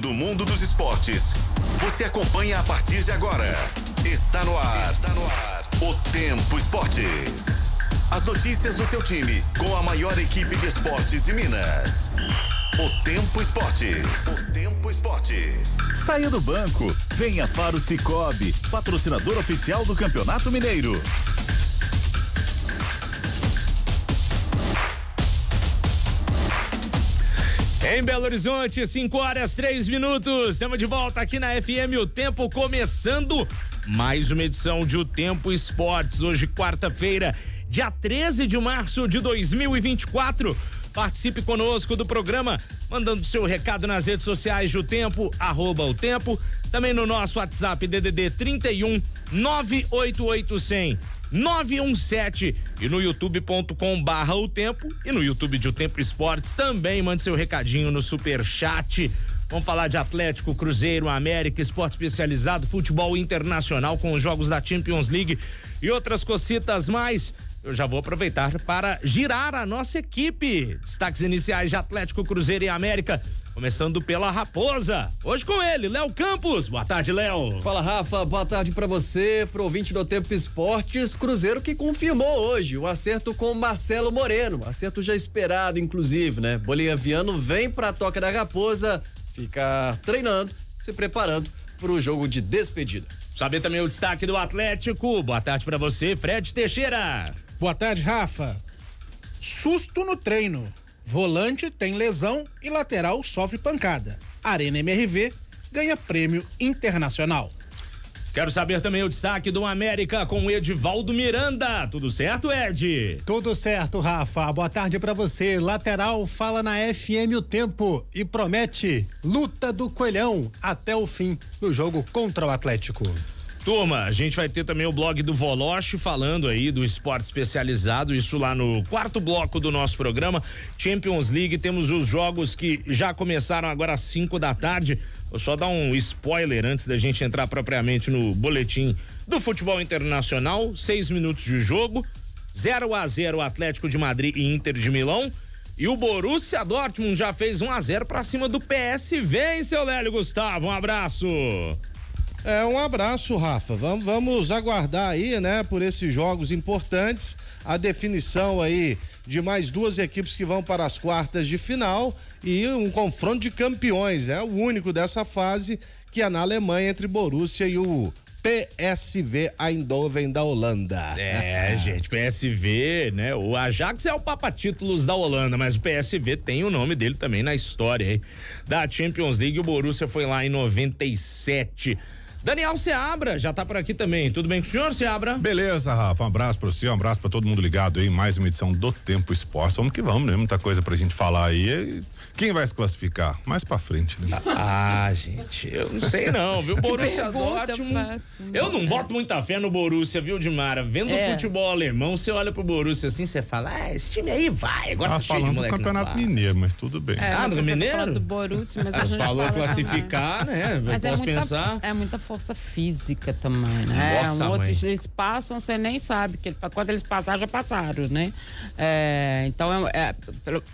do mundo dos esportes. Você acompanha a partir de agora. Está no ar. Está no ar. O Tempo Esportes. As notícias do seu time com a maior equipe de esportes de Minas. O Tempo Esportes. O Tempo Esportes. Saia do banco. Venha para o Sicoob, patrocinador oficial do Campeonato Mineiro. Em Belo Horizonte, 5h03. Estamos de volta aqui na FM O Tempo, começando mais uma edição de O Tempo Esportes. Hoje, quarta-feira, dia 13 de março de 2024. Participe conosco do programa, mandando seu recado nas redes sociais de O Tempo, @O Tempo. Também no nosso WhatsApp, DDD 31 988 100 917, e no youtube.com/O Tempo e no YouTube de O Tempo Esportes também. Mande seu recadinho no Superchat. Vamos falar de Atlético, Cruzeiro, América, esporte especializado, futebol internacional com os jogos da Champions League e outras cocitas mais. Eu já vou aproveitar para girar a nossa equipe. Destaques iniciais de Atlético, Cruzeiro e América, começando pela Raposa. Hoje com ele, Léo Campos. Boa tarde, Léo. Fala, Rafa. Boa tarde para você, pro ouvinte do Tempo Esportes. Cruzeiro que confirmou hoje o acerto com Marcelo Moreno. Acerto já esperado, inclusive, né? Boliviano vem pra Toca da Raposa ficar treinando, se preparando pro jogo de despedida. Saber também o destaque do Atlético. Boa tarde para você, Fred Teixeira. Boa tarde, Rafa. Susto no treino. Volante tem lesão e lateral sofre pancada. Arena MRV ganha prêmio internacional. Quero saber também o destaque do América com o Edivaldo Miranda. Tudo certo, Ed? Tudo certo, Rafa. Boa tarde pra você. Lateral fala na FM O Tempo e promete luta do Coelhão até o fim do jogo contra o Atlético. Turma, a gente vai ter também o blog do Voloche falando aí do esporte especializado, isso lá no quarto bloco do nosso programa. Champions League, temos os jogos que já começaram agora às 5 da tarde. Vou só dar um spoiler antes da gente entrar propriamente no boletim do futebol internacional. 6 minutos de jogo, 0-0 Atlético de Madrid e Inter de Milão. E o Borussia Dortmund já fez 1-0 pra cima do PSV, hein, seu Lélio Gustavo? Um abraço! É, um abraço, Rafa. Vamos aguardar aí, né, por esses jogos importantes, a definição aí de mais 2 equipes que vão para as quartas de final e um confronto de campeões, é o único dessa fase, que é na Alemanha, entre Borussia e o PSV Eindhoven da Holanda. É, gente, PSV, né? O Ajax é o papa-títulos da Holanda, mas o PSV tem o nome dele também na história aí da Champions League. O Borussia foi lá em 97. Daniel Seabra já tá por aqui também. Tudo bem com o senhor, Seabra? Beleza, Rafa. Um abraço pra você, um abraço pra todo mundo ligado aí. Mais uma edição do Tempo Esportes. Vamos que vamos, né? Muita coisa pra gente falar aí. Quem vai se classificar? Mais pra frente, né? Ah, gente, eu não sei não, viu? Borussia Dortmund. Eu não boto muita fé no Borussia, viu, Dimara? Vendo o futebol alemão, você olha pro Borussia assim, você fala, esse time aí vai. Agora tá cheio de moleque. Falando do Campeonato Mineiro, mas tudo bem. Ah, do Mineiro? Do Borussia, mas a gente falou classificar, né? Eu posso pensar. É muita força física também, né? Nossa, eles passam, você nem sabe que quando eles passar, já passaram, né? Então,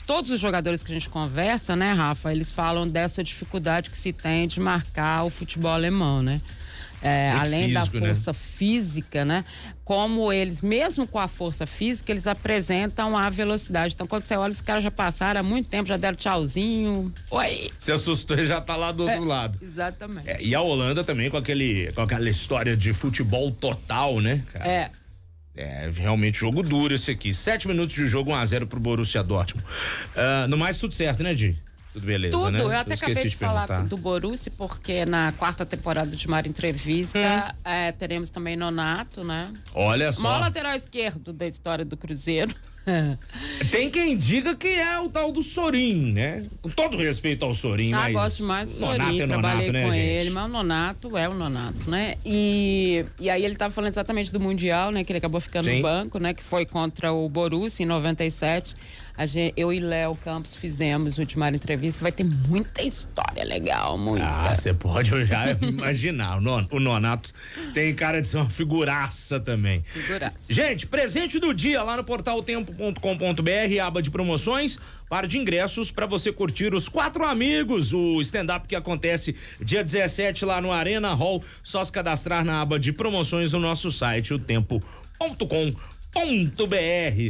todos os jogadores que a gente conversa, né, Rafa, eles falam dessa dificuldade que se tem de marcar o futebol alemão, né? Além físico, da força, né, física, né? Como eles, mesmo com a força física, eles apresentam a velocidade. Então, quando você olha, os caras já passaram há muito tempo, já deram tchauzinho. Oi! Se assustou e já tá lá do outro lado. Exatamente. E a Holanda também com aquela história de futebol total, né, cara? É realmente jogo duro esse aqui. 7 minutos de jogo, 1-0 pro Borussia Dortmund. No mais, tudo certo, né, Di? Tudo beleza, tudo, né? Eu até acabei de falar do Borussia, porque na quarta temporada de Mar Entrevista teremos também Nonato, né? Olha só. O maior lateral esquerdo da história do Cruzeiro. Tem quem diga que é o tal do Sorin, né? Com todo respeito ao Sorin, mas gosto demais do Sorin, Nonato é Nonato, né, gente? Ele, mas o Nonato é o Nonato, né? E aí ele tava falando exatamente do Mundial, né? Que ele acabou ficando no banco, né? Que foi contra o Borussia em 97. Eu e Léo Campos fizemos o Ultimário Entrevista, vai ter muita história legal, muito. Ah, você pode, eu já imaginar. O Nonato tem cara de ser uma figuraça também. Figuraça. Gente, presente do dia lá no portal tempo.com.br, aba de promoções, par de ingressos para você curtir Os Quatro Amigos, o stand-up que acontece dia 17 lá no Arena Hall. Só se cadastrar na aba de promoções no nosso site, o tempo.com.br.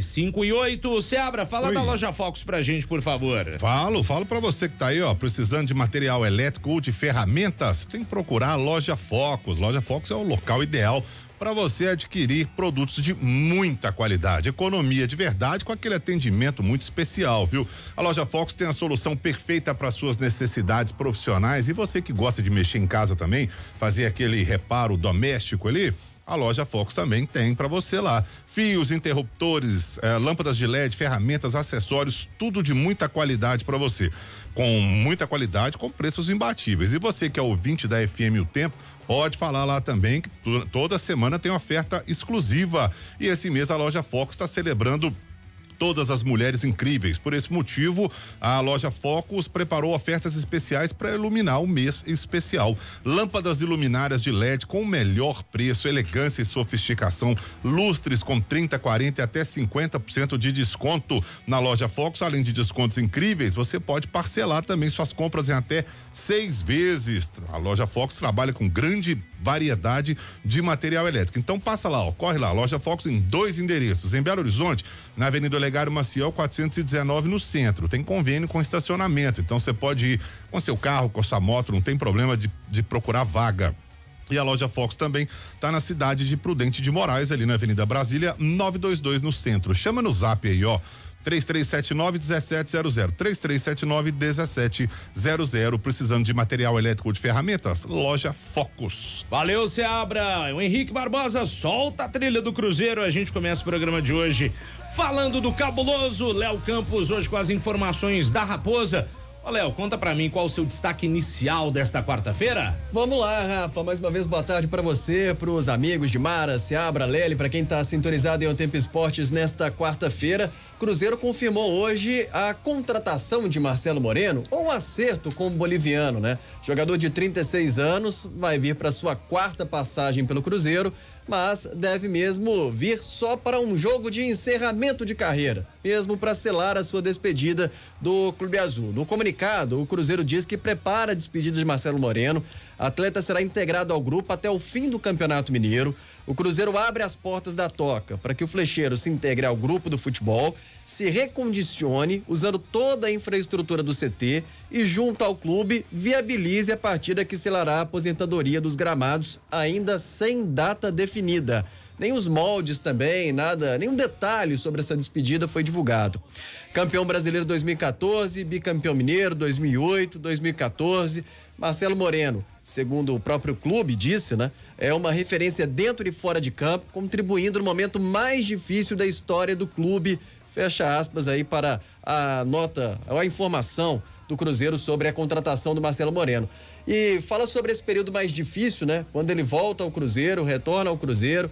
5 e 8. Seabra, fala. Oi. Da Loja Focus pra gente, por favor. Falo pra você que tá aí, ó, precisando de material elétrico ou de ferramentas, tem que procurar a Loja Focus. Loja Focus é o local ideal para você adquirir produtos de muita qualidade, economia de verdade, com aquele atendimento muito especial, viu? A Loja Focus tem a solução perfeita para suas necessidades profissionais, e você que gosta de mexer em casa também, fazer aquele reparo doméstico ali, a Loja Focus também tem para você lá. Fios, interruptores, lâmpadas de LED, ferramentas, acessórios, tudo de muita qualidade para você. Com muita qualidade, com preços imbatíveis. E você que é ouvinte da FM O Tempo, pode falar lá também, que toda semana tem oferta exclusiva. E esse mês a Loja Focus está celebrando todas as mulheres incríveis. Por esse motivo, a Loja Focus preparou ofertas especiais para iluminar o mês especial. Lâmpadas e luminárias de LED com o melhor preço, elegância e sofisticação. Lustres com 30%, 40% e até 50% de desconto. Na Loja Focus, além de descontos incríveis, você pode parcelar também suas compras em até 6 vezes. A Loja Focus trabalha com grande variedade de material elétrico. Então passa lá, ó, corre lá. Loja Focus em 2 endereços. Em Belo Horizonte, na Avenida Olegário Maciel, 419, no centro. Tem convênio com estacionamento, então você pode ir com seu carro, com sua moto, não tem problema de procurar vaga. E a Loja Focus também tá na cidade de Prudente de Moraes, ali na Avenida Brasília, 922, no centro. Chama no zap aí, ó, 3379-1700, 3379-1700. Precisando de material elétrico ou de ferramentas? Loja Focus. Valeu, Seabra. O Henrique Barbosa solta a trilha do Cruzeiro. A gente começa o programa de hoje falando do cabuloso. Léo Campos hoje com as informações da Raposa. Ô, Léo, conta pra mim qual o seu destaque inicial desta quarta-feira. Vamos lá, Rafa, mais uma vez boa tarde pra você, pros amigos de Mara, Seabra, Lely, pra quem tá sintonizado em O Tempo Esportes nesta quarta-feira. Cruzeiro confirmou hoje a contratação de Marcelo Moreno, ou um acerto com o boliviano, né? Jogador de 36 anos, vai vir pra sua quarta passagem pelo Cruzeiro, mas deve mesmo vir só para um jogo de encerramento de carreira, mesmo para selar a sua despedida do Clube Azul. No comunicado, o Cruzeiro diz que prepara a despedida de Marcelo Moreno. O atleta será integrado ao grupo até o fim do Campeonato Mineiro. O Cruzeiro abre as portas da Toca para que o flecheiro se integre ao grupo do futebol, se recondicione usando toda a infraestrutura do CT e, junto ao clube, viabilize a partida que selará a aposentadoria dos gramados, ainda sem data definida. Nem os moldes também, nada, nenhum detalhe sobre essa despedida foi divulgado. Campeão brasileiro 2014, bicampeão mineiro 2008, 2014, Marcelo Moreno, segundo o próprio clube disse, né, é uma referência dentro e fora de campo, contribuindo no momento mais difícil da história do clube. Fecha aspas aí para a nota, a informação do Cruzeiro sobre a contratação do Marcelo Moreno. E fala sobre esse período mais difícil, né, quando ele volta ao Cruzeiro, retorna ao Cruzeiro.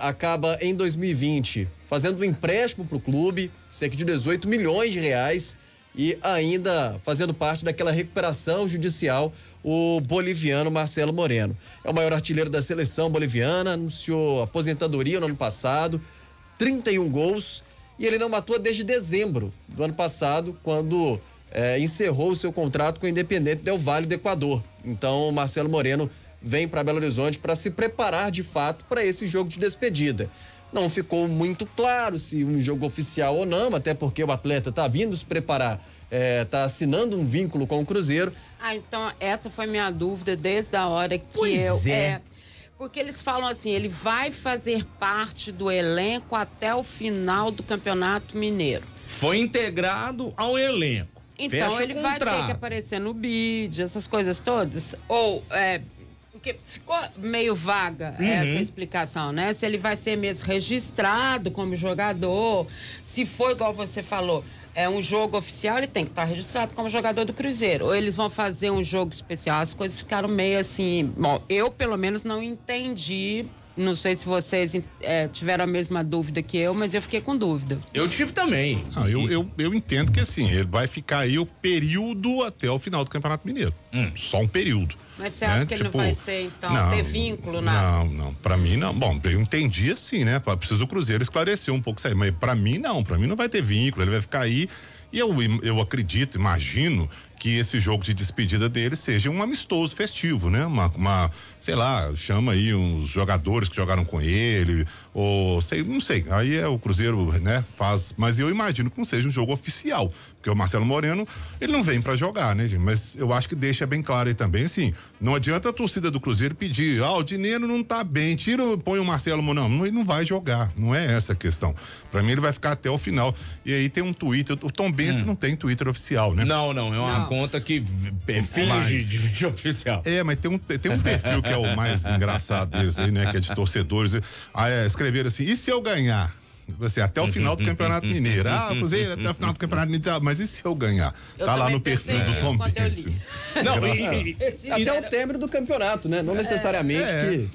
Acaba em 2020 fazendo um empréstimo para o clube, cerca de 18 milhões de reais, e ainda fazendo parte daquela recuperação judicial o boliviano Marcelo Moreno. É o maior artilheiro da seleção boliviana, anunciou aposentadoria no ano passado, 31 gols, e ele não atua desde dezembro do ano passado, quando encerrou o seu contrato com o Independiente del Valle do Equador. Então, Marcelo Moreno vem para Belo Horizonte para se preparar de fato para esse jogo de despedida. Não ficou muito claro se um jogo oficial ou não, até porque o atleta está vindo se preparar, está assinando um vínculo com o Cruzeiro. Ah, então essa foi minha dúvida desde a hora que porque eles falam assim, ele vai fazer parte do elenco até o final do Campeonato Mineiro. Foi integrado ao elenco. Então fecha, ele vai ter que aparecer no bid, essas coisas todas, ou... Porque ficou meio vaga essa explicação, né? Se ele vai ser mesmo registrado como jogador, se for igual você falou, é um jogo oficial, ele tem que estar registrado como jogador do Cruzeiro. Ou eles vão fazer um jogo especial. As coisas ficaram meio assim... Bom, eu pelo menos não entendi Não sei se vocês tiveram a mesma dúvida que eu, mas eu fiquei com dúvida. Eu tive também. Não, eu entendo que assim, ele vai ficar aí o período até o final do Campeonato Mineiro. Só um período. Mas você acha que ele não vai ser, então, não ter vínculo, nada? Não, pra mim não. Bom, eu entendi assim, né? Preciso o Cruzeiro esclarecer um pouco isso aí, mas pra mim não vai ter vínculo, ele vai ficar aí. E eu acredito, imagino que esse jogo de despedida dele seja um amistoso festivo, né? Uma sei lá, chama aí uns jogadores que jogaram com ele, ou sei, não sei, aí é o Cruzeiro, né? Faz, mas eu imagino que não seja um jogo oficial, porque o Marcelo Moreno, ele não vem pra jogar, né, gente? Mas eu acho que deixa bem claro aí também, assim, não adianta a torcida do Cruzeiro pedir, o dinheiro não tá bem, põe o Marcelo Moreno, não, ele não vai jogar, não é essa a questão. Pra mim ele vai ficar até o final, e aí tem um Twitter, o Tombense não tem Twitter oficial, né? Não, é uma conta que finge de vídeo oficial. É, mas tem um perfil que é o mais engraçado deles aí, né? Que é de torcedores. Aí escreveram assim, e se eu ganhar? Assim, até o final do Campeonato Mineiro. Cruzeiro até o final do Campeonato Mineiro. Mas e se eu ganhar? Tá lá no perfil do Tombense. Até o término do campeonato, né? Não necessariamente que...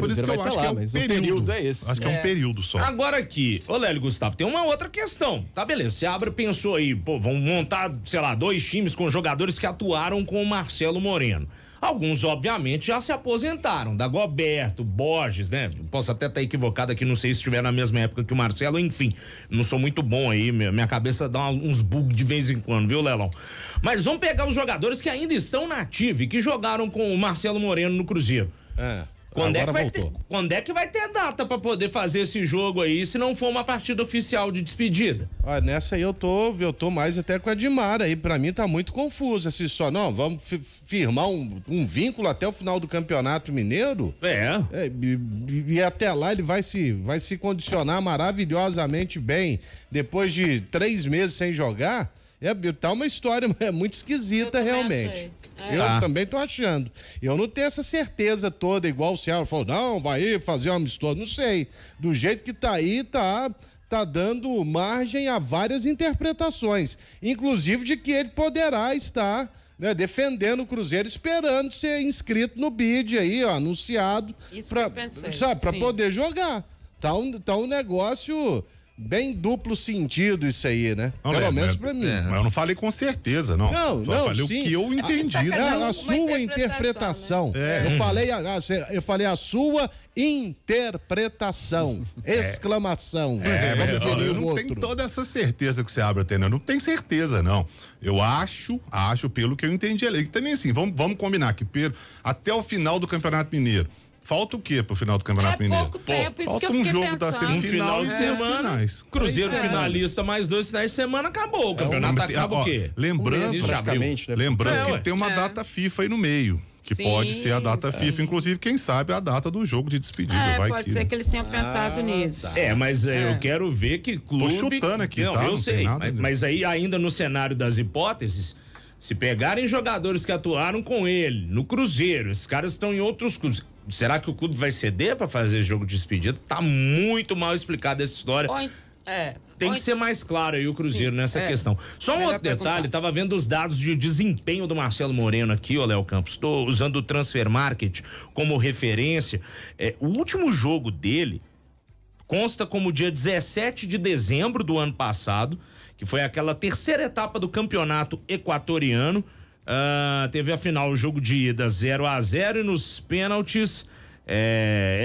Por isso que eu acho que é um período. Acho que é um período só. Agora aqui, ô Lélio Gustavo, tem uma outra questão. Tá, beleza. Você pensou aí, vão montar, sei lá, 2 times com jogadores que atuaram com o Marcelo Moreno. Alguns, obviamente, já se aposentaram, Dagoberto, Borges, né? Posso até estar equivocado aqui, não sei se estiver na mesma época que o Marcelo, enfim, não sou muito bom aí, minha cabeça dá uns bugs de vez em quando, viu, Lelão? Mas vamos pegar os jogadores que ainda estão na ativa e que jogaram com o Marcelo Moreno no Cruzeiro. Quando é que vai ter data pra poder fazer esse jogo aí, se não for uma partida oficial de despedida? Olha, nessa aí eu tô mais até com a Dimara aí, pra mim tá muito confuso essa história. Não, vamos firmar um vínculo até o final do Campeonato Mineiro? E até lá ele vai se condicionar maravilhosamente bem, depois de 3 meses sem jogar. Tá uma história muito esquisita, realmente. Eu também tô achando. Eu não tenho essa certeza toda, igual o Cielo falou, não, vai fazer um amistoso, não sei. Do jeito que tá aí, tá dando margem a várias interpretações, inclusive de que ele poderá estar, né, defendendo o Cruzeiro, esperando ser inscrito no bid aí, anunciado, para poder jogar. Tá um negócio... bem duplo sentido isso aí, né? Pelo menos pra mim. Mas eu não falei com certeza, não. Não, falei o que eu entendi. A sua interpretação. Né? Eu falei a sua interpretação. Exclamação. Mas eu não tenho toda essa certeza que você abre até, não tem certeza, não. Eu acho pelo que eu entendi ali. Também assim, vamos combinar que até o final do Campeonato Mineiro, falta o quê pro final do Campeonato Mineiro? Pouco tempo, falta um jogo da semifinal e 6 finais. Cruzeiro finalista, mais 2 finais de semana, acabou. O campeonato acaba o quê? Lembrando que tem uma data FIFA aí no meio, que pode ser a data FIFA, inclusive, quem sabe a data do jogo de despedida. Pode ser que eles tenham pensado nisso. Mas eu quero ver que clube... Tô chutando aqui, tá? Eu sei, mas aí ainda no cenário das hipóteses, se pegarem jogadores que atuaram com ele no Cruzeiro, esses caras estão em outros clubes, será que o clube vai ceder pra fazer jogo de despedida? Tá muito mal explicada essa história. Tem que ser mais claro aí o Cruzeiro nessa questão. Só um outro detalhe, tava vendo os dados de desempenho do Marcelo Moreno aqui, ô Léo Campos, tô usando o Transfer Market como referência. O último jogo dele consta como dia 17 de dezembro do ano passado, que foi aquela terceira etapa do campeonato equatoriano. Teve a final, o jogo de ida 0-0 e nos pênaltis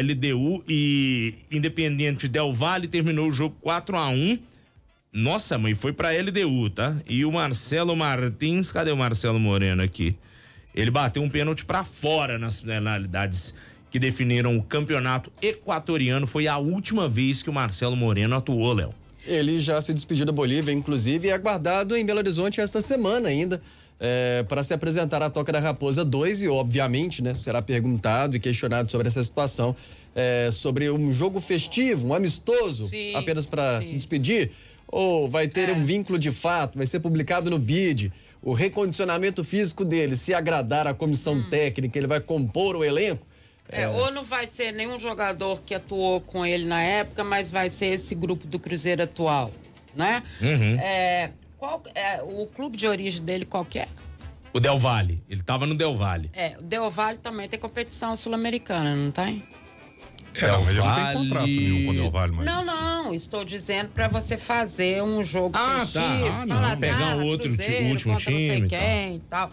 LDU e Independiente Del Valle terminou o jogo 4-1. Nossa, mãe, foi pra LDU, tá? E o Marcelo Martins, cadê o Marcelo Moreno aqui? Ele bateu um pênalti pra fora nas penalidades que definiram o campeonato equatoriano. Foi a última vez que o Marcelo Moreno atuou, Léo. Ele já se despediu da Bolívia, inclusive, e é aguardado em Belo Horizonte esta semana ainda, para se apresentar à Toca da Raposa 2 e, obviamente, né, será perguntado e questionado sobre essa situação, sobre um jogo festivo, um amistoso, apenas para se despedir, ou vai ter um vínculo de fato, vai ser publicado no BID, o recondicionamento físico dele, se agradar à comissão técnica, ele vai compor o elenco. Ou não vai ser nenhum jogador que atuou com ele na época, mas vai ser esse grupo do Cruzeiro atual, né? Qual é o clube de origem dele, qual que é? O Del Valle, ele tava no Del Valle. O Del Valle também tem competição sul-americana, não tem? Ele não tem contrato nenhum com o Del Valle, mas... Não, estou dizendo para você fazer um jogo festivo. Pegar outro Cruzeiro, último time, não sei quem e tal.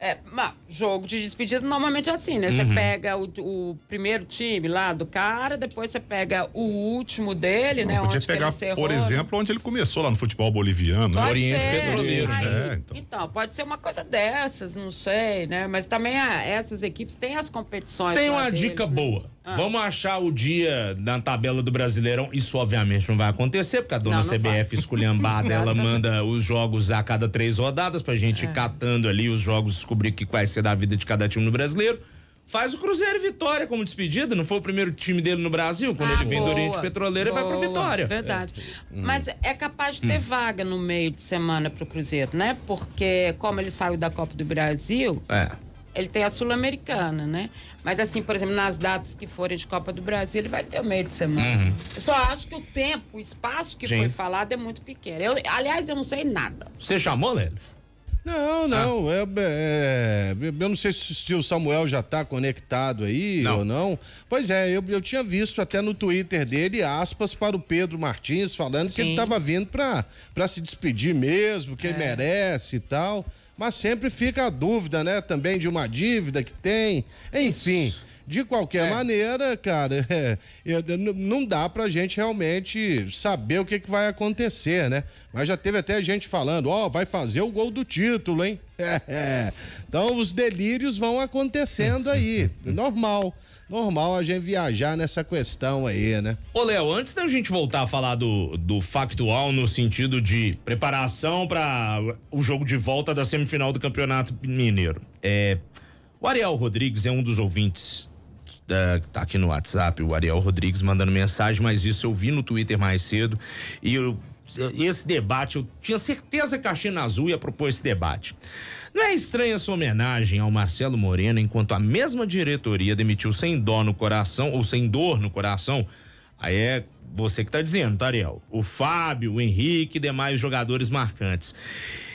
É, mas jogo de despedida normalmente é assim, né? Você pega o primeiro time lá do cara, depois você pega o último dele, né? Podia pegar, por exemplo, onde ele começou lá no futebol boliviano, né? Oriente Petroleiro, né? Então, pode ser uma coisa dessas, não sei, né? Mas também essas equipes têm as competições. Tem uma dica boa. Vamos achar o dia na tabela do Brasileirão. Isso obviamente não vai acontecer, porque a dona CBF esculhambada, ela manda os jogos a cada 3 rodadas pra gente ir catando ali os jogos, descobrir que vai ser da vida de cada time no brasileiro. Faz o Cruzeiro e Vitória como despedida. Não foi o primeiro time dele no Brasil? Quando ele vem do Oriente Petroleiro, ele vai pro Vitória. Verdade. Mas é capaz de ter vaga no meio de semana pro Cruzeiro, né? Porque como ele saiu da Copa do Brasil, ele tem a Sul-Americana, né? Mas assim, por exemplo, nas datas que forem de Copa do Brasil, ele vai ter o meio de semana. Eu só acho que o tempo, o espaço que foi falado é muito pequeno. Aliás, eu não sei nada. Você chamou, Lélio? Não. Eu não sei se o Samuel já tá conectado aí ou não. Pois é, eu tinha visto até no Twitter dele aspas para o Pedro Martins falando que ele tava vindo pra se despedir mesmo, que ele merece e tal. Mas sempre fica a dúvida, né? Também de uma dívida que tem. Enfim. Isso. De qualquer maneira, cara, não dá pra gente realmente saber o que vai acontecer, né? Mas já teve até gente falando, vai fazer o gol do título, hein? Então os delírios vão acontecendo aí, normal a gente viajar nessa questão aí, né? Ô, Léo, antes da gente voltar a falar do factual no sentido de preparação pra o jogo de volta da semifinal do Campeonato Mineiro, o Ariel Rodrigues é um dos ouvintes que tá aqui no WhatsApp, o Ariel Rodrigues mandando mensagem, mas isso eu vi no Twitter mais cedo, e esse debate, eu tinha certeza que a China Azul ia propor esse debate. Não é estranha essa homenagem ao Marcelo Moreno, enquanto a mesma diretoria demitiu sem dor no coração? Aí é você que tá dizendo, tá, Ariel? O Fábio, o Henrique e demais jogadores marcantes.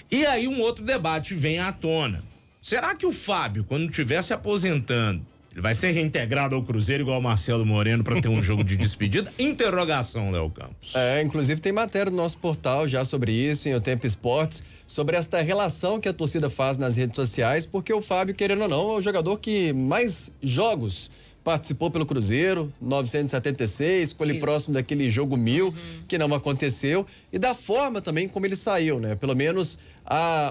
E aí um outro debate vem à tona. Será que o Fábio, quando estiver se aposentando, ele vai ser reintegrado ao Cruzeiro igual o Marcelo Moreno para ter um jogo de despedida? Interrogação, Léo Campos. Inclusive tem matéria no nosso portal já sobre isso, em O Tempo Esportes, sobre esta relação que a torcida faz nas redes sociais, porque o Fábio, querendo ou não, é o jogador que mais jogos participou pelo Cruzeiro, 976, ficou ali próximo daquele jogo 1000, que não aconteceu, e da forma também como ele saiu, né? Pelo menos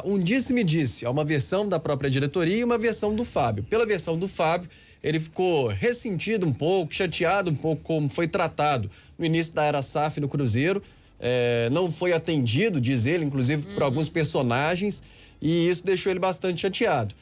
um disse-me-disse, há uma versão da própria diretoria e uma versão do Fábio. Pela versão do Fábio, ele ficou ressentido um pouco, chateado um pouco como foi tratado no início da era SAF no Cruzeiro, não foi atendido, diz ele, inclusive por alguns personagens, e isso deixou ele bastante chateado.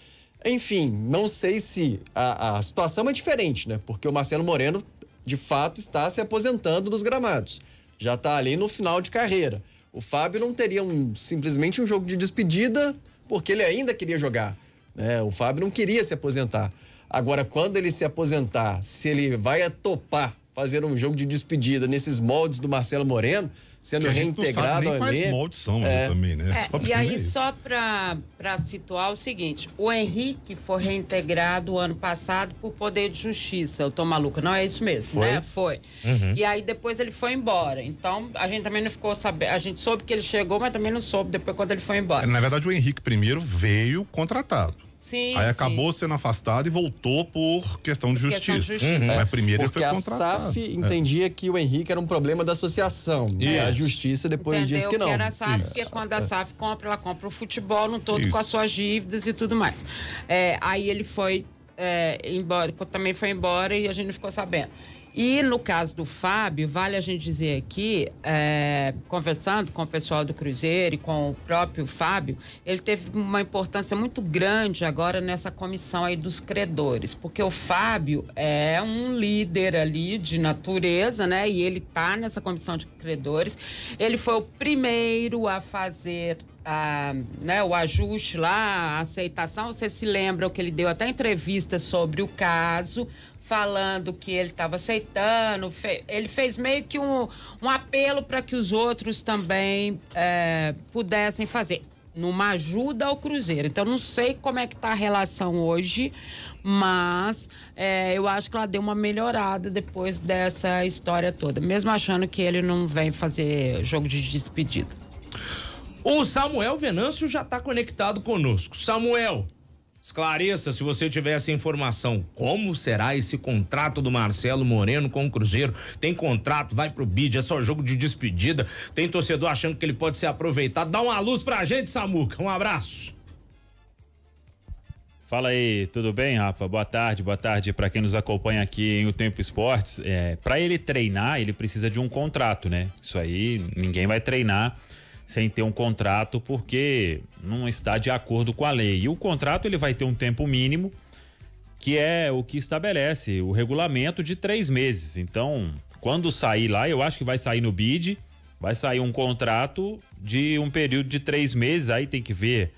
Enfim, não sei se a situação é diferente, né? Porque o Marcelo Moreno, de fato, está se aposentando dos gramados. Já está ali no final de carreira. O Fábio não teria simplesmente um jogo de despedida, porque ele ainda queria jogar, né? O Fábio não queria se aposentar. Agora, quando ele se aposentar, se ele vai topar fazer um jogo de despedida nesses moldes do Marcelo Moreno, sendo reintegrado ali. Quais moldes são também, né? E aí, só para situar o seguinte, o Henrique foi reintegrado o ano passado por poder de justiça. Eu tô maluca, não é isso mesmo, né? Foi. E aí depois ele foi embora. Então, a gente também não ficou sabendo. A gente soube que ele chegou, mas também não soube depois quando ele foi embora. Na verdade, o Henrique primeiro veio contratado. Sim, aí acabou sendo afastado e voltou por questão de justiça. Mas primeiro ele foi contratado. Porque a SAF entendia que o Henrique era um problema da associação. Né? A justiça depois disse que não. Entendeu que era a SAF, porque quando a SAF compra, ela compra o futebol no todo com as suas dívidas e tudo mais. Aí ele foi embora, também foi embora e a gente não ficou sabendo. E no caso do Fábio, vale a gente dizer aqui, conversando com o pessoal do Cruzeiro e com o próprio Fábio, ele teve uma importância muito grande agora nessa comissão aí dos credores, porque o Fábio é um líder ali de natureza, né? E ele tá nessa comissão de credores. Ele foi o primeiro a fazer o ajuste lá, a aceitação. Você se lembra que ele deu até entrevista sobre o caso, falando que ele estava aceitando, ele fez meio que um apelo para que os outros também pudessem fazer. numa ajuda ao Cruzeiro. Então, não sei como é que tá a relação hoje, mas eu acho que ela deu uma melhorada depois dessa história toda, mesmo achando que ele não vem fazer jogo de despedida. O Samuel Venâncio já tá conectado conosco. Samuel, esclareça, se você tiver essa informação, como será esse contrato do Marcelo Moreno com o Cruzeiro? Tem contrato, vai pro bid, é só jogo de despedida, tem torcedor achando que ele pode ser aproveitado. Dá uma luz pra gente, Samuca, um abraço. Fala aí, tudo bem, Rafa? Boa tarde pra quem nos acompanha aqui em O Tempo Esportes. Pra ele treinar, ele precisa de um contrato, né? Isso aí, ninguém vai treinar sem ter um contrato, porque não está de acordo com a lei. E o contrato, ele vai ter um tempo mínimo, que é o que estabelece o regulamento, de 3 meses. Então, quando sair lá, eu acho que vai sair no BID, vai sair um contrato de um período de 3 meses, aí tem que ver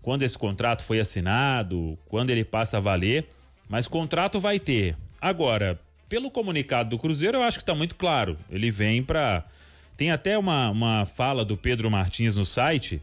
quando esse contrato foi assinado, quando ele passa a valer, mas contrato vai ter. Agora, pelo comunicado do Cruzeiro, eu acho que está muito claro, ele vem para... Tem até uma fala do Pedro Martins no site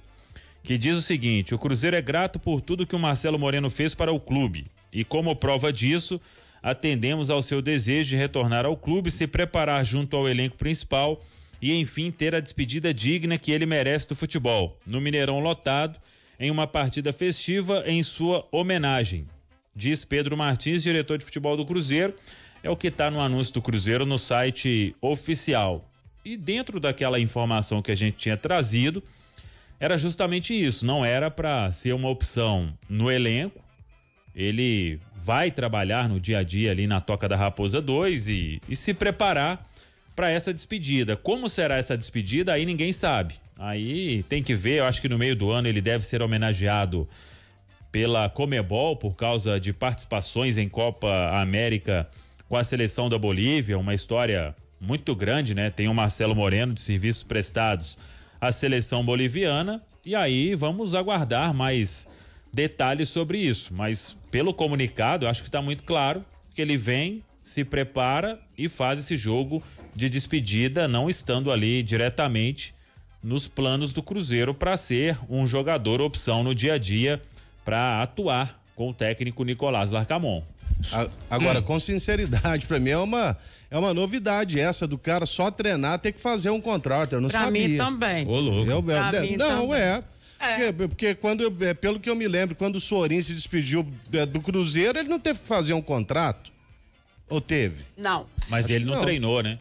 que diz o seguinte: o Cruzeiro é grato por tudo que o Marcelo Moreno fez para o clube e, como prova disso, atendemos ao seu desejo de retornar ao clube, se preparar junto ao elenco principal e, enfim, ter a despedida digna que ele merece do futebol, no Mineirão lotado, em uma partida festiva em sua homenagem, diz Pedro Martins, diretor de futebol do Cruzeiro. É o que está no anúncio do Cruzeiro no site oficial. E dentro daquela informação que a gente tinha trazido, era justamente isso, não era para ser uma opção no elenco. Ele vai trabalhar no dia a dia ali na Toca da Raposa 2 e se preparar para essa despedida. Como será essa despedida, aí ninguém sabe. Aí tem que ver, eu acho que no meio do ano ele deve ser homenageado pela Comebol por causa de participações em Copa América com a seleção da Bolívia, uma história muito grande, né? Tem o Marcelo Moreno de serviços prestados à seleção boliviana, e aí vamos aguardar mais detalhes sobre isso, mas pelo comunicado acho que está muito claro que ele vem, se prepara e faz esse jogo de despedida, não estando ali diretamente nos planos do Cruzeiro para ser um jogador opção no dia a dia para atuar com o técnico Nicolás Larcamón. Agora, com sinceridade, para mim é uma novidade essa do cara só treinar, ter que fazer um contrato. Eu não pra sabia. Pra mim também. Ô, louco. Não, também. Porque pelo que eu me lembro, quando o Sorin se despediu do Cruzeiro, ele não teve que fazer um contrato? Ou teve? Não. Mas ele não treinou, né?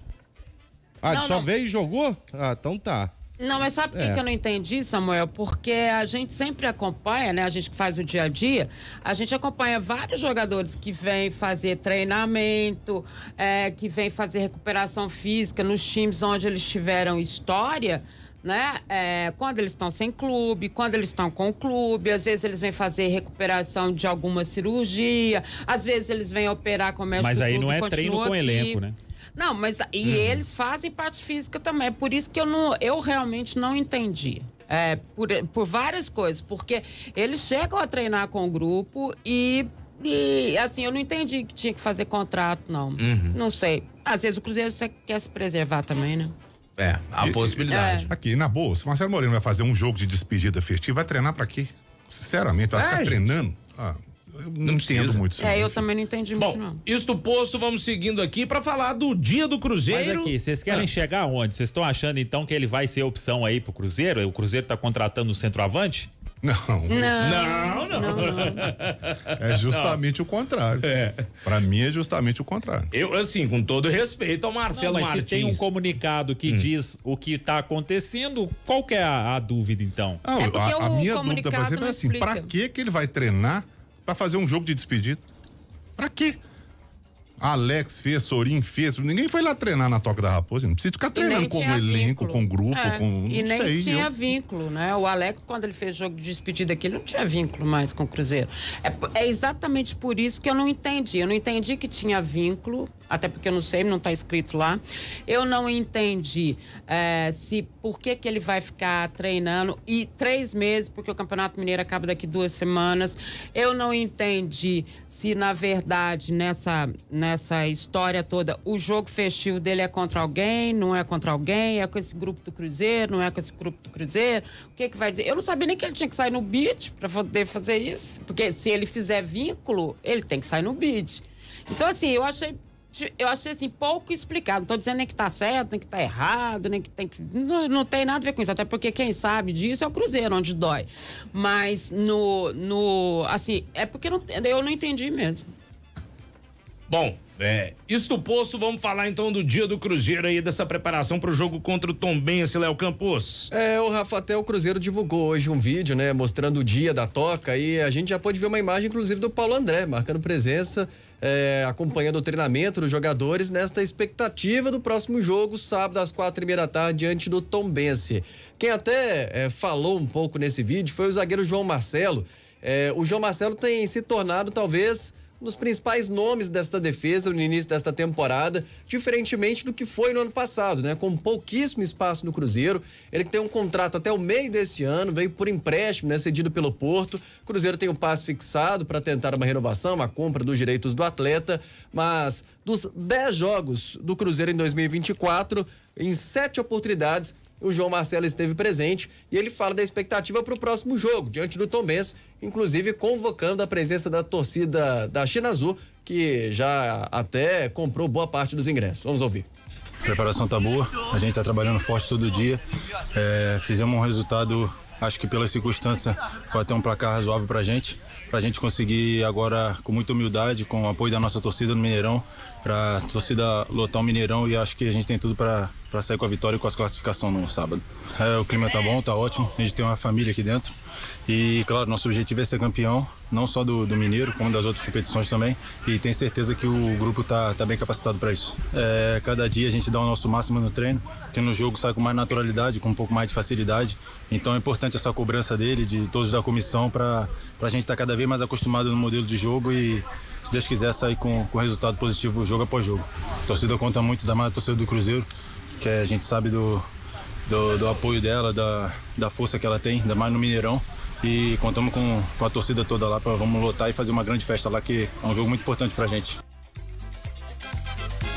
Só veio e jogou? Ah, então tá. Não, mas sabe por que eu não entendi, Samuel? Porque a gente sempre acompanha, né? A gente que faz o dia a dia, a gente acompanha vários jogadores que vêm fazer treinamento, que vêm fazer recuperação física nos times onde eles tiveram história, né? Quando eles estão sem clube, quando eles estão com o clube, às vezes eles vêm fazer recuperação de alguma cirurgia, às vezes eles vêm operar com o médico do clube. Mas aí não é treino com elenco, né? Não, mas e eles fazem parte física também, é por isso que eu realmente não entendi, por várias coisas, porque eles chegam a treinar com o grupo e assim, eu não entendi que tinha que fazer contrato, não. Não sei, às vezes o Cruzeiro quer se preservar também, né? Há possibilidade. Aqui, na boa, se Marcelo Moreno vai fazer um jogo de despedida festiva, vai treinar pra quê? Sinceramente, vai ficar treinando? Eu não entendo muito isso. Eu também não entendi muito, não. Isto posto, vamos seguindo aqui para falar do dia do Cruzeiro. Mas aqui, vocês querem chegar onde? Vocês estão achando, então, que ele vai ser opção aí pro Cruzeiro? O Cruzeiro tá contratando o centroavante? Não. É justamente o contrário. Pra mim é justamente o contrário. Eu, assim, com todo respeito ao Marcelo Martins. Se tem um comunicado que diz o que tá acontecendo, qual que é a dúvida, então? A minha dúvida, por exemplo, é assim, pra que ele vai treinar pra fazer um jogo de despedida? Pra quê? Alex fez, Sorin fez, ninguém foi lá treinar na Toca da Raposa, não precisa ficar treinando com elenco, com grupo, com... E nem tinha vínculo, né? O Alex, quando ele fez jogo de despedida aqui, ele não tinha vínculo mais com o Cruzeiro. É exatamente por isso que eu não entendi que tinha vínculo, até porque eu não sei, não está escrito lá. Eu não entendi por que ele vai ficar treinando e 3 meses, porque o Campeonato Mineiro acaba daqui 2 semanas. Eu não entendi se, na verdade, nessa história toda, o jogo festivo dele é contra alguém, não é contra alguém, é com esse grupo do Cruzeiro, não é com esse grupo do Cruzeiro. O que que vai dizer? Eu não sabia nem que ele tinha que sair no bid para poder fazer isso, porque se ele fizer vínculo, ele tem que sair no bid. Então, assim, eu achei assim, pouco explicado. Não tô dizendo nem que tá certo, nem que tá errado, nem que tem que... Não tem nada a ver com isso, até porque quem sabe disso é o Cruzeiro, onde dói. Mas eu não entendi mesmo. Bom, isso do posto, vamos falar então do dia do Cruzeiro aí, dessa preparação para o jogo contra o Tombense, Léo Campos. O Rafa, até o Cruzeiro divulgou hoje um vídeo, né, mostrando o dia da toca, e a gente já pode ver uma imagem, inclusive, do Paulo André, marcando presença, acompanhando o treinamento dos jogadores nesta expectativa do próximo jogo, sábado, às 16h30, diante do Tombense. Quem até falou um pouco nesse vídeo foi o zagueiro João Marcelo. O João Marcelo tem se tornado, talvez, um dos principais nomes desta defesa no início desta temporada, diferentemente do que foi no ano passado, né? Com pouquíssimo espaço no Cruzeiro. Ele tem um contrato até o meio desse ano, veio por empréstimo, né? Cedido pelo Porto. O Cruzeiro tem um passe fixado para tentar uma renovação, a compra dos direitos do atleta, mas dos 10 jogos do Cruzeiro em 2024, em 7 oportunidades, o João Marcelo esteve presente, e ele fala da expectativa para o próximo jogo, diante do Tombense, inclusive convocando a presença da torcida da China Azul, que já até comprou boa parte dos ingressos. Vamos ouvir. A preparação tá boa, a gente tá trabalhando forte todo dia, fizemos um resultado, acho que pelas circunstâncias foi até um placar razoável pra gente conseguir agora, com muita humildade, com o apoio da nossa torcida no Mineirão, pra torcida lotar o Mineirão, e acho que a gente tem tudo pra sair com a vitória e com a classificação no sábado. O clima tá bom, tá ótimo, a gente tem uma família aqui dentro e, claro, nosso objetivo é ser campeão, não só do Mineiro, como das outras competições também, e tenho certeza que o grupo tá bem capacitado para isso. Cada dia a gente dá o nosso máximo no treino, que no jogo sai com mais naturalidade, com um pouco mais de facilidade, então é importante essa cobrança dele, de todos da comissão, pra gente estar cada vez mais acostumado no modelo de jogo e, se Deus quiser, sair com resultado positivo jogo após jogo. A torcida conta muito, da mais a torcida do Cruzeiro, que a gente sabe do apoio dela, da força que ela tem, ainda mais no Mineirão. E contamos com a torcida toda lá, vamos lotar e fazer uma grande festa lá, que é um jogo muito importante pra gente.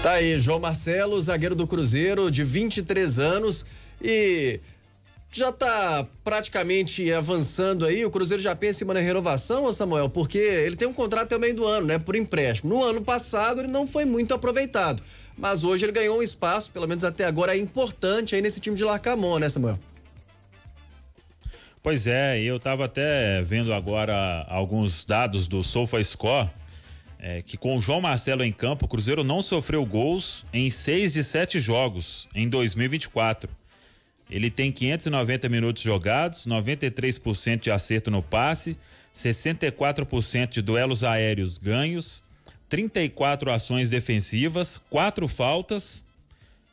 Tá aí, João Marcelo, zagueiro do Cruzeiro, de 23 anos, e já tá praticamente avançando aí. O Cruzeiro já pensa em uma renovação, ô Samuel? Porque ele tem um contrato até o meio do ano, né, por empréstimo. No ano passado ele não foi muito aproveitado, mas hoje ele ganhou um espaço, pelo menos até agora, importante aí nesse time de Larcamón, né, Samuel? Pois é, eu estava até vendo agora alguns dados do SofaScore, que com o João Marcelo em campo, o Cruzeiro não sofreu gols em 6 de 7 jogos em 2024. Ele tem 590 minutos jogados, 93% de acerto no passe, 64% de duelos aéreos ganhos, 34 ações defensivas, 4 faltas,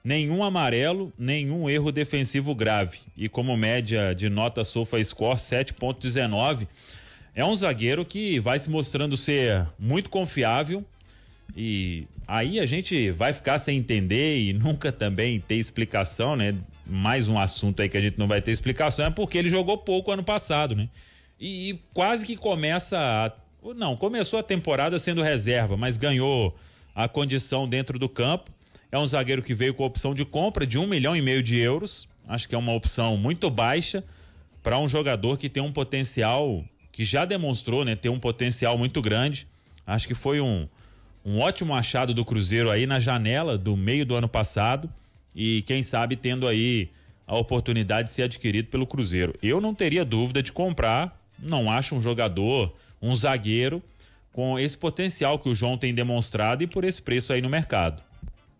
nenhum amarelo, nenhum erro defensivo grave. E como média de nota SofaScore, 7,19. É um zagueiro que vai se mostrando ser muito confiável, e aí a gente vai ficar sem entender e nunca também ter explicação, né? Mais um assunto aí que a gente não vai ter explicação é porque ele jogou pouco ano passado, né? E quase que começou a temporada sendo reserva, mas ganhou a condição dentro do campo. É um zagueiro que veio com opção de compra de 1,5 milhão de euros. Acho que é uma opção muito baixa para um jogador que tem um potencial, que já demonstrou, né, ter um potencial muito grande. Acho que foi um ótimo achado do Cruzeiro aí na janela do meio do ano passado, e quem sabe tendo aí a oportunidade de ser adquirido pelo Cruzeiro. Eu não teria dúvida de comprar, não acho um jogador, um zagueiro com esse potencial que o João tem demonstrado e por esse preço aí no mercado.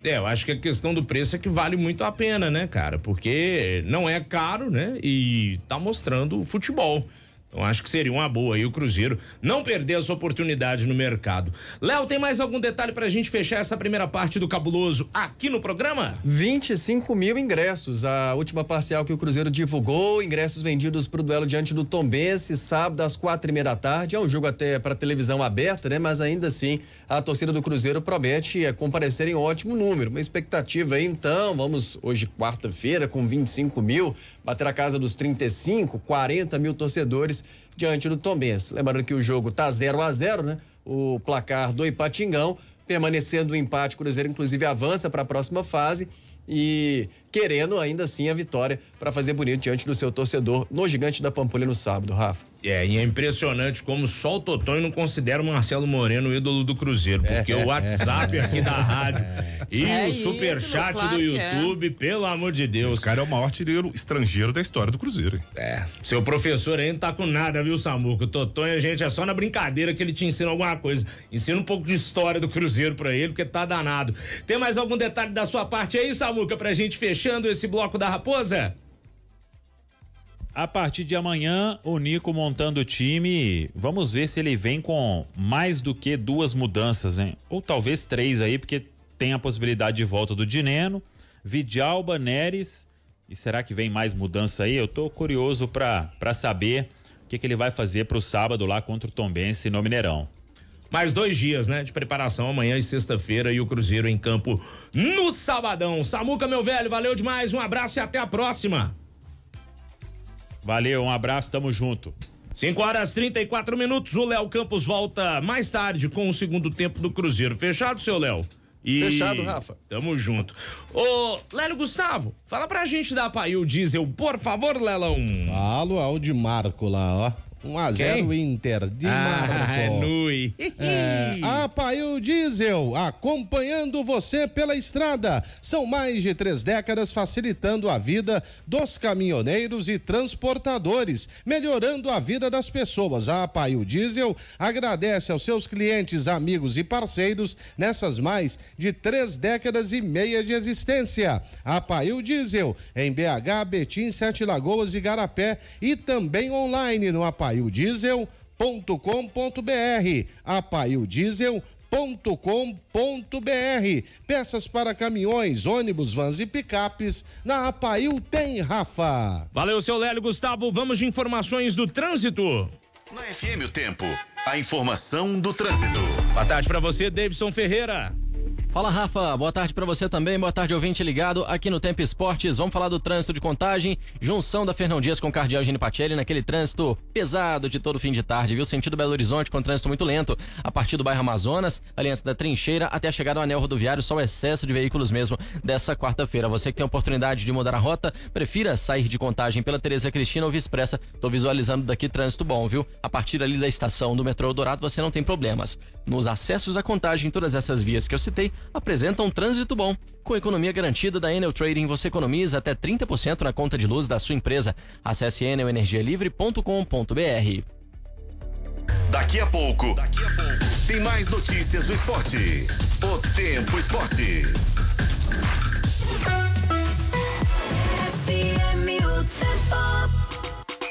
Eu acho que a questão do preço é que vale muito a pena, né, cara? Porque não é caro, né? E tá mostrando futebol. Então acho que seria uma boa aí o Cruzeiro não perder essa oportunidade no mercado. Léo, tem mais algum detalhe pra gente fechar essa primeira parte do Cabuloso aqui no programa? 25 mil ingressos, a última parcial que o Cruzeiro divulgou, ingressos vendidos pro duelo diante do Tombense, sábado às 16h30, é um jogo até pra televisão aberta, né? Mas ainda assim a torcida do Cruzeiro promete comparecer em ótimo número, uma expectativa aí então, vamos hoje quarta-feira com 25 mil, bater a casa dos 35, 40 mil torcedores diante do Tombense. Lembrando que o jogo tá 0-0, né? O placar do Ipatingão, permanecendo o empate, o Cruzeiro inclusive avança para a próxima fase e querendo ainda assim a vitória para fazer bonito diante do seu torcedor no Gigante da Pampulha no sábado, Rafa. E é impressionante como só o Totonho não considera o Marcelo Moreno o ídolo do Cruzeiro, porque o WhatsApp aqui da rádio e o superchat do YouTube, pelo amor de Deus. O cara é o maior artilheiro estrangeiro da história do Cruzeiro. Seu professor ainda tá com nada, viu, Samuca? O Totonho, gente, é só na brincadeira que ele te ensina alguma coisa. Ensina um pouco de história do Cruzeiro pra ele, porque tá danado. Tem mais algum detalhe da sua parte aí, Samuca, pra gente fechando esse bloco da Raposa? A partir de amanhã, o Nico montando o time, vamos ver se ele vem com mais do que 2 mudanças, né? Ou talvez 3 aí, porque tem a possibilidade de volta do Dineno, Vidalba, Neres, e será que vem mais mudança aí? Eu tô curioso pra saber o que ele vai fazer pro sábado lá contra o Tombense no Mineirão. Mais 2 dias, né, de preparação, amanhã e sexta-feira, e o Cruzeiro em campo no sabadão. Samuca, meu velho, valeu demais, um abraço e até a próxima. Valeu, um abraço, tamo junto. 5h34, o Léo Campos volta mais tarde com o segundo tempo do Cruzeiro. Fechado, seu Léo? Fechado, Rafa. Tamo junto. Ô, Lélio Gustavo, fala pra gente da Paiu Diesel, por favor, Lelão. Falo ao de Marco lá, ó. 1-0 Inter de Marco. É nui. A Paiu Diesel, acompanhando você pela estrada. São mais de 3 décadas facilitando a vida dos caminhoneiros e transportadores, melhorando a vida das pessoas. A Paiu Diesel agradece aos seus clientes, amigos e parceiros nessas mais de 3 décadas e meia de existência. A Paiu Diesel, em BH, Betim, Sete Lagoas e Igarapé, e também online no apaiudiesel.com.br, apaiudiesel.com.br. Peças para caminhões, ônibus, vans e picapes na Apail tem, Rafa. Valeu, seu Lélio Gustavo. Vamos de informações do trânsito. Na FM o Tempo, a informação do trânsito. Boa tarde para você, Davidson Ferreira. Fala, Rafa, boa tarde pra você também, boa tarde, ouvinte ligado aqui no Tempo Esportes. Vamos falar do trânsito de Contagem, junção da Fernão Dias com o Cardeal Gini Pacelli, naquele trânsito pesado de todo fim de tarde, viu? Sentido Belo Horizonte com trânsito muito lento, a partir do bairro Amazonas, aliança da Trincheira, até a chegada ao anel rodoviário, só o excesso de veículos mesmo dessa quarta-feira. Você que tem a oportunidade de mudar a rota, prefira sair de Contagem pela Teresa Cristina ou Via Expressa. Tô visualizando daqui trânsito bom, viu? A partir ali da estação do metrô Eldorado você não tem problemas. Nos acessos à Contagem, todas essas vias que eu citei apresenta um trânsito bom. Com economia garantida da Enel Trading, você economiza até 30% na conta de luz da sua empresa. Acesse enelenergialivre.com.br. Daqui a pouco, tem mais notícias do esporte. O Tempo Esportes.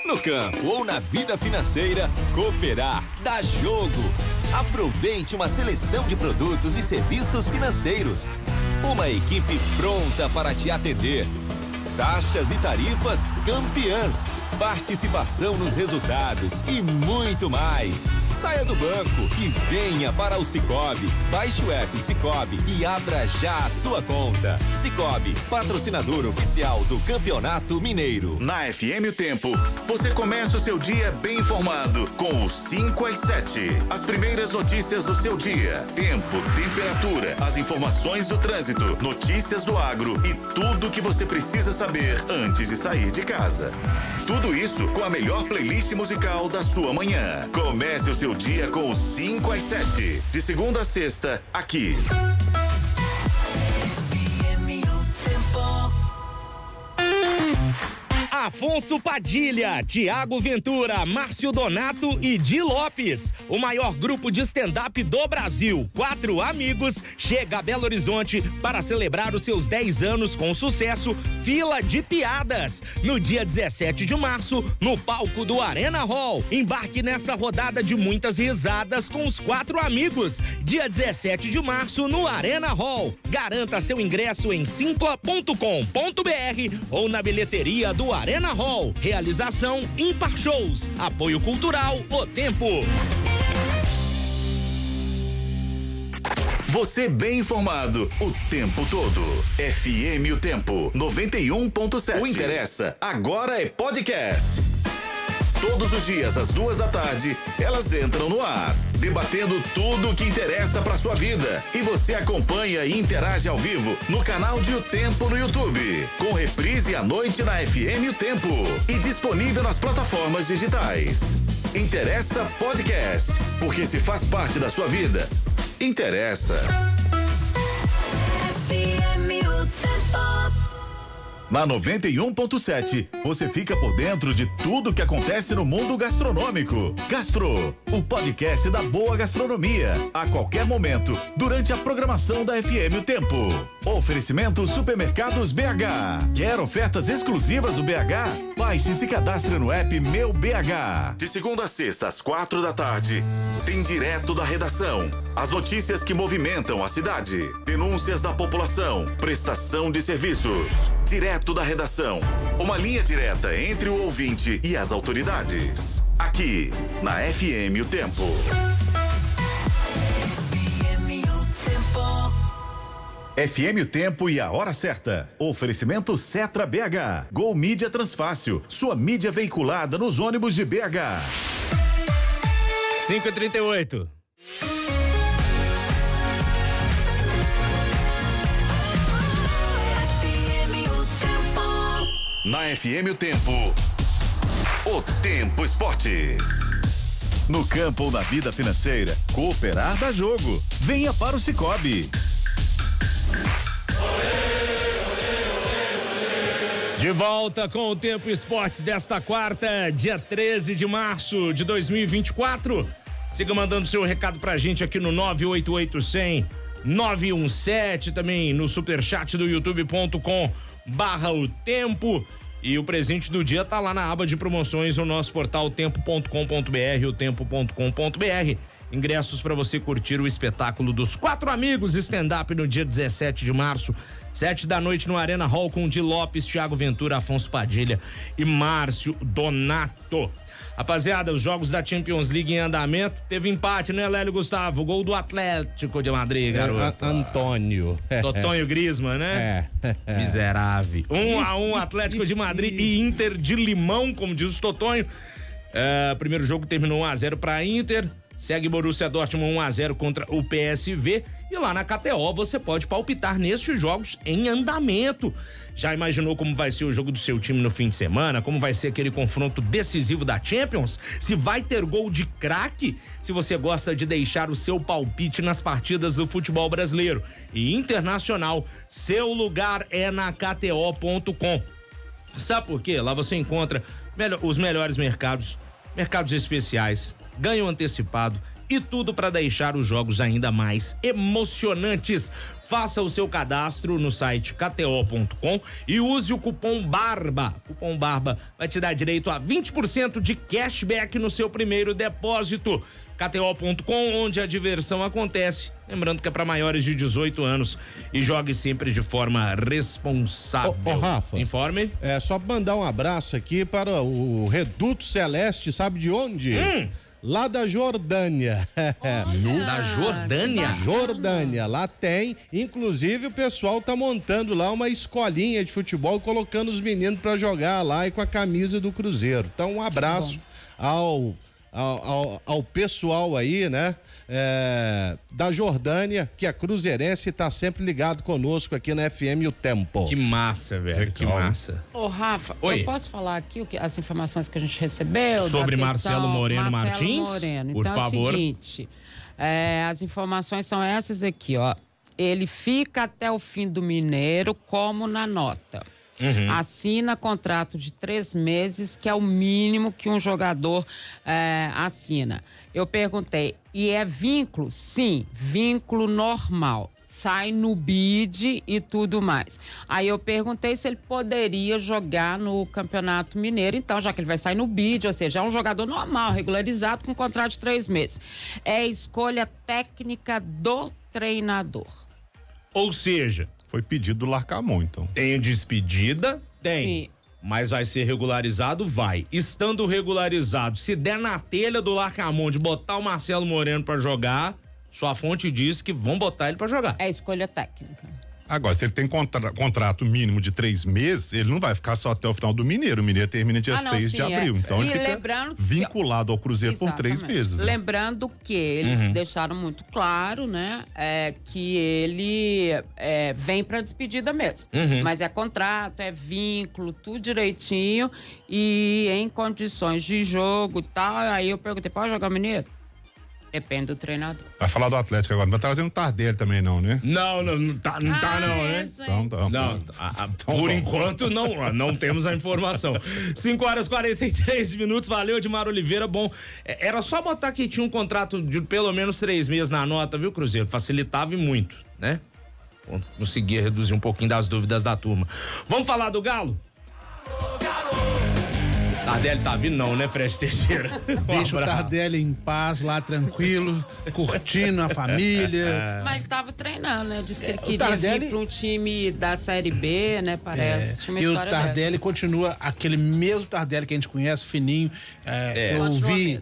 No campo ou na vida financeira, cooperar dá jogo. Aproveite uma seleção de produtos e serviços financeiros. Uma equipe pronta para te atender. Taxas e tarifas campeãs. Participação nos resultados e muito mais. Saia do banco e venha para o Sicoob. Baixe o app Sicoob e abra já a sua conta. Sicoob, patrocinador oficial do Campeonato Mineiro. Na FM o Tempo, você começa o seu dia bem informado com o 5 às 7. As primeiras notícias do seu dia. Tempo, temperatura, as informações do trânsito, notícias do agro e tudo o que você precisa saber antes de sair de casa. Tudo isso com a melhor playlist musical da sua manhã. Comece o seu dia com os 5 às 7, de segunda a sexta, aqui. A Afonso Padilha, Tiago Ventura, Márcio Donato e Di Lopes. O maior grupo de stand-up do Brasil, 4 amigos, chega a Belo Horizonte para celebrar os seus 10 anos com sucesso, Fila de Piadas. No dia 17 de março, no palco do Arena Hall. Embarque nessa rodada de muitas risadas com os 4 amigos. Dia 17 de março, no Arena Hall. Garanta seu ingresso em simpla.com.br ou na bilheteria do Arena Hall. Realização Impar Shows. Apoio Cultural O Tempo. Você bem informado o tempo todo. FM O Tempo 91.7. O interessa agora é podcast. Todos os dias às 14h, elas entram no ar, debatendo tudo o que interessa para sua vida. E você acompanha e interage ao vivo no canal de O Tempo no YouTube, com reprise à noite na FM O Tempo e disponível nas plataformas digitais. Interessa Podcast, porque se faz parte da sua vida, interessa. FM O Tempo. Na 91.7, você fica por dentro de tudo que acontece no mundo gastronômico. Gastro, o podcast da boa gastronomia, a qualquer momento, durante a programação da FM O Tempo. Oferecimento Supermercados BH. Quer ofertas exclusivas do BH? Baixe e se cadastre no app Meu BH. De segunda a sexta, às 16h, tem direto da redação. As notícias que movimentam a cidade, denúncias da população, prestação de serviços. Direto da redação, uma linha direta entre o ouvinte e as autoridades. Aqui, na FM O Tempo. FM O Tempo e a hora certa. Oferecimento Setra BH. Gol Mídia Transfácil, sua mídia veiculada nos ônibus de BH. 5h38. Na FM O Tempo Esportes. No campo ou na vida financeira, cooperar dá jogo. Venha para o Sicoob. De volta com o Tempo Esportes desta quarta, dia 13 de março de 2024. Siga mandando seu recado pra gente aqui no 988-100-917, também no superchat do youtube.com/O Tempo. E o presente do dia tá lá na aba de promoções no nosso portal tempo.com.br, otempo.com.br. Ingressos para você curtir o espetáculo dos 4 amigos stand-up no dia 17 de março, 19h no Arena Hall com Di Lopes, Thiago Ventura, Afonso Padilha e Márcio Donato. Rapaziada, os jogos da Champions League em andamento. Teve empate, né, Lélio Gustavo? Gol do Atlético de Madrid, garoto. Antônio. Totonho Griezmann, né? É. Miserável. 1-1, Atlético de Madrid e Inter de Milão, como diz o Totonho. Primeiro jogo terminou 1-0 pra Inter. Segue Borussia Dortmund 1-0 contra o PSV. E lá na KTO você pode palpitar nesses jogos em andamento. Já imaginou como vai ser o jogo do seu time no fim de semana? Como vai ser aquele confronto decisivo da Champions? Se vai ter gol de craque? Se você gosta de deixar o seu palpite nas partidas do futebol brasileiro e internacional, seu lugar é na KTO.com. Sabe por quê? Lá você encontra os melhores mercados, mercados especiais, ganho antecipado e tudo para deixar os jogos ainda mais emocionantes. Faça o seu cadastro no site kto.com e use o cupom BARBA. O cupom BARBA vai te dar direito a 20% de cashback no seu primeiro depósito. KTO.com, onde a diversão acontece. Lembrando que é para maiores de 18 anos e jogue sempre de forma responsável. Rafa, informe. É só mandar um abraço aqui para o Reduto Celeste, sabe de onde? Lá da Jordânia. Olha, da Jordânia? Jordânia, lá tem, inclusive o pessoal tá montando lá uma escolinha de futebol, colocando os meninos para jogar lá e com a camisa do Cruzeiro. Então um abraço ao pessoal aí, né? Da Jordânia, que é cruzeirense e tá sempre ligado conosco aqui na FM O Tempo. Que massa, velho, que massa. Ô, Rafa, oi. Eu posso falar aqui as informações que a gente recebeu? Sobre Marcelo Moreno Martins? Moreno. Por favor. É o seguinte, as informações são essas aqui, ó. Ele fica até o fim do Mineiro como na nota. Uhum. Assina contrato de 3 meses, que é o mínimo que um jogador assina. Eu perguntei, e é vínculo? Sim, vínculo normal. Sai no bid e tudo mais. Aí eu perguntei se ele poderia jogar no Campeonato Mineiro, então, já que ele vai sair no bid, ou seja, é um jogador normal, regularizado, com contrato de 3 meses. É escolha técnica do treinador. Ou seja... Foi pedido do Larcamón, então. Tem despedida? Tem. Sim. Mas vai ser regularizado? Vai. Estando regularizado, se der na telha do Larcamón de botar o Marcelo Moreno pra jogar... Sua fonte diz que vão botar ele pra jogar. É escolha técnica. Agora, se ele tem contrato mínimo de 3 meses, ele não vai ficar só até o final do Mineiro. O Mineiro termina dia 6 de abril. Então ele fica vinculado ao Cruzeiro por 3 meses. Né? Lembrando que eles deixaram muito claro, né? Que ele vem pra despedida mesmo. Uhum. Mas é contrato, é vínculo, tudo direitinho. E em condições de jogo e tal. Aí eu perguntei, pode jogar Mineiro? Depende do treinador. Vai falar do Atlético agora, não tá trazendo Tardelli também não, né? Não tá, né? Então, por enquanto não temos a informação. 5h43, valeu Edmar Oliveira, bom, era só botar que tinha um contrato de pelo menos 3 meses na nota, viu Cruzeiro? Facilitava e muito, né? Conseguia reduzir um pouquinho das dúvidas da turma. Vamos falar do Galo? Tardelli tá vindo não, né, Fred Teixeira? Deixa o Tardelli em paz, lá tranquilo, curtindo a família. Mas ele tava treinando, né? Disse que ele queria vir pra um time da Série B, né, parece. Tinha uma história. E o Tardelli continua aquele mesmo Tardelli que a gente conhece, fininho. Eu vi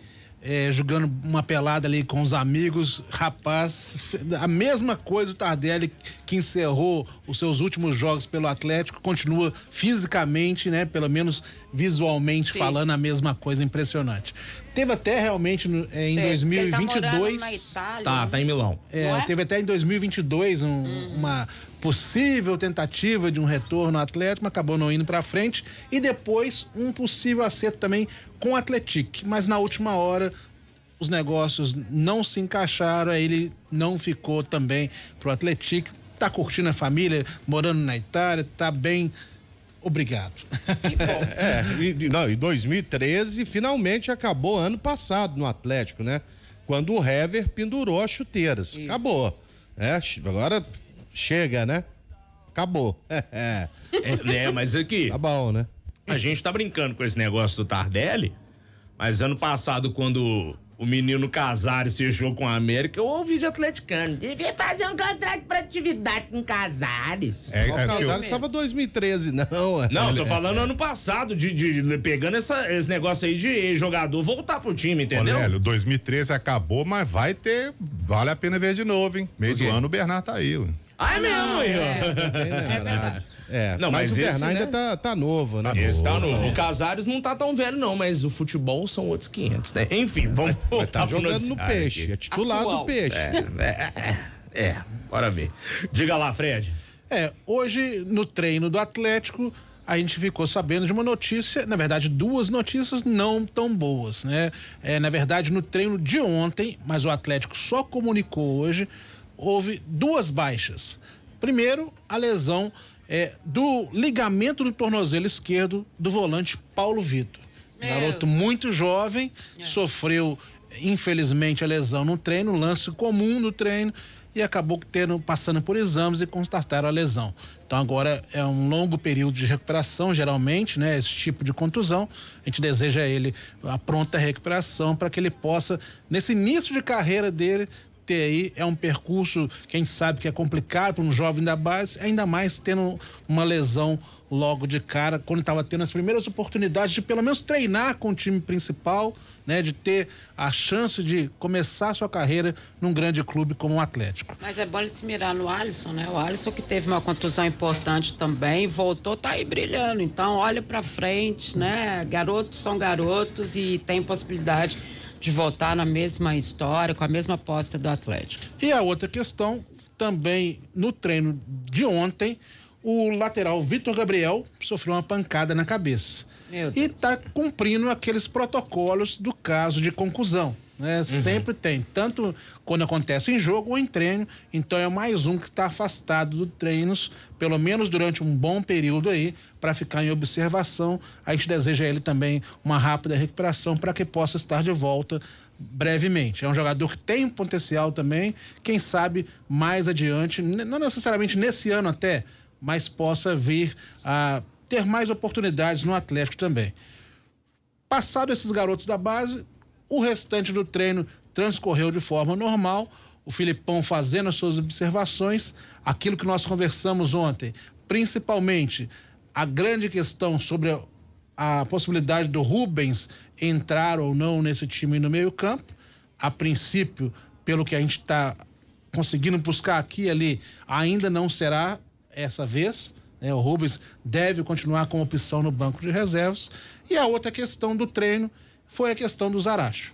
jogando uma pelada ali com os amigos, rapaz, a mesma coisa o Tardelli que encerrou os seus últimos jogos pelo Atlético, continua fisicamente, né, pelo menos visualmente falando a mesma coisa, impressionante. Teve até realmente em 2022... Tá, na Itália, tá em Milão. Teve até em 2022 uma possível tentativa de um retorno ao Atlético, mas acabou não indo pra frente, e depois um possível acerto também com o Atlético, mas na última hora os negócios não se encaixaram, aí ele não ficou também pro Atlético, tá curtindo a família, morando na Itália, tá bem... Obrigado. Que bom. E 2013 finalmente acabou ano passado no Atlético, né? Quando o Hever pendurou as chuteiras. Isso. Acabou. Agora chega, né? Acabou. Mas aqui... Tá bom, né? A gente tá brincando com esse negócio do Tardelli, mas ano passado, quando o menino Casares fechou com a América, eu ouvi de atleticano. Devia fazer um contrato pra atividade com Casares. O Casares estava em 2013, não. Não, tô falando ano passado, pegando esse negócio aí de jogador voltar pro time, entendeu? Olha, 2013 acabou, mas vai ter, vale a pena ver de novo, hein? Meio do ano o Bernardo tá aí, ué. Ah, é mesmo, é verdade. Não, mas o Bernardo ainda tá novo, né? Esse tá novo. O Casares não tá tão velho, não, mas o futebol são outros 500, né? Enfim, vamos voltar. Tá jogando no Peixe, é titular do Peixe. Bora ver. Diga lá, Fred. Hoje, no treino do Atlético, a gente ficou sabendo de uma notícia, na verdade, 2 notícias não tão boas, né? Na verdade, no treino de ontem, mas o Atlético só comunicou hoje, houve 2 baixas. Primeiro, a lesão do ligamento no tornozelo esquerdo do volante Paulo Vitor. Garoto muito jovem, sofreu, infelizmente, a lesão no treino, lance comum no treino, e acabou passando por exames e constataram a lesão. Então agora é um longo período de recuperação, geralmente, né? Esse tipo de contusão. A gente deseja a ele a pronta recuperação para que ele possa, nesse início de carreira dele, ter aí, é um percurso que a gente sabe que é complicado para um jovem da base, ainda mais tendo uma lesão logo de cara, quando estava tendo as primeiras oportunidades de pelo menos treinar com o time principal, né, de ter a chance de começar sua carreira num grande clube como o Atlético. Mas é bom ele se mirar no Alisson, né? O Alisson que teve uma contusão importante também, voltou, tá aí brilhando, então olha pra frente, né? Garotos são garotos e tem possibilidade de voltar na mesma história, com a mesma aposta do Atlético. E a outra questão, também no treino de ontem, o lateral Vitor Gabriel sofreu uma pancada na cabeça. E está cumprindo aqueles protocolos do caso de concussão. né? Uhum. Sempre tem, tanto quando acontece em jogo ou em treino, então é mais um que está afastado dos treinos, pelo menos durante um bom período aí, para ficar em observação. A gente deseja a ele também uma rápida recuperação para que possa estar de volta brevemente. É um jogador que tem potencial também, quem sabe mais adiante, não necessariamente nesse ano até, mas possa vir a ter mais oportunidades no Atlético também. Passado esses garotos da base, o restante do treino transcorreu de forma normal, o Filipão fazendo as suas observações, aquilo que nós conversamos ontem, principalmente a grande questão sobre a possibilidade do Rubens entrar ou não nesse time no meio-campo. A princípio, pelo que a gente está conseguindo buscar aqui e ali, ainda não será essa vez. O Rubens deve continuar com opção no banco de reservas. E a outra questão do treino foi a questão do Zaracho.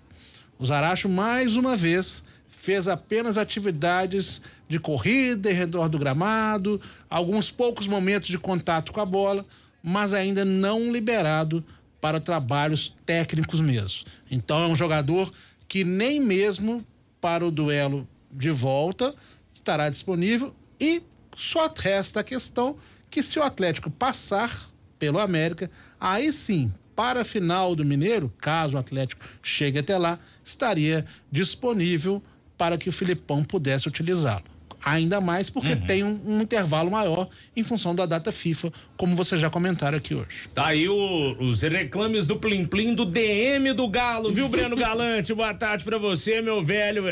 O Zaracho, mais uma vez, fez apenas atividades de corrida em redor do gramado, alguns poucos momentos de contato com a bola, mas ainda não liberado para trabalhos técnicos mesmo. Então é um jogador que nem mesmo para o duelo de volta estará disponível. E só resta a questão que, se o Atlético passar pelo América, aí sim, para a final do Mineiro, caso o Atlético chegue até lá, estaria disponível para que o Filipão pudesse utilizá-lo. Ainda mais porque tem um intervalo maior em função da data FIFA, como vocês já comentaram aqui hoje. Tá aí os reclames do Plim Plim do DM do Galo, viu, Breno Galante? Boa tarde pra você, meu velho.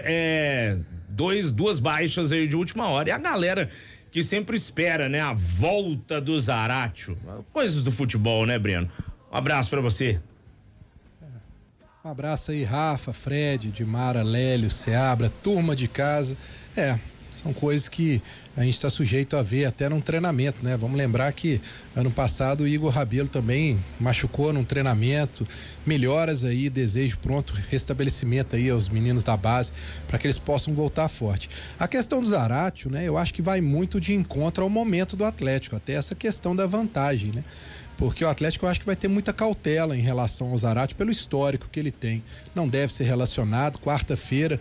Duas baixas aí de última hora. E a galera que sempre espera, né? A volta do Zaratio. Coisas do futebol, né, Breno? Um abraço pra você. Um abraço aí, Rafa, Fred, Dimara, Lélio, Seabra, turma de casa. São coisas que a gente está sujeito a ver até num treinamento, né? Vamos lembrar que ano passado o Igor Rabelo também machucou num treinamento. Melhoras aí, desejo pronto restabelecimento aí aos meninos da base para que eles possam voltar forte. A questão do Zaratio, né? Eu acho que vai muito de encontro ao momento do Atlético, até essa questão da vantagem, né? Porque o Atlético, eu acho que vai ter muita cautela em relação ao Zaratio pelo histórico que ele tem. Não deve ser relacionado. Quarta-feira,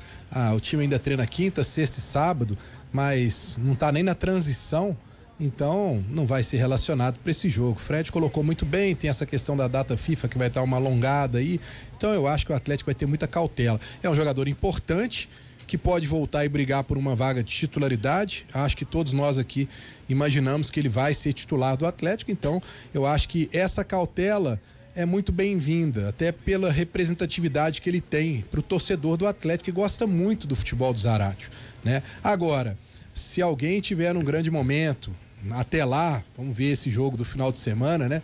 o time ainda treina quinta, sexta e sábado, mas não está nem na transição, então não vai ser relacionado para esse jogo. Fred colocou muito bem, tem essa questão da data FIFA que vai dar uma alongada aí, então eu acho que o Atlético vai ter muita cautela. É um jogador importante, que pode voltar e brigar por uma vaga de titularidade. Acho que todos nós aqui imaginamos que ele vai ser titular do Atlético, então eu acho que essa cautela é muito bem-vinda, até pela representatividade que ele tem para o torcedor do Atlético, que gosta muito do futebol do Zaratio, né? Agora, se alguém tiver num grande momento, até lá, vamos ver esse jogo do final de semana, né?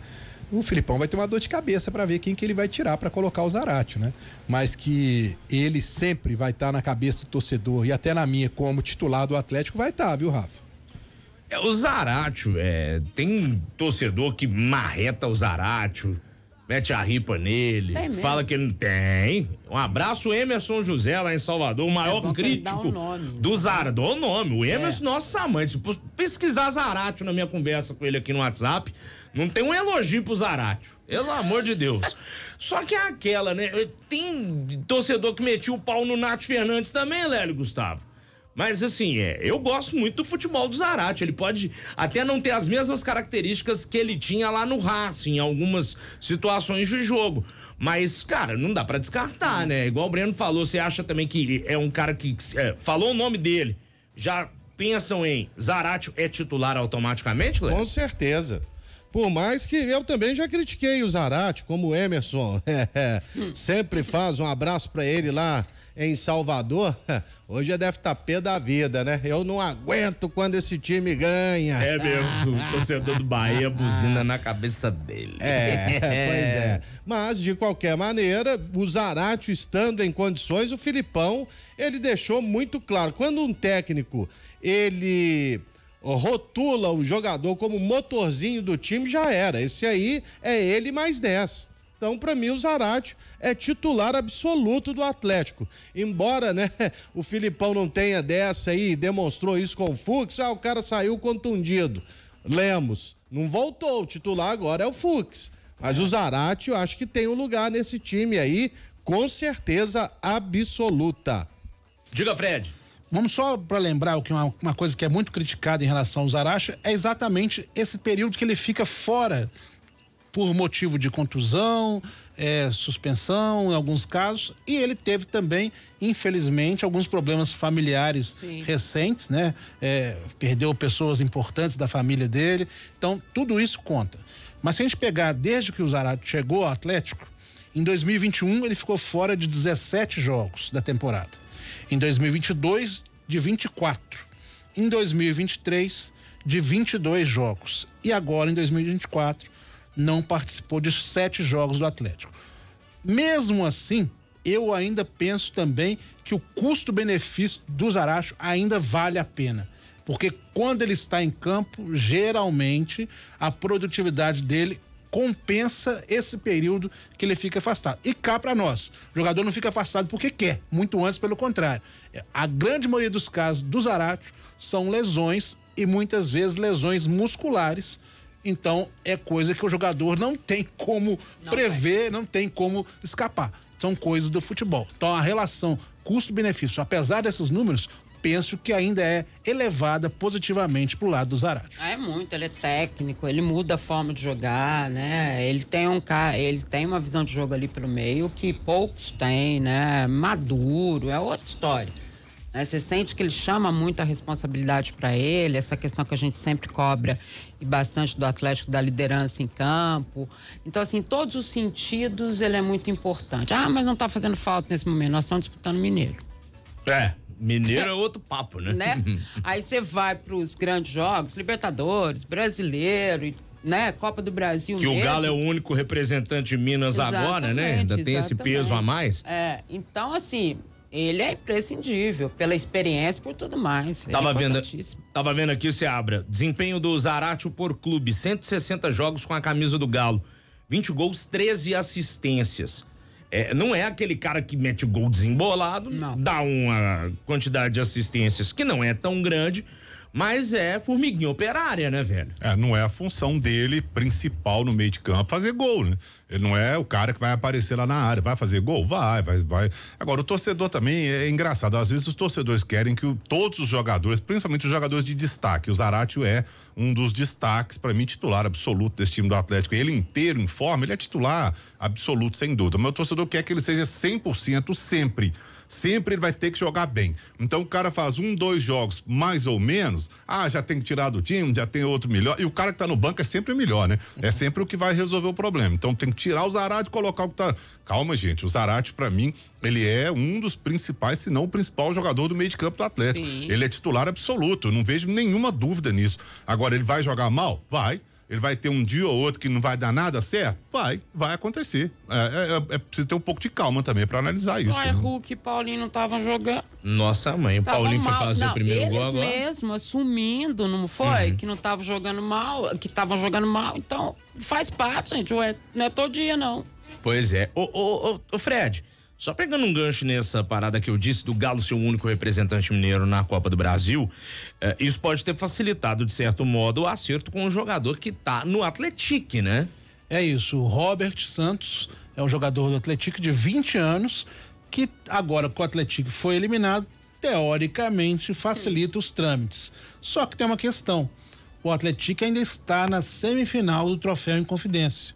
O Filipão vai ter uma dor de cabeça para ver quem que ele vai tirar para colocar o Zaratio, né? Mas que ele sempre vai estar na cabeça do torcedor e até na minha, como titular do Atlético, vai estar, viu, Rafa? O Zaratio, tem torcedor que marreta o Zaratio, mete a ripa nele, fala que ele não tem. Um abraço, Emerson José, lá em Salvador, o maior crítico do Zaratio. Dá o nome, o Emerson, nosso amante. Se pesquisar Zaratio na minha conversa com ele aqui no WhatsApp, não tem um elogio pro Zaratio, pelo amor de Deus. Só que é aquela, né? Tem torcedor que metiu o pau no Nath Fernandes também, Lélio Gustavo. Mas assim, eu gosto muito do futebol do Zaratio. Ele pode até não ter as mesmas características que ele tinha lá no Racing, em algumas situações de jogo. Mas, cara, não dá pra descartar, né? Igual o Breno falou, você acha também que é um cara que falou o nome dele, já pensam em Zaratio é titular automaticamente, Léo? Com certeza. Por mais que eu também já critiquei o Zaratio, como o Emerson. Sempre faz um abraço pra ele lá em Salvador. Hoje já deve estar pé da vida, né? Eu não aguento quando esse time ganha. É mesmo, o torcedor do Bahia buzina na cabeça dele. Pois é. Mas, de qualquer maneira, o Zaratio estando em condições, o Filipão, ele deixou muito claro. Quando um técnico, ele rotula o jogador como motorzinho do time, já era. Esse aí é ele mais 10. Então, para mim, o Zaratio é titular absoluto do Atlético. Embora, né, o Filipão não tenha dessa aí, demonstrou isso com o Fux, o cara saiu contundido. Lemos, não voltou, o titular agora é o Fux. Mas o Zaratio, eu acho que tem um lugar nesse time aí, com certeza absoluta. Diga, Fred. Vamos só para lembrar que uma coisa que é muito criticada em relação ao Zaracha é exatamente esse período que ele fica fora por motivo de contusão, suspensão em alguns casos, e ele teve também, infelizmente, alguns problemas familiares recentes, né? Perdeu pessoas importantes da família dele, então tudo isso conta. Mas se a gente pegar desde que o Zaracho chegou ao Atlético, em 2021 ele ficou fora de 17 jogos da temporada. Em 2022, de 24. Em 2023, de 22 jogos. E agora, em 2024, não participou de 7 jogos do Atlético. Mesmo assim, eu ainda penso também que o custo-benefício do Zaracho ainda vale a pena. Porque quando ele está em campo, geralmente, a produtividade dele compensa esse período que ele fica afastado. E cá para nós, o jogador não fica afastado porque quer, muito antes pelo contrário. A grande maioria dos casos do Zaracho são lesões e muitas vezes lesões musculares, então é coisa que o jogador não tem como prever, não tem como escapar. São coisas do futebol. Então a relação custo-benefício, apesar desses números, penso que ainda é elevada positivamente pro lado do Zaracho. É muito, ele é técnico, ele muda a forma de jogar, né? Ele tem uma visão de jogo ali pelo meio que poucos têm, né? Maduro, é outra história. Você sente que ele chama muita responsabilidade para ele, essa questão que a gente sempre cobra e bastante do Atlético, da liderança em campo. Então, assim, em todos os sentidos ele é muito importante. Ah, mas não tá fazendo falta nesse momento, nós estamos disputando Mineiro. Mineiro é outro papo, né? Aí você vai pros grandes jogos, Libertadores, Brasileiro, né? Copa do Brasil mesmo. Que o Galo é o único representante de Minas agora, né? Ainda tem esse peso a mais. Então, assim, ele é imprescindível pela experiência, por tudo mais. Tava vendo aqui, você abra. Desempenho do Zaracho por clube, 160 jogos com a camisa do Galo, 20 gols, 13 assistências. Não é aquele cara que mete gol desembolado, não. Dá uma quantidade de assistências que não é tão grande, mas é formiguinha operária, né, velho? Não é a função dele principal no meio de campo fazer gol, né? Ele não é o cara que vai aparecer lá na área, vai fazer gol? Vai. Agora, o torcedor também é engraçado, às vezes os torcedores querem que todos os jogadores, principalmente os jogadores de destaque, o Zaracho é um dos destaques, para mim, titular absoluto desse time do Atlético, ele inteiro em forma, ele é titular absoluto, sem dúvida, mas o torcedor quer que ele seja 100% sempre. Sempre ele vai ter que jogar bem. Então o cara faz 1, 2 jogos mais ou menos, já tem que tirar do time, já tem outro melhor, e o cara que tá no banco é sempre o melhor, né? É sempre o que vai resolver o problema. Então tem que tirar o Zaracho e colocar o que tá... Calma, gente, o Zaracho pra mim, ele é um dos principais, se não o principal jogador do meio de campo do Atlético. Sim. Ele é titular absoluto, eu não vejo nenhuma dúvida nisso. Agora, ele vai jogar mal? Vai. Ele vai ter um dia ou outro que não vai dar nada certo? Vai acontecer. É preciso ter um pouco de calma também pra analisar isso. Mas Hulk e Paulinho não estavam jogando. Nossa mãe, o Paulinho foi fazer o primeiro gol agora. Eles mesmo assumindo, não foi? Que não estavam jogando mal, que estavam jogando mal. Então, faz parte, gente. Ué, não é todo dia, não. Pois é. Ô Fred, só pegando um gancho nessa parada que eu disse do Galo ser o único representante mineiro na Copa do Brasil, isso pode ter facilitado, de certo modo, o acerto com o jogador que tá no Atlético, né? É isso, o Robert Santos é um jogador do Atlético de 20 anos, que agora que o Atlético foi eliminado, teoricamente facilita os trâmites. Só que tem uma questão, o Atlético ainda está na semifinal do Troféu Inconfidência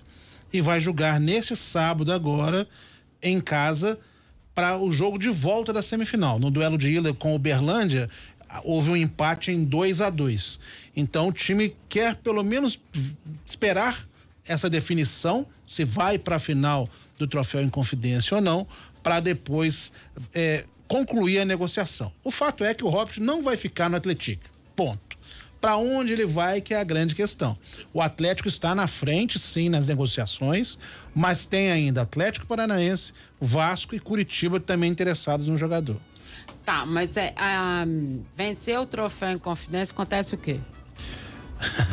e vai jogar neste sábado agora em casa para o jogo de volta da semifinal. No duelo de ida com o Uberlândia, houve um empate em 2-2. Então o time quer pelo menos esperar essa definição, se vai para a final do Troféu Inconfidência ou não, para depois concluir a negociação. O fato é que o Robert não vai ficar no Atlético. Ponto. Para onde ele vai, que é a grande questão. O Atlético está na frente, sim, nas negociações, mas tem ainda Atlético Paranaense, Vasco e Curitiba também interessados no jogador. Tá, mas vencer o Troféu Inconfidência acontece o quê?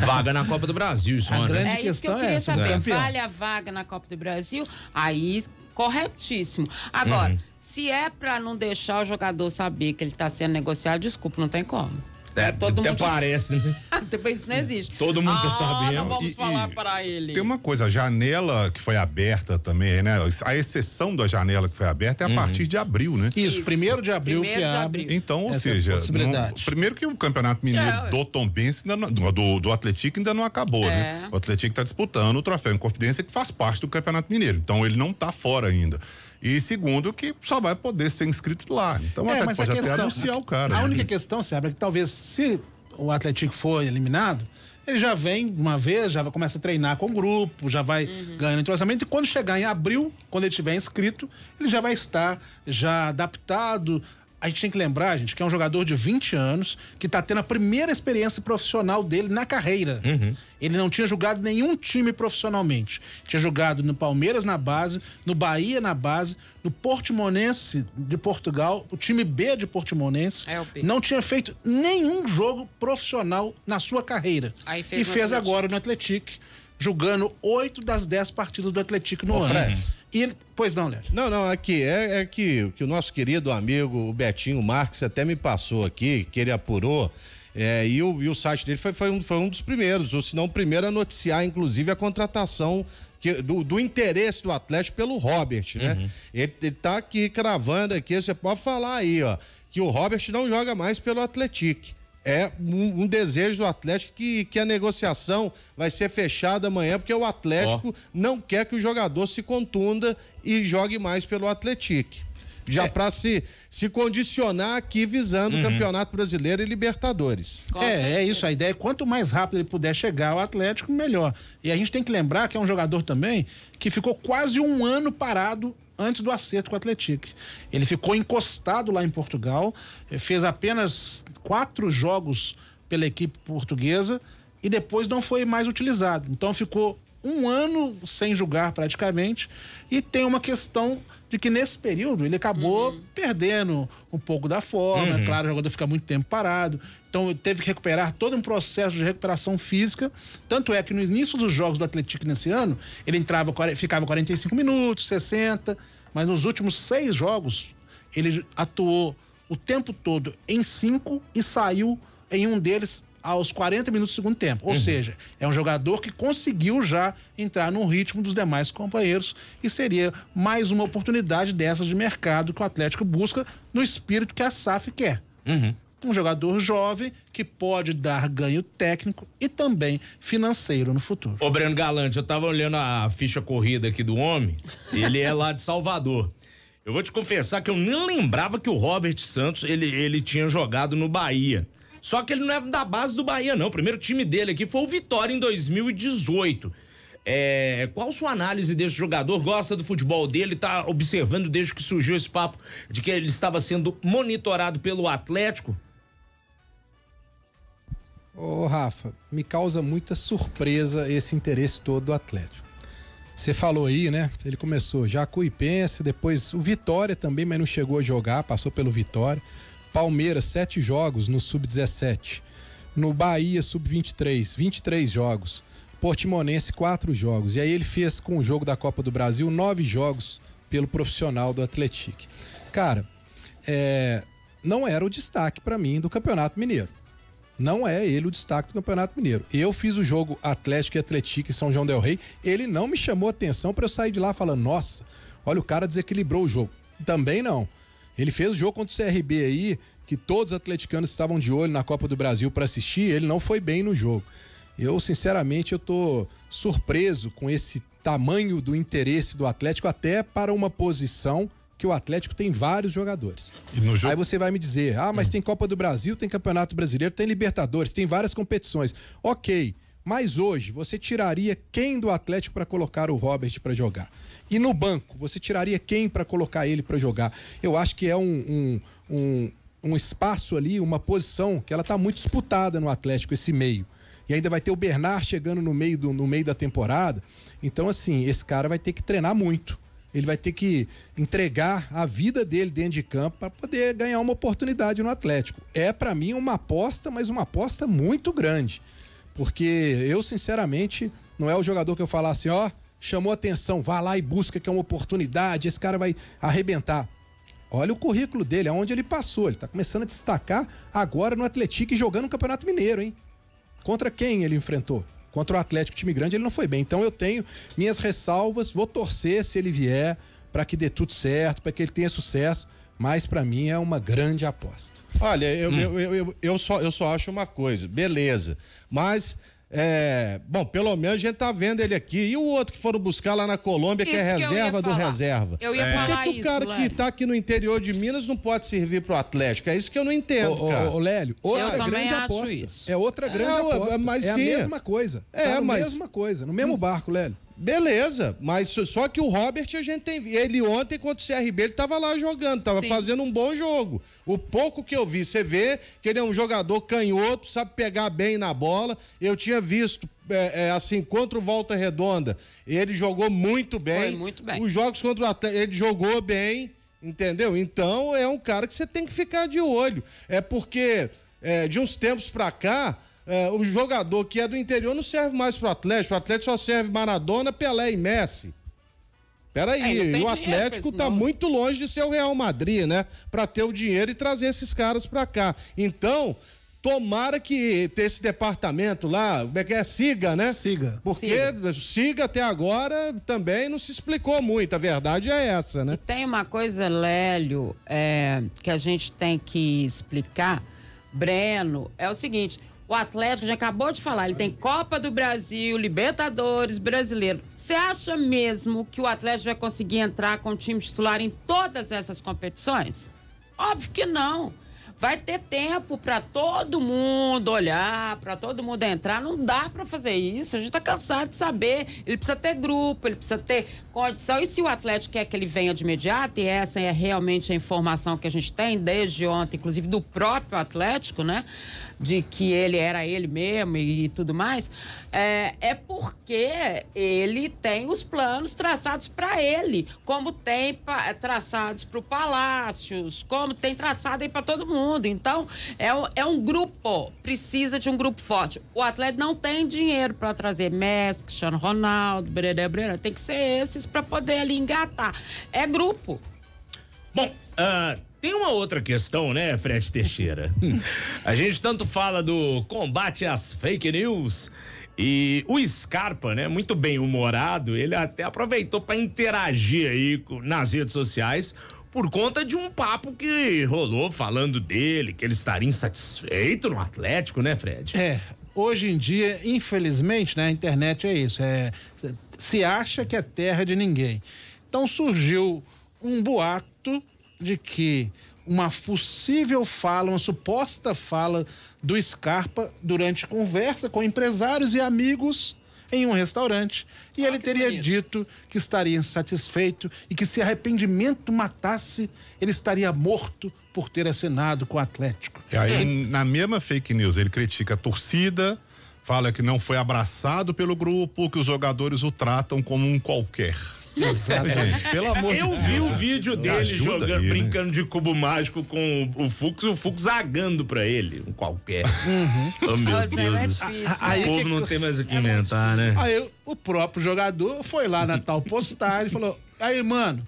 Vaga na Copa do Brasil, isso, né? Grande questão, isso que eu queria saber. Vale a vaga na Copa do Brasil? Aí, corretíssimo. Agora, se é para não deixar o jogador saber que ele tá sendo negociado, desculpa, não tem como. É, todo até mundo parece, né? Depois isso não existe. Todo mundo tá sabendo. Não vamos falar para ele. Tem uma coisa, a janela que foi aberta também, né? A exceção da janela que foi aberta é a partir de abril, né? Isso, 1º de abril que abre. Então, ou seja, primeiro que o Campeonato Mineiro do Tombense, do Atlético ainda não acabou, né? O Atlético tá disputando o troféu em confidência que faz parte do Campeonato Mineiro. Então, ele não tá fora ainda. E segundo, que só vai poder ser inscrito lá. Então, até mas pode a questão, até anunciar o cara. A única questão, Sebra, é que talvez se o Atlético for eliminado, ele já vem uma vez, já começa a treinar com o grupo, já vai ganhando entrosamento. E quando chegar em abril, quando ele estiver inscrito, ele já vai estar já adaptado. A gente tem que lembrar, gente, que é um jogador de 20 anos que tá tendo a primeira experiência profissional dele na carreira. Ele não tinha jogado nenhum time profissionalmente. Tinha jogado no Palmeiras na base, no Bahia na base, no Portimonense de Portugal, o time B de Portimonense. Não tinha feito nenhum jogo profissional na sua carreira. E fez agora no Atlético, jogando 8 das 10 partidas do Atlético no ano. E ele... Pois não, Léo. Não, não, aqui é que o nosso querido amigo, o Betinho Marques, até me passou aqui, que ele apurou, e o site dele foi um dos primeiros, ou se não o primeiro a noticiar, inclusive, a contratação do interesse do Atlético pelo Robert, né? Ele tá aqui cravando aqui, você pode falar aí, ó, que o Robert não joga mais pelo Atlético. É um desejo do Atlético que a negociação vai ser fechada amanhã, porque o Atlético não quer que o jogador se contunda e jogue mais pelo Atlético. Já para se condicionar aqui visando o Campeonato Brasileiro e Libertadores. É isso, a ideia é quanto mais rápido ele puder chegar ao Atlético, melhor. E a gente tem que lembrar que é um jogador também que ficou quase um ano parado antes do acerto com o Atlético. Ele ficou encostado lá em Portugal, fez apenas 4 jogos pela equipe portuguesa e depois não foi mais utilizado. Então ficou um ano sem jogar praticamente, e tem uma questão de que nesse período ele acabou perdendo um pouco da forma, claro, o jogador fica muito tempo parado, então teve que recuperar todo um processo de recuperação física, tanto é que no início dos jogos do Atlético nesse ano, ele ficava 45 minutos, 60, mas nos últimos 6 jogos, ele atuou o tempo todo em 5 e saiu em um deles aos 40 minutos do segundo tempo. Ou seja, é um jogador que conseguiu já entrar no ritmo dos demais companheiros, e seria mais uma oportunidade dessas de mercado que o Atlético busca no espírito que a SAF quer. Um jogador jovem que pode dar ganho técnico e também financeiro no futuro. Ô Breno Galante, eu tava olhando a ficha corrida aqui do homem, ele é lá de Salvador. Eu vou te confessar que eu nem lembrava que o Robert Santos, ele tinha jogado no Bahia. Só que ele não é da base do Bahia, não. O primeiro time dele aqui foi o Vitória em 2018. Qual sua análise desse jogador? Gosta do futebol dele? Tá observando desde que surgiu esse papo de que ele estava sendo monitorado pelo Atlético? Ô, Rafa, me causa muita surpresa esse interesse todo do Atlético. Você falou aí, né? Ele começou já com o Ipense, depois o Vitória também, mas não chegou a jogar, passou pelo Vitória. Palmeiras, 7 jogos no sub-17. No Bahia, sub-23, 23 jogos. Portimonense, 4 jogos. E aí ele fez, com o jogo da Copa do Brasil, 9 jogos pelo profissional do Atlético. Cara, não era o destaque para mim do Campeonato Mineiro. Não é ele o destaque do Campeonato Mineiro. Eu fiz o jogo Atlético e Atlético em São João del Rei. Ele não me chamou atenção para eu sair de lá falando, nossa, olha, o cara desequilibrou o jogo. Também não. Ele fez o jogo contra o CRB aí, que todos os atleticanos estavam de olho na Copa do Brasil para assistir, ele não foi bem no jogo. Eu, sinceramente, eu tô surpreso com esse tamanho do interesse do Atlético, até para uma posição que o Atlético tem vários jogadores. E no jogo... Aí você vai me dizer, mas tem Copa do Brasil, tem Campeonato Brasileiro, tem Libertadores, tem várias competições. Ok, mas hoje você tiraria quem do Atlético para colocar o Robert para jogar? E no banco, você tiraria quem para colocar ele para jogar? Eu acho que é um espaço ali, uma posição que ela tá muito disputada no Atlético, esse meio. E ainda vai ter o Bernard chegando no meio da temporada. Então, assim, esse cara vai ter que treinar muito. Ele vai ter que entregar a vida dele dentro de campo para poder ganhar uma oportunidade no Atlético. É, para mim, uma aposta, mas uma aposta muito grande. Porque eu, sinceramente, não é o jogador que eu falar assim, chamou atenção, vá lá e busca, que é uma oportunidade, esse cara vai arrebentar. Olha o currículo dele, aonde ele passou. Ele tá começando a destacar agora no Atlético e jogando no Campeonato Mineiro, hein? Contra quem ele enfrentou? Contra o Atlético, time grande, ele não foi bem. Então eu tenho minhas ressalvas, vou torcer se ele vier para que dê tudo certo, para que ele tenha sucesso, mas para mim é uma grande aposta. Olha, eu só acho uma coisa, beleza, mas... É, bom, pelo menos a gente tá vendo ele aqui. E o outro que foram buscar lá na Colômbia, que é reserva do reserva. Eu ia falar isso, o cara que tá aqui no interior de Minas não pode servir pro Atlético? É isso que eu não entendo, cara. Ô, Lélio, outra grande aposta. É outra grande aposta. É a mesma coisa. É a mesma coisa, no mesmo barco, Lélio. Beleza, mas só que o Robert a gente tem... Ele ontem contra o CRB, ele tava lá jogando, tava fazendo um bom jogo. O pouco que eu vi, você vê que ele é um jogador canhoto, sabe pegar bem na bola. Eu tinha visto, assim, contra o Volta Redonda, ele jogou muito bem. Foi muito bem. Os jogos contra o Atlético, ele jogou bem, entendeu? Então, é um cara que você tem que ficar de olho. É porque, de uns tempos pra cá... o jogador que é do interior não serve mais pro Atlético. O Atlético só serve Maradona, Pelé e Messi. Peraí, o Atlético tá muito longe de ser o Real Madrid, né? Pra ter o dinheiro e trazer esses caras pra cá. Então, tomara que ter esse departamento lá, é SIGA, né? SIGA. Porque SIGA até agora também não se explicou muito, a verdade é essa, né? E tem uma coisa, Lélio, que a gente tem que explicar, Breno, é o seguinte... O Atlético já acabou de falar, ele tem Copa do Brasil, Libertadores, Brasileiro. Você acha mesmo que o Atlético vai conseguir entrar com o time titular em todas essas competições? Óbvio que não. Vai ter tempo para todo mundo olhar, para todo mundo entrar. Não dá para fazer isso. A gente tá cansado de saber. Ele precisa ter grupo, ele precisa ter condição. E se o Atlético quer que ele venha de imediato, e essa é realmente a informação que a gente tem desde ontem, inclusive do próprio Atlético, né? De que ele era ele mesmo e tudo mais, porque ele tem os planos traçados para ele, como tem traçados para o Palácios, como tem traçado aí para todo mundo. Então, é um grupo, precisa de um grupo forte. O Atlético não tem dinheiro para trazer Messi, Cristiano Ronaldo, Breda, tem que ser esses para poder ali engatar. É grupo. Bom, tem uma outra questão, né, Fred Teixeira? A gente tanto fala do combate às fake news e o Scarpa, né, muito bem humorado, ele até aproveitou para interagir aí nas redes sociais por conta de um papo que rolou falando dele, que ele estaria insatisfeito no Atlético, né, Fred? Hoje em dia, infelizmente, né, a internet é isso, se acha que é terra de ninguém. Então surgiu um boato de que uma possível fala, uma suposta fala do Scarpa durante conversa com empresários e amigos em um restaurante, e ele teria dito que estaria insatisfeito e que se arrependimento matasse, ele estaria morto por ter assinado com o Atlético. E aí, na mesma fake news, ele critica a torcida, fala que não foi abraçado pelo grupo, que os jogadores o tratam como um qualquer. Exatamente. Gente, pelo amor de Deus. Eu vi o vídeo dele jogando, aí, brincando, né, de cubo mágico com o Fux, e o Fux zagando pra ele, um qualquer. Oh, meu Deus. É difícil, aí o povo não tem mais o que inventar, né? Aí o próprio jogador foi lá na tal postagem e falou, aí, mano,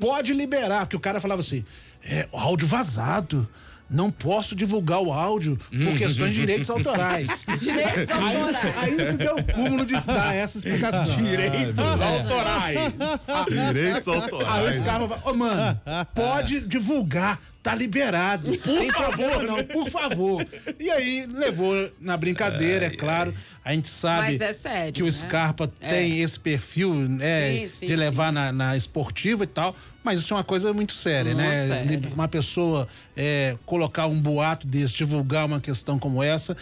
pode liberar, porque o cara falava assim, o áudio vazado, não posso divulgar o áudio por questões de direitos autorais. Direitos autorais. Aí isso deu o cúmulo de dar essa explicação. Direitos autorais. Aí os caras falam, mano, pode divulgar, tá liberado. Por favor, não, por favor. E aí levou na brincadeira, é claro. A gente sabe que o Scarpa tem esse perfil, né, de levar na esportiva e tal, mas isso é uma coisa muito séria, né? Sério. Uma pessoa colocar um boato desse, divulgar uma questão como essa,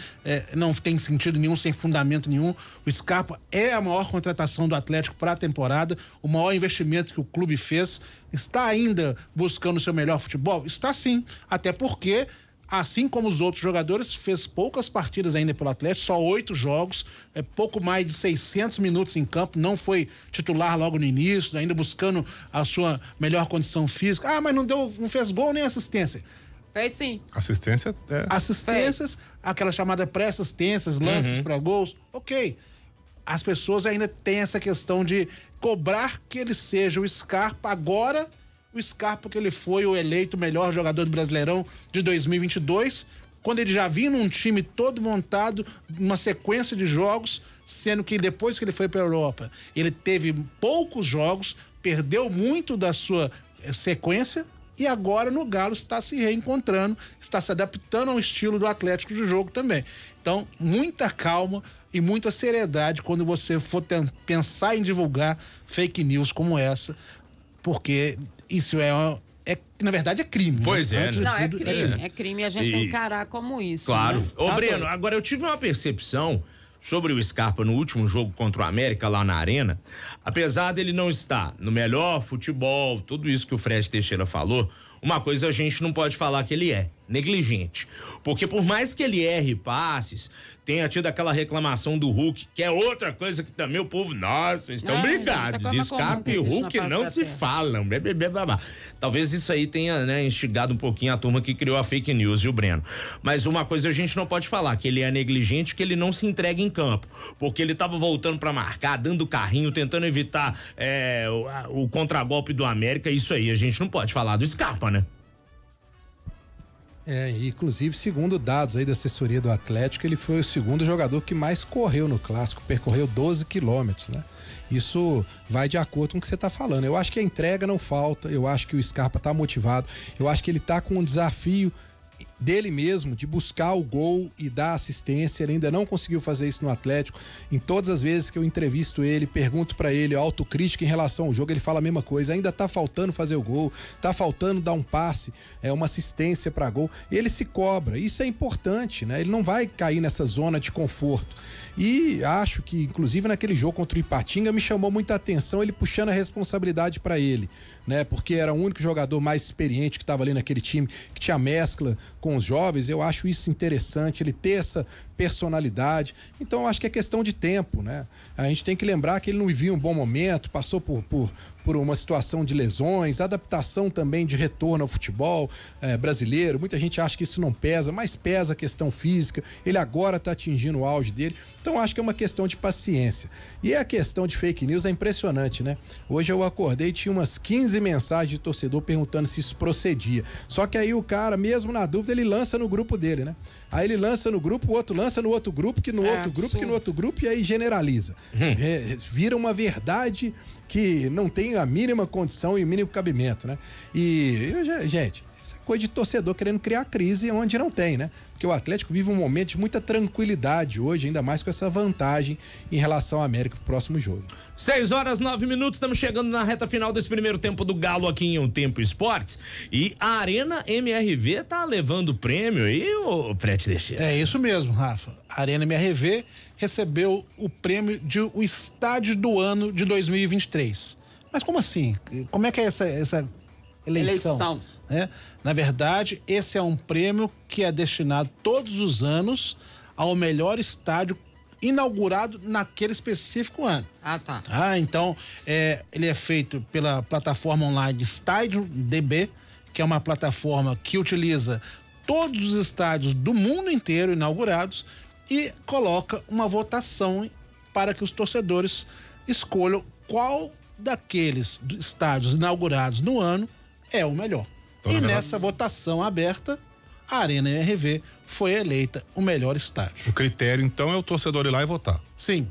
não tem sentido nenhum, sem fundamento nenhum. O Scarpa é a maior contratação do Atlético para a temporada, o maior investimento que o clube fez. Está ainda buscando o seu melhor futebol? Está sim, até porque... Assim como os outros jogadores, fez poucas partidas ainda pelo Atlético, só 8 jogos, pouco mais de 600 minutos em campo, não foi titular logo no início, ainda buscando a sua melhor condição física. Ah, mas não fez gol nem assistência. Fez sim. Assistência? Assistências, aquela chamada pré-assistências, lances para gols, ok. As pessoas ainda têm essa questão de cobrar que ele seja o Scarpa agora. o Scarpa, que ele foi o eleito melhor jogador do Brasileirão de 2022, quando ele já vinha num time todo montado, uma sequência de jogos, sendo que depois que ele foi para a Europa, ele teve poucos jogos, perdeu muito da sua sequência, e agora no Galo está se reencontrando, está se adaptando ao estilo do Atlético de jogo também. Então, muita calma e muita seriedade quando você for pensar em divulgar fake news como essa, porque isso na verdade é crime. Pois né? Não, é crime. É crime, a gente tem que encarar como isso. Claro. Né? Ô, Breno, agora eu tive uma percepção sobre o Scarpa no último jogo contra o América lá na Arena. Apesar dele não estar no melhor futebol, tudo isso que o Fred Teixeira falou, uma coisa a gente não pode falar que ele é negligente, porque por mais que ele erre passes, tenha tido aquela reclamação do Hulk, que é outra coisa que também o povo, nossa, estão brigados, Scarpa e Hulk não se falam, talvez isso aí tenha, né, instigado um pouquinho a turma que criou a fake news e o Breno, mas uma coisa a gente não pode falar, que ele é negligente, que ele não se entrega em campo, porque ele tava voltando pra marcar, dando carrinho, tentando evitar o contragolpe do América, isso aí a gente não pode falar do Scarpa, né? É, inclusive, segundo dados aí da assessoria do Atlético, ele foi o segundo jogador que mais correu no Clássico, percorreu 12 quilômetros, né? Isso vai de acordo com o que você tá falando. Eu acho que a entrega não falta, eu acho que o Scarpa tá motivado, eu acho que ele tá com um desafio dele mesmo, de buscar o gol e dar assistência, ele ainda não conseguiu fazer isso no Atlético. Em todas as vezes que eu entrevisto ele, pergunto pra ele autocrítica em relação ao jogo, ele fala a mesma coisa, ainda tá faltando fazer o gol, tá faltando dar um passe, uma assistência pra gol, ele se cobra, isso é importante, né? Ele não vai cair nessa zona de conforto, e acho que inclusive naquele jogo contra o Ipatinga me chamou muita atenção ele puxando a responsabilidade pra ele, né? Porque era o único jogador mais experiente que tava ali naquele time, que tinha mescla com os jovens, eu acho isso interessante, ele ter essa personalidade. Então eu acho que é questão de tempo, né? A gente tem que lembrar que ele não vivia um bom momento, passou por uma situação de lesões, adaptação também de retorno ao futebol brasileiro, muita gente acha que isso não pesa, mas pesa a questão física, ele agora tá atingindo o auge dele, então acho que é uma questão de paciência. E a questão de fake news é impressionante, né? Hoje eu acordei e tinha umas 15 mensagens de torcedor perguntando se isso procedia, só que aí o cara, mesmo na dúvida, ele lança no grupo dele, né? Aí ele lança no grupo, o outro lança no outro grupo, que no outro grupo, que no outro grupo, e aí generaliza. Vira uma verdade que não tem a mínima condição e o mínimo cabimento, né? E, gente, isso é coisa de torcedor querendo criar crise onde não tem, né? Porque o Atlético vive um momento de muita tranquilidade hoje, ainda mais com essa vantagem em relação ao América pro próximo jogo. 6:09, estamos chegando na reta final desse primeiro tempo do Galo aqui em Um Tempo Esportes, e a Arena MRV tá levando o prêmio aí, o Fred Teixeira. É isso mesmo, Rafa. A Arena MRV recebeu o prêmio de o estádio do ano de 2023. Mas como assim? Como é que é essa eleição? Né? Na verdade, esse é um prêmio que é destinado todos os anos ao melhor estádio inaugurado naquele específico ano. Ah, tá. Ah, então, ele é feito pela plataforma online Estádio DB, que é uma plataforma que utiliza todos os estádios do mundo inteiro inaugurados e coloca uma votação para que os torcedores escolham qual daqueles estádios inaugurados no ano é o melhor. E nessa votação aberta, a Arena MRV foi eleita o melhor estádio. O critério, então, é o torcedor ir lá e votar. Sim.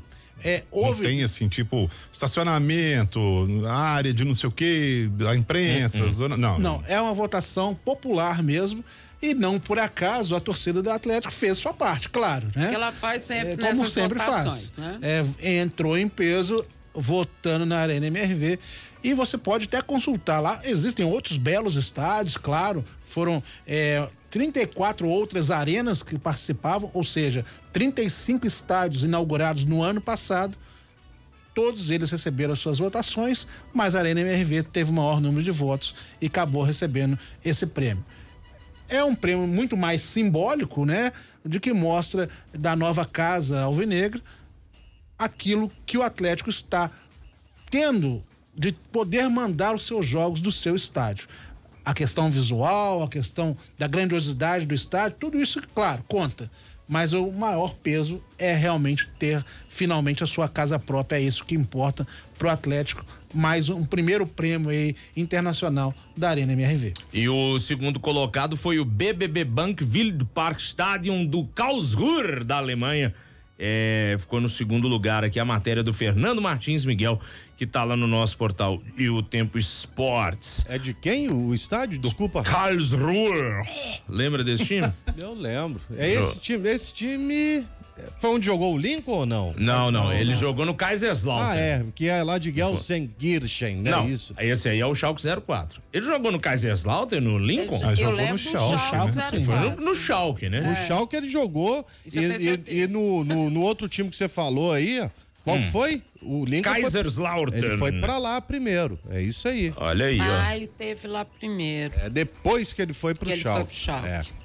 Não tem, assim, tipo, estacionamento, área de não sei o quê, a imprensa, zona... Não, é uma votação popular mesmo, e não por acaso a torcida do Atlético fez sua parte, claro, né? Que ela faz sempre nessas como sempre votações, faz. Né? Entrou em peso votando na Arena MRV, e você pode até consultar lá, existem outros belos estádios, claro, foram 34 outras arenas que participavam, ou seja, 35 estádios inaugurados no ano passado, todos eles receberam as suas votações, mas a Arena MRV teve o maior número de votos e acabou recebendo esse prêmio. É um prêmio muito mais simbólico, né, de que mostra da nova casa alvinegra aquilo que o Atlético está tendo de poder mandar os seus jogos do seu estádio. A questão visual, a questão da grandiosidade do estádio, tudo isso, claro, conta. Mas o maior peso é realmente ter finalmente a sua casa própria, é isso que importa pro Atlético mais um primeiro prêmio aí internacional da Arena MRV. E o segundo colocado foi o BBB Bank Wildparkstadion do Karlsruhe, da Alemanha. Ficou no segundo lugar aqui a matéria do Fernando Martins Miguel, que tá lá no nosso portal. E o Tempo Esportes. É de quem o estádio? Desculpa. Karlsruhe. Lembra desse time? Eu lembro. É esse time. Esse time foi onde jogou o Lincoln ou não? Não. Ele jogou no Kaiserslautern. Que é lá de Gelsenkirchen, né? Não, isso. Esse aí é o Schalke 04. Ele jogou no Kaiserslautern, no Lincoln? Ele jogou no Schalke. Foi no Schalke, né? No Schalke ele jogou. E no outro time que você falou aí, qual foi? O Lincoln Kaiserslautern. Ele foi pra lá primeiro, é isso aí. Olha aí, ó. Ele teve lá primeiro. É depois que ele foi pro Schalke.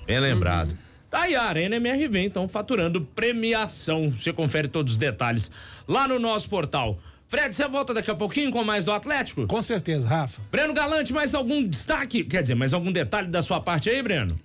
Bem lembrado. Tá aí a Arena MRV, então, faturando premiação. Você confere todos os detalhes lá no nosso portal. Fred, você volta daqui a pouquinho com mais do Atlético? Com certeza, Rafa. Breno Galante, mais algum destaque? Quer dizer, mais algum detalhe da sua parte aí, Breno?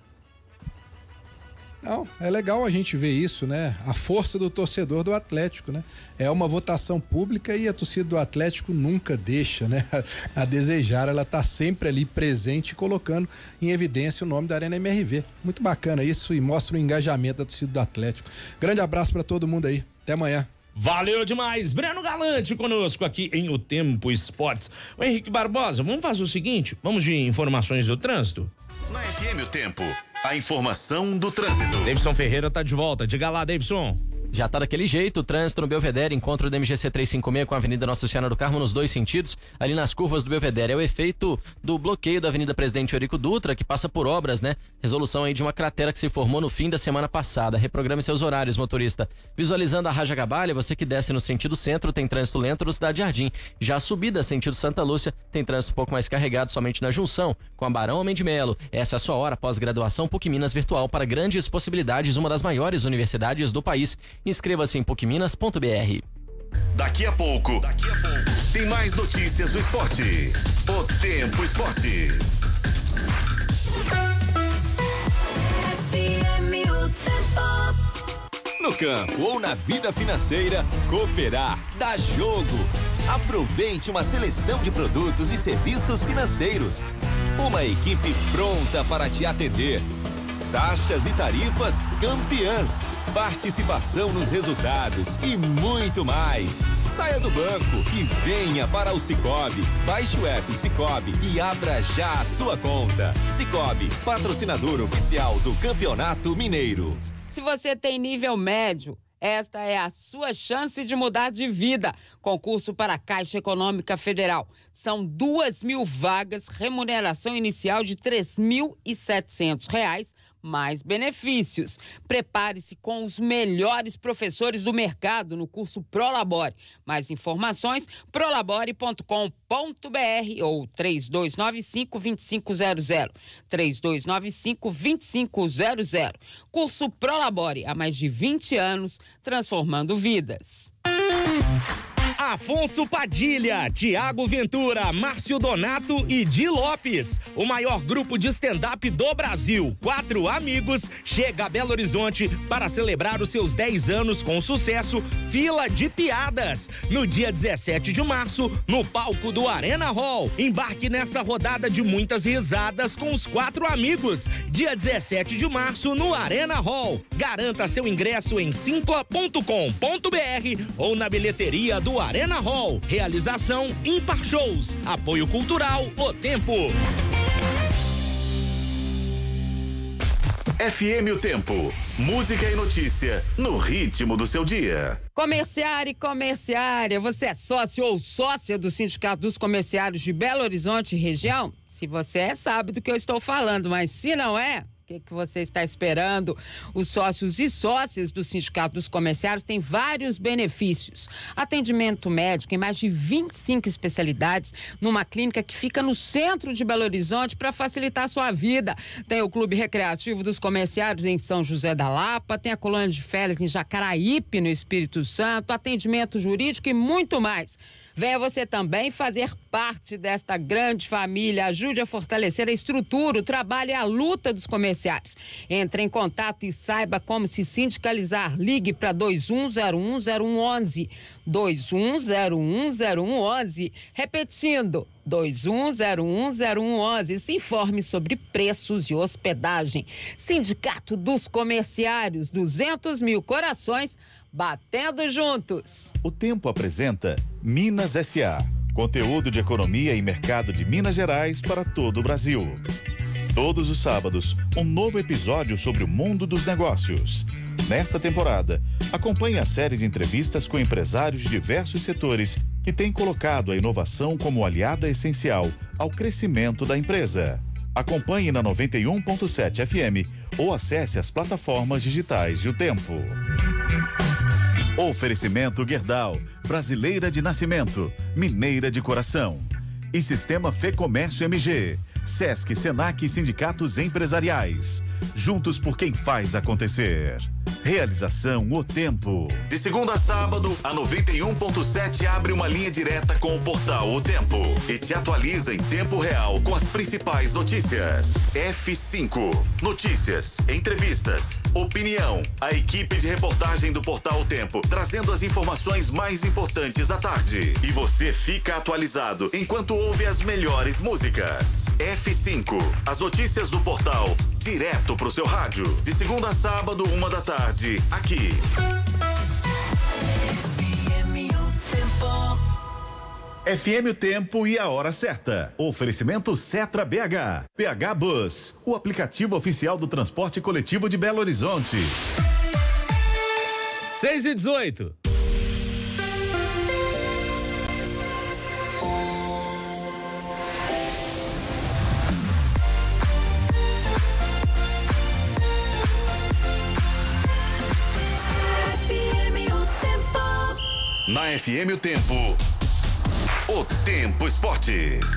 Não, é legal a gente ver isso, né? A força do torcedor do Atlético, né? É uma votação pública e a torcida do Atlético nunca deixa, né? A desejar, ela tá sempre ali presente, colocando em evidência o nome da Arena MRV. Muito bacana isso e mostra o engajamento da torcida do Atlético. Grande abraço para todo mundo aí. Até amanhã. Valeu demais, Breno Galante conosco aqui em O Tempo Esportes. O Henrique Barbosa, vamos fazer o seguinte, vamos de informações do trânsito? Na FM O Tempo, a informação do trânsito. Davidson Ferreira tá de volta, diga lá, Davidson. Já tá daquele jeito, trânsito no Belvedere, encontro do MGC 356 com a Avenida Nossa Senhora do Carmo nos dois sentidos, ali nas curvas do Belvedere. É o efeito do bloqueio da Avenida Presidente Eurico Dutra, que passa por obras, né? Resolução aí de uma cratera que se formou no fim da semana passada. Reprograme seus horários, motorista. Visualizando a Raja Gabalha, você que desce no sentido centro, tem trânsito lento no Cidade Jardim. Já a subida, sentido Santa Lúcia, tem trânsito um pouco mais carregado, somente na junção com a Barão Homem de Melo. Essa é a sua hora, pós-graduação PUC Minas Virtual para grandes possibilidades, uma das maiores universidades do país. Inscreva-se em pucminas.br. Daqui a pouco, tem mais notícias do esporte. O Tempo Esportes. No campo ou na vida financeira, cooperar dá jogo. Aproveite uma seleção de produtos e serviços financeiros. Uma equipe pronta para te atender. Taxas e tarifas campeãs, participação nos resultados e muito mais. Saia do banco e venha para o Sicoob. Baixe o app Sicoob e abra já a sua conta. Sicoob, patrocinador oficial do Campeonato Mineiro. Se você tem nível médio, esta é a sua chance de mudar de vida. Concurso para a Caixa Econômica Federal. São 2.000 vagas, remuneração inicial de R$ 3.700, mais benefícios. Prepare-se com os melhores professores do mercado no curso Prolabore. Mais informações, prolabore.com.br ou 3295-2500. 3295-2500. Curso Prolabore, há mais de 20 anos, transformando vidas. Afonso Padilha, Tiago Ventura, Márcio Donato e Di Lopes. O maior grupo de stand-up do Brasil, 4 amigos, chega a Belo Horizonte para celebrar os seus 10 anos com sucesso, Fila de Piadas. No dia 17 de março, no palco do Arena Hall. Embarque nessa rodada de muitas risadas com os 4 amigos. Dia 17 de março, no Arena Hall. Garanta seu ingresso em simpla.com.br ou na bilheteria do Arena Hall. Realização Impar Shows. Apoio Cultural O Tempo. FM O Tempo. Música e notícia no ritmo do seu dia. Comerciário e comerciária, você é sócio ou sócia do Sindicato dos Comerciários de Belo Horizonte e região? Se você é, sabe do que eu estou falando, mas se não é, o que você está esperando? Os sócios e sócias do Sindicato dos Comerciários têm vários benefícios. Atendimento médico em mais de 25 especialidades numa clínica que fica no centro de Belo Horizonte para facilitar a sua vida. Tem o Clube Recreativo dos Comerciários em São José da Lapa, tem a Colônia de Férias em Jacaraípe, no Espírito Santo, atendimento jurídico e muito mais. Venha você também fazer parte desta grande família. Ajude a fortalecer a estrutura, o trabalho e a luta dos comerciários previdenciárias. Entre em contato e saiba como se sindicalizar. Ligue para 21010111. 21010111. Repetindo, 21010111. Se informe sobre preços e hospedagem. Sindicato dos Comerciários, 200.000 corações batendo juntos. O Tempo apresenta Minas S.A., conteúdo de economia e mercado de Minas Gerais para todo o Brasil. Todos os sábados, um novo episódio sobre o mundo dos negócios. Nesta temporada, acompanhe a série de entrevistas com empresários de diversos setores que têm colocado a inovação como aliada essencial ao crescimento da empresa. Acompanhe na 91.7 FM ou acesse as plataformas digitais de O Tempo. Oferecimento Gerdau, brasileira de nascimento, mineira de coração. E Sistema Fê Comércio MG, Sesc, Senac e sindicatos empresariais. Juntos por quem faz acontecer. Realização O Tempo. De segunda a sábado, a 91.7 abre uma linha direta com o portal O Tempo e te atualiza em tempo real com as principais notícias. F5. Notícias, entrevistas, opinião. A equipe de reportagem do portal O Tempo trazendo as informações mais importantes da tarde. E você fica atualizado enquanto ouve as melhores músicas. F5. As notícias do portal direto pro seu rádio. De segunda a sábado, 1 da tarde. Aqui. FM O Tempo e a hora certa. Oferecimento Setra BH. BH Bus, o aplicativo oficial do transporte coletivo de Belo Horizonte. 6:18. Na FM O Tempo Esportes.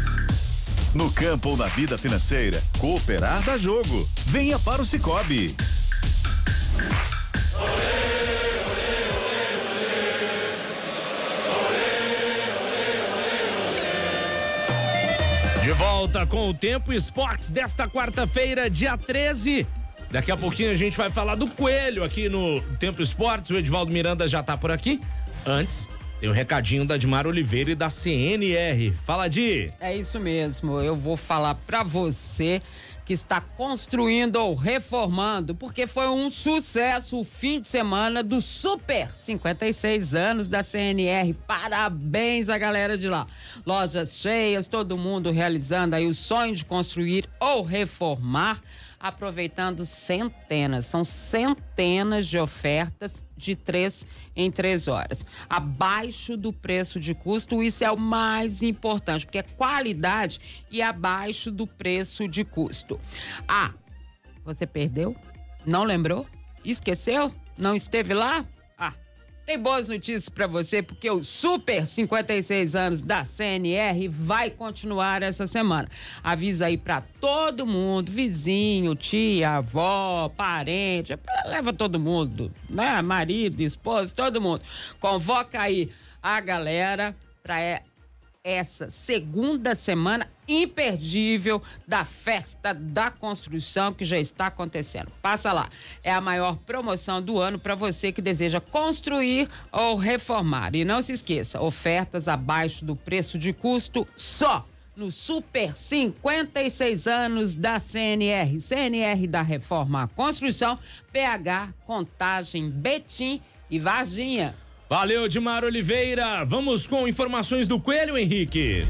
No campo ou na vida financeira, cooperar dá jogo. Venha para o Sicoob. De volta com O Tempo Esportes desta quarta-feira, dia 13. Daqui a pouquinho a gente vai falar do Coelho aqui no Tempo Esportes. O Edivaldo Miranda já tá por aqui. Antes, tem um recadinho da Admar Oliveira e da CNR. Fala, Di! É isso mesmo, eu vou falar pra você que está construindo ou reformando, porque foi um sucesso o fim de semana do Super 56 anos da CNR. Parabéns à galera de lá. Lojas cheias, todo mundo realizando aí o sonho de construir ou reformar, aproveitando centenas, são centenas de ofertas de 3 em 3 horas. Abaixo do preço de custo, isso é o mais importante, porque é qualidade e abaixo do preço de custo. Ah, você perdeu? Não lembrou? Esqueceu? Não esteve lá? Ah, tem boas notícias para você, porque o Super 56 anos da CNR vai continuar essa semana. Avisa aí para todo mundo, vizinho, tia, avó, parente, leva todo mundo, né? Marido, esposa, todo mundo. Convoca aí a galera para essa segunda semana imperdível da Festa da Construção, que já está acontecendo. Passa lá, é a maior promoção do ano para você que deseja construir ou reformar. E não se esqueça, ofertas abaixo do preço de custo só no Super 56 anos da CNR. CNR da Reforma à Construção, PH, Contagem, Betim e Varginha. Valeu, Dimar Oliveira. Vamos com informações do Coelho, Henrique.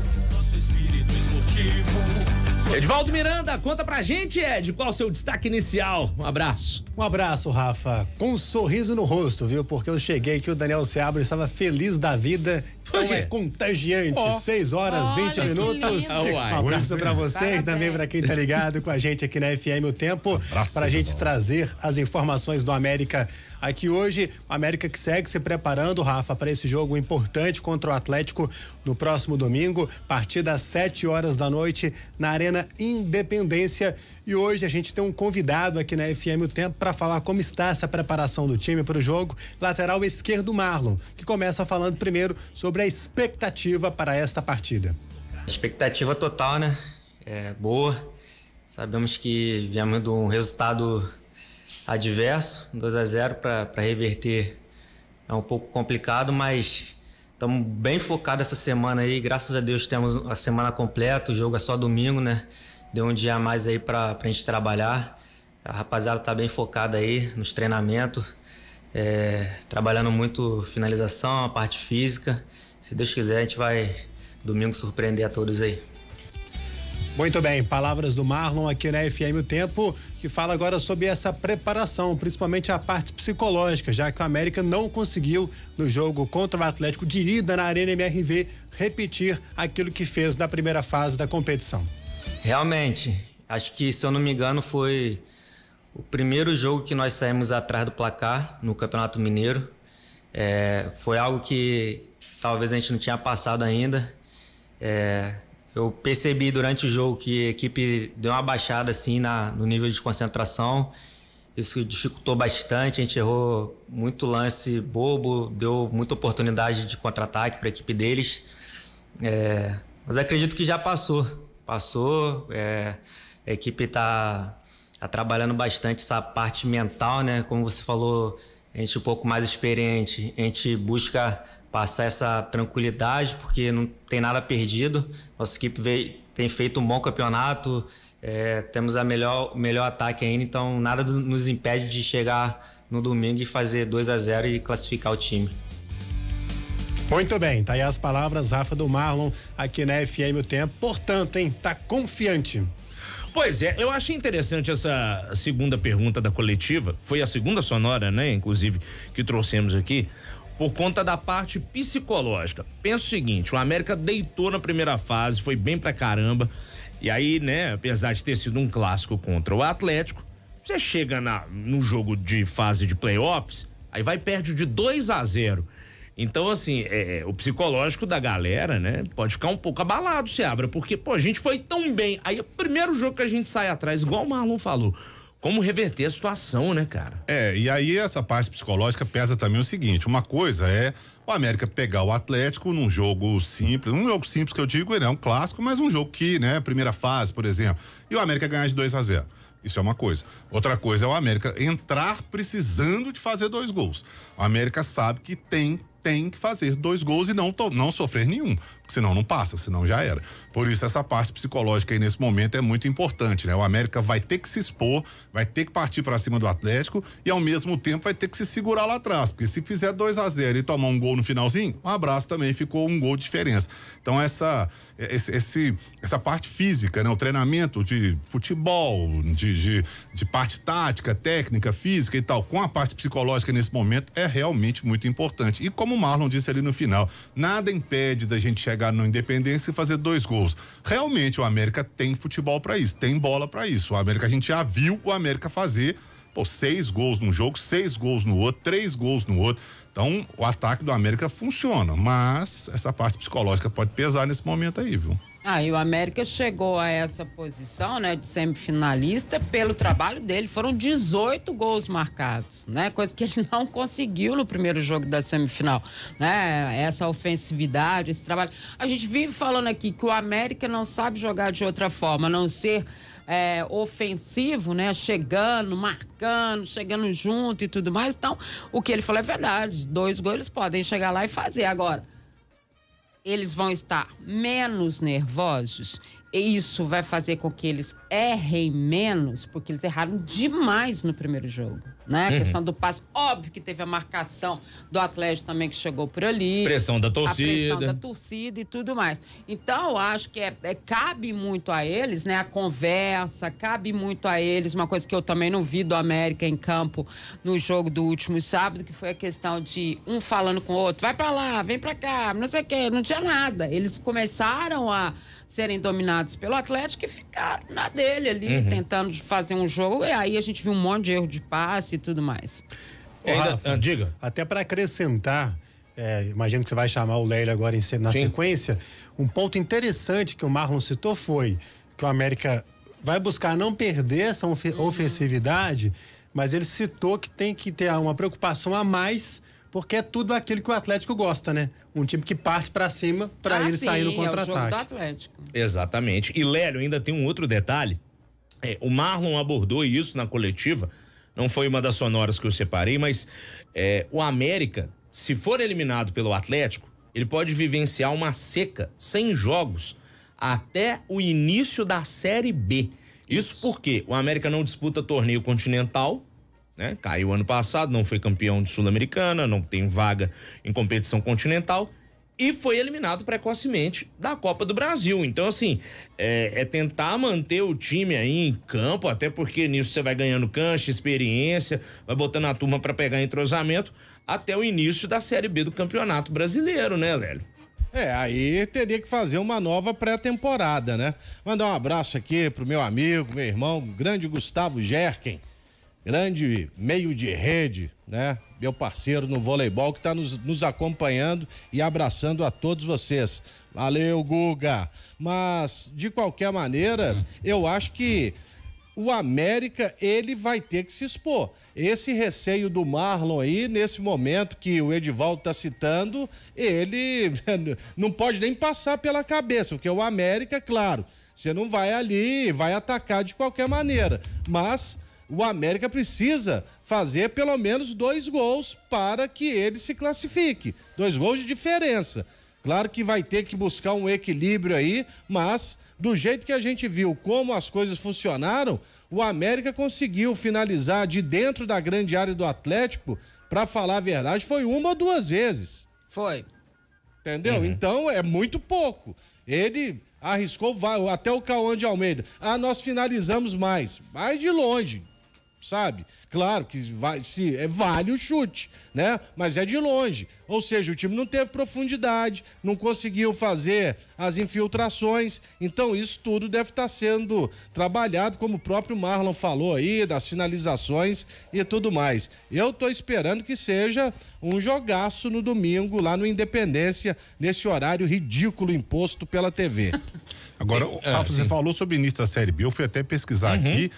Edivaldo Miranda, conta pra gente, Ed, qual o seu destaque inicial? Um abraço. Um abraço, Rafa. Com um sorriso no rosto, viu? Porque eu cheguei aqui, o Daniel Seabra estava feliz da vida. Então é contagiante. 6:20. Um abraço pra vocês, também pra quem tá ligado com a gente aqui na FM O Tempo, pra gente trazer as informações do América aqui hoje. O América que segue se preparando, Rafa, para esse jogo importante contra o Atlético no próximo domingo, a partir das 7 horas da noite, na Arena Independência. E hoje a gente tem um convidado aqui na FM O Tempo para falar como está essa preparação do time para o jogo. Lateral esquerdo, Marlon, que começa falando primeiro sobre a expectativa para esta partida. Expectativa total, né? É boa. Sabemos que viemos de um resultado adverso, 2-0, para reverter é um pouco complicado, mas estamos bem focados essa semana aí. Graças a Deus temos a semana completa, o jogo é só domingo, né? Deu um dia a mais aí para a gente trabalhar. A rapaziada tá bem focada aí nos treinamentos, trabalhando muito finalização, a parte física. Se Deus quiser, a gente vai domingo surpreender a todos aí. Muito bem, palavras do Marlon aqui na FM O Tempo, que fala agora sobre essa preparação, principalmente a parte psicológica, já que o América não conseguiu no jogo contra o Atlético de ida na Arena MRV repetir aquilo que fez na primeira fase da competição. Realmente, acho que, se eu não me engano, foi o primeiro jogo que nós saímos atrás do placar no Campeonato Mineiro. Foi algo que talvez a gente não tinha passado ainda. Eu percebi durante o jogo que a equipe deu uma baixada assim no nível de concentração. Isso dificultou bastante, a gente errou muito lance bobo, deu muita oportunidade de contra-ataque para a equipe deles. Mas acredito que já passou. A equipe tá trabalhando bastante essa parte mental, né? Como você falou, a gente um pouco mais experiente, a gente busca passar essa tranquilidade, porque não tem nada perdido. Nossa equipe tem feito um bom campeonato, temos a melhor ataque ainda, então nada nos impede de chegar no domingo e fazer 2-0 e classificar o time. Muito bem, tá aí as palavras, Rafa, do Marlon, aqui na FM O Tempo. Portanto, hein, tá confiante. Pois é, eu achei interessante essa segunda pergunta da coletiva, foi a segunda sonora, né, inclusive, que trouxemos aqui, por conta da parte psicológica. Pensa o seguinte, o América deitou na primeira fase, foi bem pra caramba, e aí, né, apesar de ter sido um clássico contra o Atlético, você chega no jogo de fase de playoffs, aí vai e perde de 2-0. Então, assim, o psicológico da galera, né, pode ficar um pouco abalado, Seabra, porque, pô, a gente foi tão bem. Aí, o primeiro jogo que a gente sai atrás, igual o Marlon falou, como reverter a situação, né, cara? E aí essa parte psicológica pesa também o seguinte, uma coisa é o América pegar o Atlético num jogo simples, que eu digo, ele é um clássico, mas um jogo que, né, primeira fase, por exemplo, e o América ganhar de 2-0. Isso é uma coisa. Outra coisa é o América entrar precisando de fazer 2 gols. O América sabe que tem que fazer 2 gols e não sofrer nenhum, porque senão não passa, senão já era. Por isso essa parte psicológica aí nesse momento é muito importante, né? O América vai ter que se expor, vai ter que partir pra cima do Atlético e ao mesmo tempo vai ter que se segurar lá atrás, porque se fizer 2-0 e tomar um gol no finalzinho, um abraço também, ficou um gol de diferença. Então essa parte física, né? O treinamento de futebol, de parte tática, técnica, física e tal, com a parte psicológica nesse momento é realmente muito importante. E como o Marlon disse ali no final, nada impede da gente chegar no Independência e fazer 2 gols. Realmente o América tem futebol pra isso, tem bola pra isso. O América, a gente já viu o América fazer 6 gols num jogo, 6 gols no outro, 3 gols no outro. Então o ataque do América funciona, mas essa parte psicológica pode pesar nesse momento aí, viu? E o América chegou a essa posição, né, de semifinalista pelo trabalho dele. Foram 18 gols marcados, né? Coisa que ele não conseguiu no primeiro jogo da semifinal, né? Essa ofensividade, esse trabalho. A gente vive falando aqui que o América não sabe jogar de outra forma, a não ser ofensivo, né? Chegando, marcando, chegando junto e tudo mais. Então, o que ele falou é verdade. 2 gols eles podem chegar lá e fazer agora. Eles vão estar menos nervosos e isso vai fazer com que eles errem menos, porque eles erraram demais no primeiro jogo, né? A questão do passe, óbvio que teve a marcação do Atlético também que chegou por ali, pressão da torcida, e tudo mais. Então eu acho que cabe muito a eles, né? A conversa, cabe muito a eles. Uma coisa que eu também não vi do América em campo no jogo do último sábado, que foi a questão de um falando com o outro, vai pra lá, vem pra cá, não sei o que, não tinha nada. Eles começaram a serem dominados pelo Atlético e ficaram na dele ali, tentando fazer um jogo, e aí a gente viu um monte de erro de passe e tudo mais. Rafa, diga. Até para acrescentar, imagino que você vai chamar o Leila agora na sequência, um ponto interessante que o Marlon citou foi que o América vai buscar não perder essa ofensividade, mas ele citou que tem que ter uma preocupação a mais, porque é tudo aquilo que o Atlético gosta, né? Um time que parte pra cima pra ele sair no contra-ataque. É o jogo do Atlético. Exatamente. E, Lélio, ainda tem um outro detalhe o Marlon abordou isso na coletiva, não foi uma das sonoras que eu separei, mas o América, se for eliminado pelo Atlético, ele pode vivenciar uma seca sem jogos até o início da Série B. Isso porque o América não disputa torneio continental, né? Caiu ano passado, não foi campeão de Sul-Americana, não tem vaga em competição continental e foi eliminado precocemente da Copa do Brasil. Então, assim, tentar manter o time aí em campo, até porque nisso você vai ganhando cancha, experiência, vai botando a turma para pegar entrosamento até o início da Série B do Campeonato Brasileiro, né, Lélio? Aí teria que fazer uma nova pré-temporada, né? Mandar um abraço aqui pro meu amigo, meu irmão, grande Gustavo Gerken, grande meio de rede, né? Meu parceiro no voleibol que tá nos acompanhando e abraçando a todos vocês. Valeu, Guga! Mas, de qualquer maneira, eu acho que o América, ele vai ter que se expor. Esse receio do Marlon aí, nesse momento que o Edivaldo tá citando, ele não pode nem passar pela cabeça, porque o América, claro, você não vai ali, vai atacar de qualquer maneira, mas o América precisa fazer pelo menos 2 gols para que ele se classifique, 2 gols de diferença. Claro que vai ter que buscar um equilíbrio aí, mas do jeito que a gente viu como as coisas funcionaram, o América conseguiu finalizar de dentro da grande área do Atlético, pra falar a verdade, foi 1 ou 2 vezes. Foi. Entendeu? Uhum. Então, é muito pouco. Ele arriscou até o Cauã de Almeida. Ah, nós finalizamos mais. Vai de longe, sabe? Claro que vale o chute, né? Mas é de longe. Ou seja, o time não teve profundidade, não conseguiu fazer as infiltrações. Então, isso tudo deve estar sendo trabalhado, como o próprio Marlon falou aí, das finalizações e tudo mais. Eu tô esperando que seja um jogaço no domingo, lá no Independência, nesse horário ridículo imposto pela TV. Agora, Rafa, você falou sobre o início da Série B, eu fui até pesquisar aqui.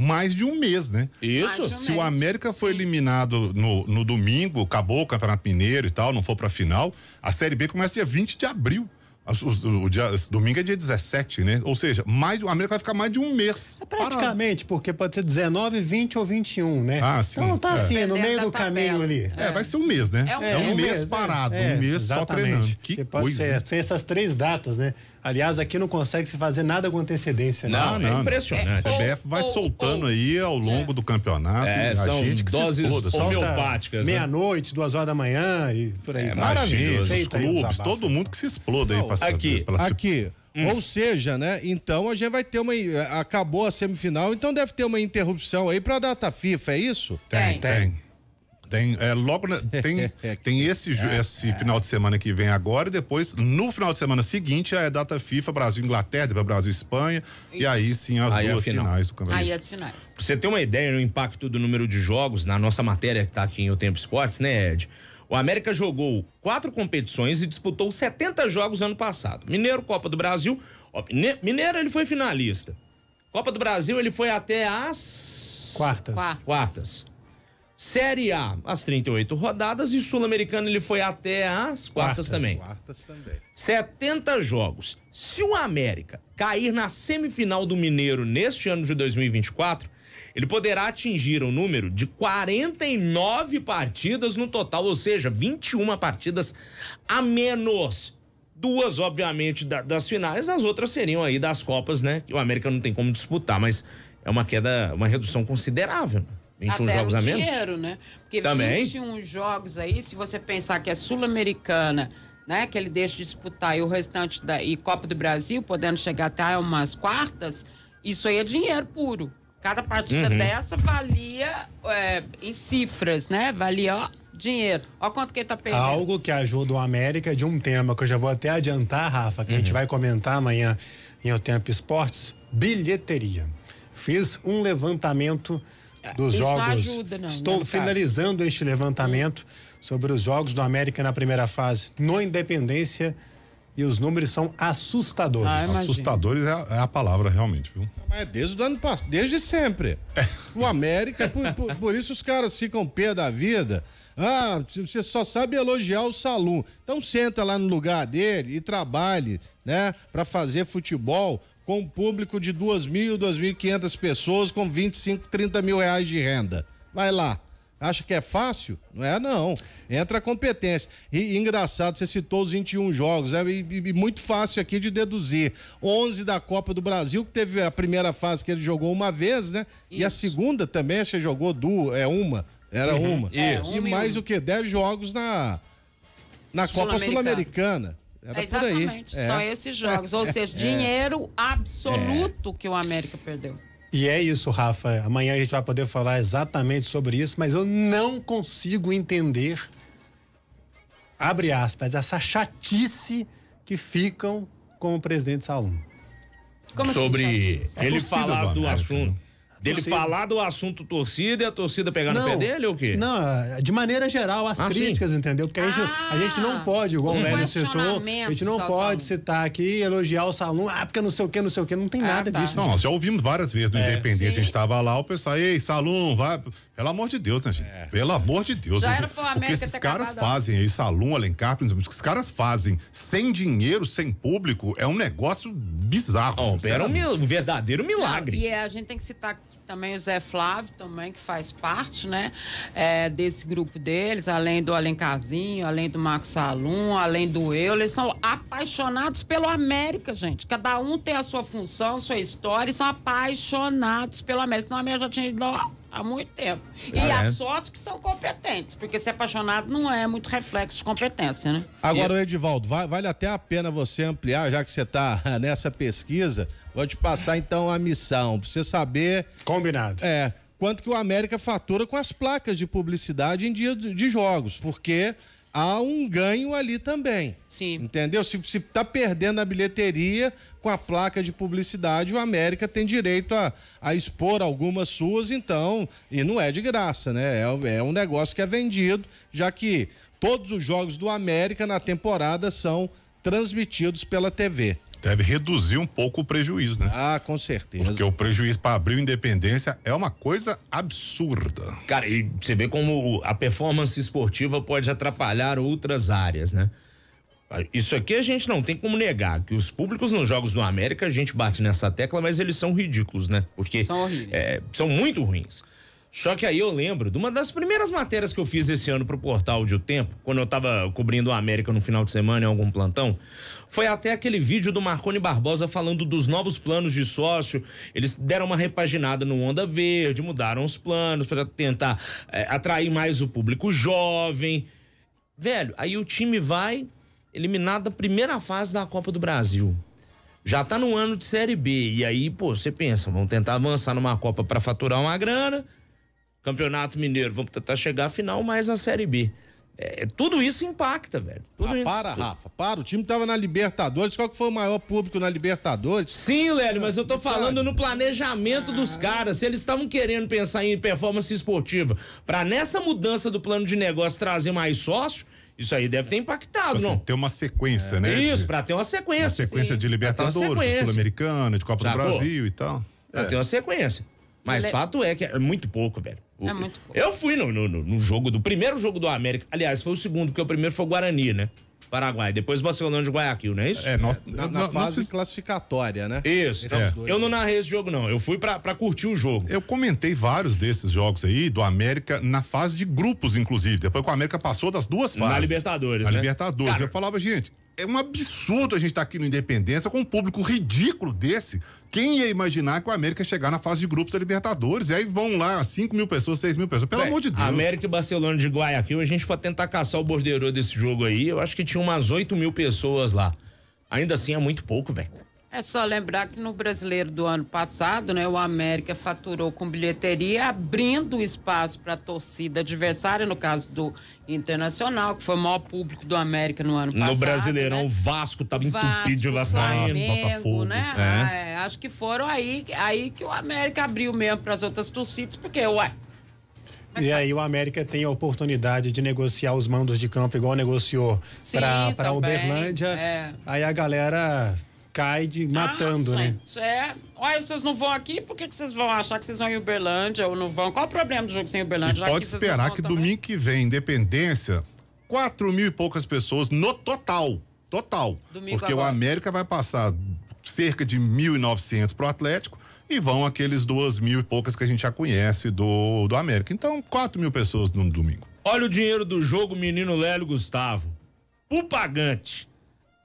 Mais de um mês, né? Isso. Se o América foi eliminado no domingo, acabou o Campeonato Mineiro e tal, não for pra final, a Série B começa dia 20 de abril. Domingo é dia 17, né? Ou seja, o América vai ficar mais de um mês. Praticamente, porque pode ser 19, 20 ou 21, né? Ah, sim. Então tá assim, no meio do caminho ali. Vai ser um mês, né? É um mês parado, um mês só treinando. Que coisa. Pode ser, tem essas 3 datas, né? Aliás, aqui não consegue se fazer nada com antecedência. Não, é impressionante. A CBF vai soltando aí ao longo do campeonato. São doses homeopáticas. Meia-noite, 2 horas da manhã e por aí. Maravilhoso. Os clubes, todo mundo que se exploda aí pra aqui. Ou seja, né? Então a gente vai ter uma. Acabou a semifinal, então deve ter uma interrupção aí pra data FIFA, é isso? Tem. Tem esse final de semana que vem agora e depois, no final de semana seguinte, é data FIFA, Brasil-Inglaterra, depois Brasil-Espanha e aí sim as duas finais do campeonato. Aí as finais. Pra você ter uma ideia no impacto do número de jogos, na nossa matéria que tá aqui em O Tempo Esportes, né, Ed? O América jogou 4 competições e disputou 70 jogos ano passado. Mineiro, Copa do Brasil. Mineiro, ele foi finalista. Copa do Brasil, ele foi até as... Quartas. Série A, as 38 rodadas, e Sul-Americano ele foi até as quartas também. 70 jogos. Se o América cair na semifinal do Mineiro neste ano de 2024, ele poderá atingir o número de 49 partidas no total, ou seja, 21 partidas a menos. 2, obviamente, das finais, as outras seriam aí das Copas, né? Que o América não tem como disputar, mas é uma queda, uma redução considerável, né? 21 até jogos a menos. Dinheiro, né? Porque também. 21 jogos aí, se você pensar que é Sul-Americana, né? Que ele deixa de disputar e o restante e Copa do Brasil, podendo chegar até umas quartas, isso aí é dinheiro puro. Cada partida dessa valia em cifras, né? Valia dinheiro. Ó quanto que ele tá perdendo. Algo que ajuda o América de um tema que eu já vou até adiantar, Rafa, que a gente vai comentar amanhã em O Tempo Esportes, bilheteria. Fiz um levantamento dos jogos. Não ajuda, não, estou finalizando este levantamento sobre os jogos do América na primeira fase no Independência e os números são assustadores. Assustadores é a palavra realmente, viu? Mas é desde o ano passado, desde sempre. O América, por isso os caras ficam pé da vida. Ah, você só sabe elogiar o Salum. Então senta lá no lugar dele e trabalhe, né? Pra fazer futebol com um público de 2.000, 2.500 pessoas com 25, 30 mil reais de renda. Vai lá. Acha que é fácil? Não é, não. Entra a competência. E engraçado, você citou os 21 jogos, né? E muito fácil aqui de deduzir. 11 da Copa do Brasil, que teve a primeira fase que ele jogou uma vez, né? Isso. E a segunda também, você jogou uma. Era uma. Isso. E mais o que? 10 jogos na Copa Sul-Americana. Era exatamente. Por aí. Só esses jogos. Ou seja, dinheiro absoluto que o América perdeu. E é isso, Rafa. Amanhã a gente vai poder falar exatamente sobre isso, mas eu não consigo entender, abre aspas, essa chatice que ficam com o presidente Salum. Como sobre assim, ele falar do assunto. Dele falar do assunto torcida e a torcida pegar no pé dele ou o quê? Não, de maneira geral, as críticas, sim, entendeu? Porque a gente não pode, igual o velho citou, a gente não pode citar aqui, elogiar o Salum, porque não sei o quê, não tem nada disso. Não, nós já ouvimos várias vezes no Independência, sim, a gente tava lá, o pessoal, ei, Salum, vai, pelo amor de Deus, né, gente? Pelo amor de Deus. Já era pro América, porque esses caras fazem, aí, Salum, Alencar, principalmente, esses caras fazem sem dinheiro, sem público, é um negócio bizarro. Era um verdadeiro milagre. E a gente tem que citar aqui também o Zé Flávio, também, que faz parte, né, desse grupo deles, além do Alencarzinho, além do Marcos Salum, além do Euler. Eles são apaixonados pelo América, gente. Cada um tem a sua função, sua história, e são apaixonados pelo América. Senão a América já tinha ido há muito tempo. E a sorte que são competentes, porque ser apaixonado não é muito reflexo de competência, né? Agora, Edivaldo, vale até a pena você ampliar, já que você tá nessa pesquisa. Vou te passar, então, a missão, pra você saber... Combinado. Quanto que o América fatura com as placas de publicidade em dia de jogos, porque há um ganho ali também. Sim. Entendeu? Se tá perdendo a bilheteria com a placa de publicidade, o América tem direito a expor algumas suas, então, e não é de graça, né? É um negócio que é vendido, já que todos os jogos do América na temporada são transmitidos pela TV. Deve reduzir um pouco o prejuízo, né? Ah, com certeza. Porque o prejuízo para abrir o Independência é uma coisa absurda. Cara, e você vê como a performance esportiva pode atrapalhar outras áreas, né? Isso aqui a gente não tem como negar, que os públicos nos jogos do América, a gente bate nessa tecla, mas eles são ridículos, né? Porque são muito ruins. Só que aí eu lembro de uma das primeiras matérias que eu fiz esse ano pro portal de O Tempo, quando eu tava cobrindo o América no final de semana em algum plantão, foi até aquele vídeo do Marconi Barbosa falando dos novos planos de sócio. Eles deram uma repaginada no Onda Verde, mudaram os planos para tentar atrair mais o público jovem. Velho, aí o time vai eliminado da primeira fase da Copa do Brasil. Já tá no ano de Série B, e aí, pô, você pensa, vamos tentar avançar numa Copa para faturar uma grana, Campeonato Mineiro, vamos tentar chegar à final, mais a Série B. Tudo isso impacta, velho. Rafa, para. O time tava na Libertadores. Qual que foi o maior público na Libertadores? Sim, Lélio, mas eu tô falando no planejamento dos caras. Se eles estavam querendo pensar em performance esportiva, pra nessa mudança do plano de negócio trazer mais sócio, isso aí deve ter impactado, assim, não? Ter uma sequência, né? Isso, pra ter uma sequência. Uma sequência, sim, de Libertadores, de Sul-Americana, de Copa do Brasil e tal. Pra ter uma sequência. Mas fato é que é muito pouco, velho. É muito pouco. Eu fui no jogo do primeiro jogo do América. Aliás, foi o segundo, porque o primeiro foi o Guarani, né? Paraguai. Depois o Barcelona de Guayaquil, não é isso? Na fase classificatória, né? Isso. Então, eu não narrei esse jogo, não. Eu fui pra curtir o jogo. Eu comentei vários desses jogos aí do América na fase de grupos, inclusive. Depois que o América passou das duas fases. Na Libertadores, né? Na Libertadores. Cara, eu falava, gente, é um absurdo a gente estar aqui no Independência com um público ridículo desse. Quem ia imaginar que o América ia chegar na fase de grupos da Libertadores? E aí vão lá 5 mil pessoas, 6 mil pessoas. Pelo amor de Deus. América e Barcelona de Guayaquil, a gente pode tentar caçar o borderô desse jogo aí. Eu acho que tinha umas 8 mil pessoas lá. Ainda assim é muito pouco, velho. É só lembrar que no Brasileiro do ano passado, né, o América faturou com bilheteria, abrindo espaço para a torcida adversária, no caso do Internacional, que foi o maior público do América no ano passado. No Brasileirão, né? O Vasco estava entupido de vascaínos, Botafogo, né? Acho que foram aí que o América abriu mesmo para as outras torcidas, porque E aí o América tem a oportunidade de negociar os mandos de campo, igual negociou para Uberlândia. Aí a galera cai matando, né? Olha, vocês não vão aqui, por que vocês vão achar que vocês vão em Uberlândia ou não vão? Qual o problema do jogo sem Uberlândia? Pode esperar que domingo que vem, Independência, 4 mil e poucas pessoas no total. Porque o América vai passar cerca de 1.900 para o Atlético e vão aqueles 2.000 e poucas que a gente já conhece do América. Então, 4.000 pessoas no domingo. Olha o dinheiro do jogo, menino Lélio Gustavo. O pagante.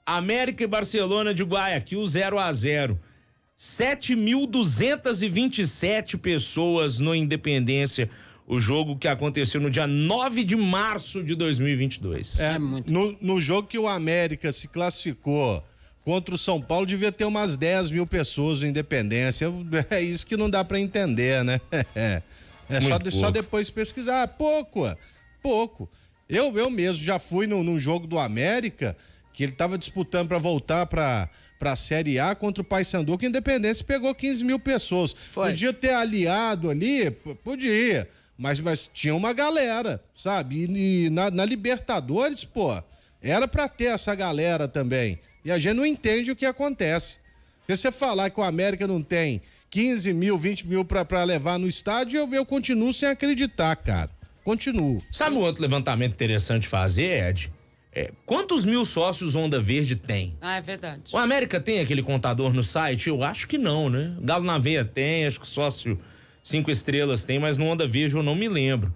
América e Barcelona de Guayaquil, 0-0. 7.227 pessoas no Independência. O jogo que aconteceu no dia 9 de março de 2022. É, muito. No jogo que o América se classificou contra o São Paulo, devia ter umas 10.000 pessoas no Independência. É isso que não dá pra entender, né? É só depois pesquisar. Pouco. Eu mesmo já fui num jogo do América, que ele tava disputando pra voltar pra Série A contra o Paysandu, que Independência pegou 15.000 pessoas. Foi. Podia ter aliado ali? Podia. Mas tinha uma galera, sabe? E na Libertadores, pô, era pra ter essa galera também. E a gente não entende o que acontece. Se você falar que o América não tem 15.000, 20.000 pra levar no estádio, eu continuo sem acreditar, cara. Continuo. Sabe um outro levantamento interessante fazer, Ed? Quantos mil sócios Onda Verde tem? Ah, é verdade. O América tem aquele contador no site? Eu acho que não, né? Galo na Veia tem, acho que sócio 5 estrelas tem, mas no Onda Verde eu não me lembro.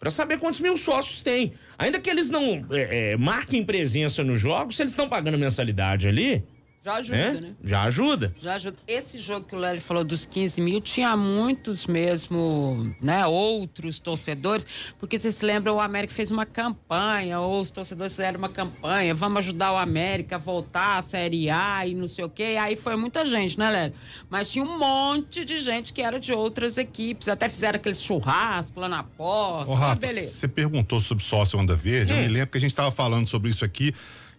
Pra saber quantos mil sócios tem. Ainda que eles não marquem presença nos jogos, se eles estão pagando mensalidade ali... Já ajuda, né? Já ajuda. Esse jogo que o Léo falou dos 15.000, tinha muitos mesmo, né? Outros torcedores, porque vocês se lembram, o América fez uma campanha, ou os torcedores fizeram uma campanha, vamos ajudar o América a voltar à Série A e não sei o quê. E aí foi muita gente, né, Léo? Mas tinha um monte de gente que era de outras equipes, até fizeram aquele churrasco lá na porta. Ô, Rafa, beleza. Você perguntou sobre sócio Onda Verde, eu me lembro que a gente tava falando sobre isso aqui.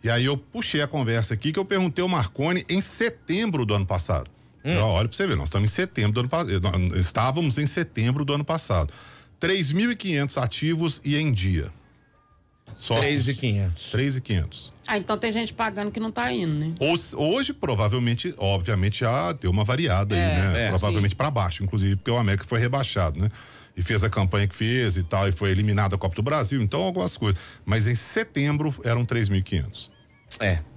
E aí eu puxei a conversa aqui, que eu perguntei ao Marconi em setembro do ano passado. Olha pra você ver, nós estamos em setembro do ano passado. Estávamos em setembro do ano passado. 3.500 ativos e em dia. 3.500. Ah, então tem gente pagando que não tá indo, né? Hoje, provavelmente, obviamente, já deu uma variada aí, né? Provavelmente pra baixo, inclusive, porque o América foi rebaixado, né? E fez a campanha que fez e tal, e foi eliminado a Copa do Brasil, então algumas coisas. Mas em setembro eram 3.500.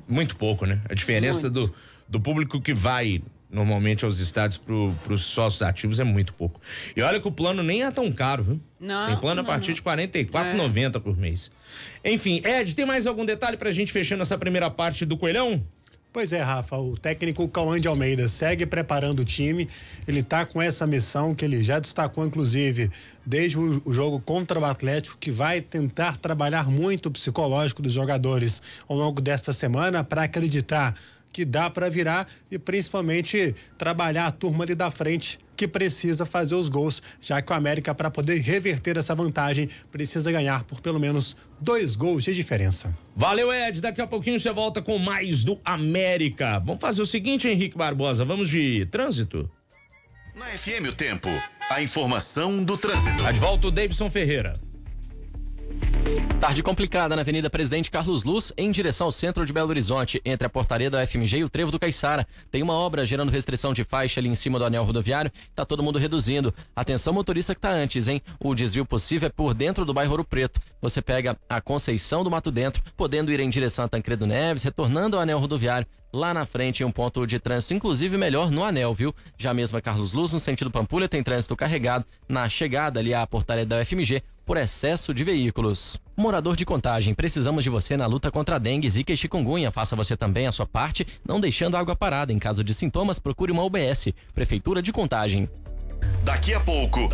Muito pouco, né? A diferença do público que vai normalmente aos estádios pros sócios ativos é muito pouco. E olha que o plano nem é tão caro, viu? Não. Tem plano a partir de R$44,90 por mês. Enfim, Ed, tem mais algum detalhe pra gente fechando essa primeira parte do Coelhão? Pois é, Rafa, o técnico Cauã de Almeida segue preparando o time, ele tá com essa missão que ele já destacou, inclusive, desde o jogo contra o Atlético, que vai tentar trabalhar muito o psicológico dos jogadores ao longo desta semana para acreditar que dá para virar e principalmente trabalhar a turma ali da frente que precisa fazer os gols, já que o América, para poder reverter essa vantagem, precisa ganhar por pelo menos 2 gols de diferença. Valeu, Ed, daqui a pouquinho você volta com mais do América. Vamos fazer o seguinte, Henrique Barbosa, vamos de trânsito? Na FM o Tempo, a informação do trânsito. De volta o Davidson Ferreira. Tarde complicada na Avenida Presidente Carlos Luz, em direção ao centro de Belo Horizonte, entre a portaria da FMG e o Trevo do Caiçara. Tem uma obra gerando restrição de faixa ali em cima do anel rodoviário, tá todo mundo reduzindo. Atenção motorista que tá antes, hein? O desvio possível é por dentro do bairro Ouro Preto. Você pega a Conceição do Mato Dentro, podendo ir em direção a Tancredo Neves, retornando ao anel rodoviário. Lá na frente é um ponto de trânsito, inclusive melhor no anel, viu? Já mesmo a Carlos Luz, no sentido Pampulha, tem trânsito carregado na chegada ali à portaria da UFMG por excesso de veículos. Morador de Contagem, precisamos de você na luta contra a dengue, zika e chikungunya. Faça você também a sua parte, não deixando a água parada. Em caso de sintomas, procure uma UBS. Prefeitura de Contagem. Daqui a pouco,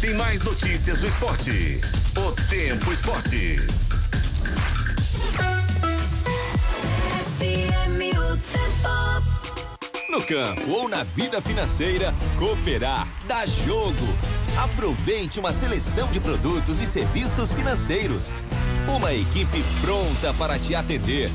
tem mais notícias do esporte. O Tempo Esportes. No campo ou na vida financeira, cooperar dá jogo. Aproveite uma seleção de produtos e serviços financeiros. Uma equipe pronta para te atender.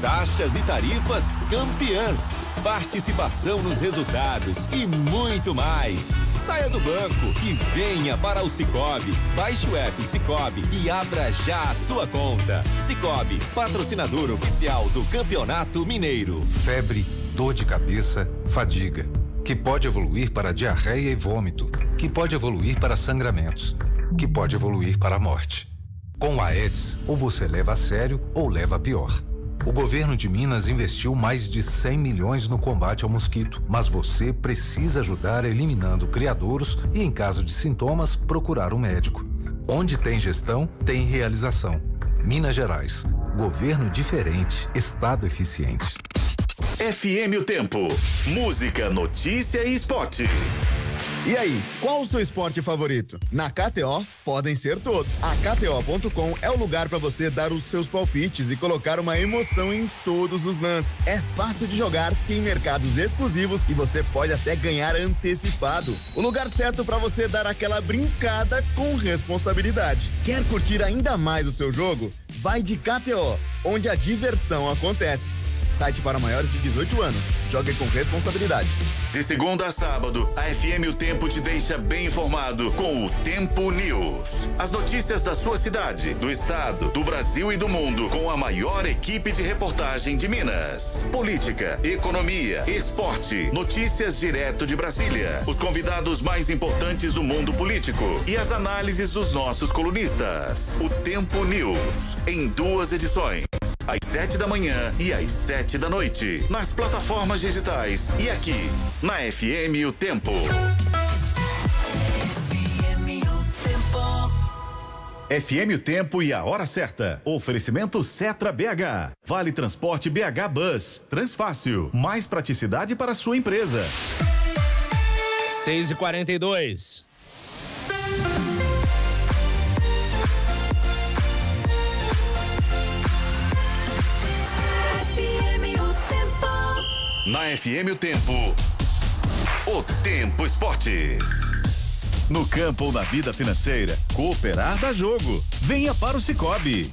Taxas e tarifas campeãs. Participação nos resultados e muito mais. Saia do banco e venha para o Sicoob. Baixe o app Sicoob e abra já a sua conta. Sicoob, patrocinador oficial do Campeonato Mineiro. Febre, dor de cabeça, fadiga, que pode evoluir para diarreia e vômito, que pode evoluir para sangramentos, que pode evoluir para a morte. Com a Aedes, ou você leva a sério ou leva a pior. O governo de Minas investiu mais de 100 milhões no combate ao mosquito, mas você precisa ajudar eliminando criadouros e, em caso de sintomas, procurar um médico. Onde tem gestão, tem realização. Minas Gerais. Governo diferente, Estado eficiente. FM O Tempo. Música, notícia e esporte. E aí, qual o seu esporte favorito? Na KTO, podem ser todos. A KTO.com é o lugar para você dar os seus palpites e colocar uma emoção em todos os lances. É fácil de jogar, tem mercados exclusivos e você pode até ganhar antecipado. O lugar certo para você dar aquela brincada com responsabilidade. Quer curtir ainda mais o seu jogo? Vai de KTO, onde a diversão acontece. Site para maiores de 18 anos. Jogue com responsabilidade. De segunda a sábado, a FM O Tempo te deixa bem informado com o Tempo News. As notícias da sua cidade, do estado, do Brasil e do mundo com a maior equipe de reportagem de Minas. Política, economia, esporte, notícias direto de Brasília. Os convidados mais importantes do mundo político e as análises dos nossos colunistas. O Tempo News, em duas edições. Às 7 da manhã e às 7 da noite, nas plataformas digitais e aqui, na FM O Tempo. FM O Tempo e a hora certa. Oferecimento Setra BH. Vale Transporte BH Bus. Transfácil. Mais praticidade para a sua empresa. 6h42. Na FM O Tempo Esportes. No campo ou na vida financeira, cooperar dá jogo. Venha para o Sicoob.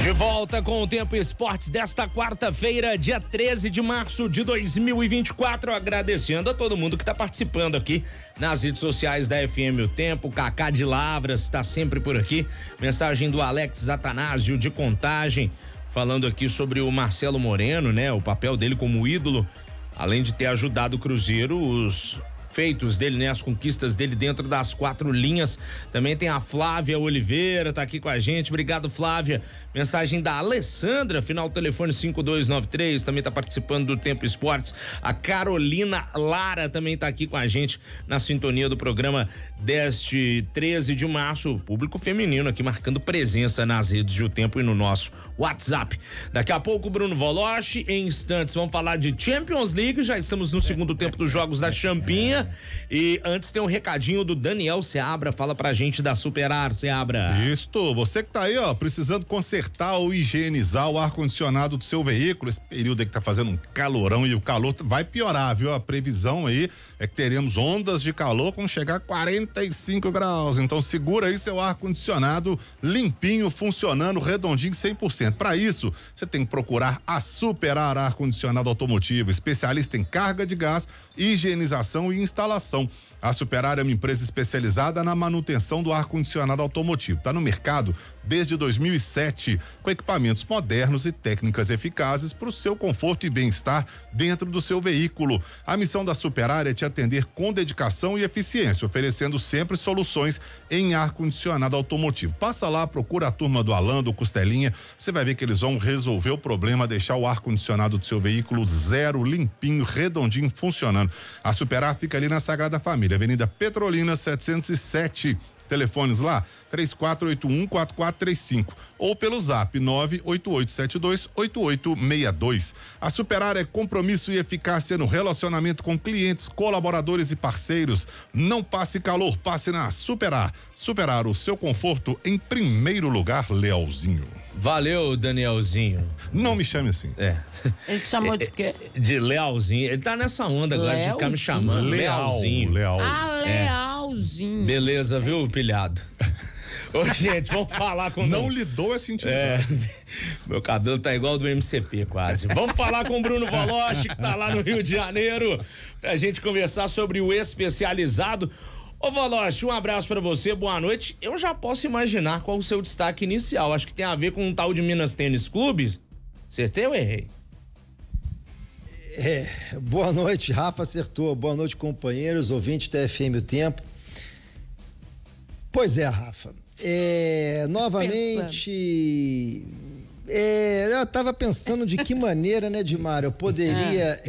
De volta com o Tempo Esportes desta quarta-feira, dia 13 de março de 2024. Agradecendo a todo mundo que está participando aqui nas redes sociais da FM O Tempo. Cacá de Lavras está sempre por aqui. Mensagem do Alex Atanásio de Contagem, falando aqui sobre o Marcelo Moreno, né? O papel dele como ídolo, além de ter ajudado o Cruzeiro, os feitos dele, né? As conquistas dele dentro das quatro linhas. Também tem a Flávia Oliveira, tá aqui com a gente. Obrigado, Flávia. Mensagem da Alessandra, final do telefone 5293, também tá participando do Tempo Esportes. A Carolina Lara também tá aqui com a gente na sintonia do programa deste 13 de março. O público feminino aqui marcando presença nas redes de O Tempo e no nosso WhatsApp. Daqui a pouco, Bruno Voloche, em instantes, vamos falar de Champions League. Já estamos no segundo tempo dos jogos da Champinha. E antes tem um recadinho do Daniel Seabra, fala pra gente da Superar, Seabra. Isto, você que tá aí, ó, precisando consertar ou higienizar o ar-condicionado do seu veículo, esse período aí que tá fazendo um calorão e o calor vai piorar, viu? A previsão aí é que teremos ondas de calor quando chegar a 45 graus, então segura aí seu ar-condicionado limpinho, funcionando, redondinho, 100%. Pra isso, você tem que procurar a Superar Ar-Condicionado Automotivo, especialista em carga de gás, higienização e instalação. A Superar é uma empresa especializada na manutenção do ar-condicionado automotivo. Está no mercado desde 2007, com equipamentos modernos e técnicas eficazes para o seu conforto e bem-estar dentro do seu veículo. A missão da Superar é te atender com dedicação e eficiência, oferecendo sempre soluções em ar-condicionado automotivo. Passa lá, procura a turma do Alan, do Costelinha, você vai ver que eles vão resolver o problema, deixar o ar-condicionado do seu veículo zero, limpinho, redondinho, funcionando. A Superar fica ali na Sagrada Família, Avenida Petrolina 707. Telefones lá, 3481-4435 ou pelo zap 98872-8862. A Superar é compromisso e eficácia no relacionamento com clientes, colaboradores e parceiros. Não passe calor, passe na Superar. Superar, o seu conforto em primeiro lugar, Leozinho. Valeu, Danielzinho. Não me chame assim. É. Ele te chamou de quê? De Lealzinho. Ele tá nessa onda agora de ficar me chamando. Lealzinho. Leal. Ah, Lealzinho. É. Beleza, viu, pilhado? Ô, gente, vamos falar com... Não lhe dou esse sentido. É, meu cabelo tá igual do MCP, quase. Vamos falar com o Bruno Voloche, que tá lá no Rio de Janeiro, pra gente conversar sobre o especializado. Ô, Voloche, um abraço pra você, boa noite. Eu já posso imaginar qual o seu destaque inicial. Acho que tem a ver com um tal de Minas Tênis Clube. Acertei ou errei? Boa noite, Rafa acertou. Boa noite, companheiros, ouvintes da FM O Tempo. Pois é, Rafa. Novamente, eu estava pensando de que maneira, né, Dimara, eu poderia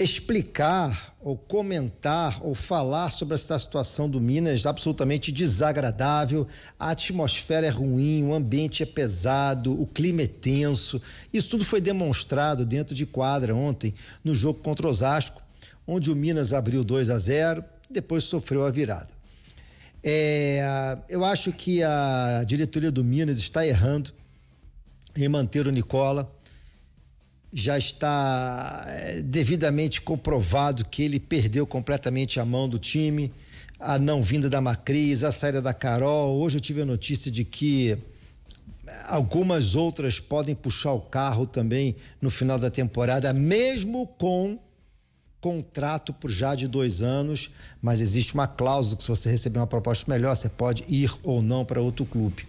explicar ou comentar ou falar sobre essa situação do Minas absolutamente desagradável. A atmosfera é ruim, o ambiente é pesado, o clima é tenso. Isso tudo foi demonstrado dentro de quadra ontem no jogo contra o Osasco, onde o Minas abriu 2-0, depois sofreu a virada. Eu acho que a diretoria do Minas está errando em manter o Nicola. Já está devidamente comprovado que ele perdeu completamente a mão do time, a não vinda da Macris, a saída da Carol. Hoje eu tive a notícia de que algumas outras podem puxar o carro também no final da temporada, mesmo com contrato por já de 2 anos, mas existe uma cláusula que se você receber uma proposta melhor, você pode ir ou não para outro clube.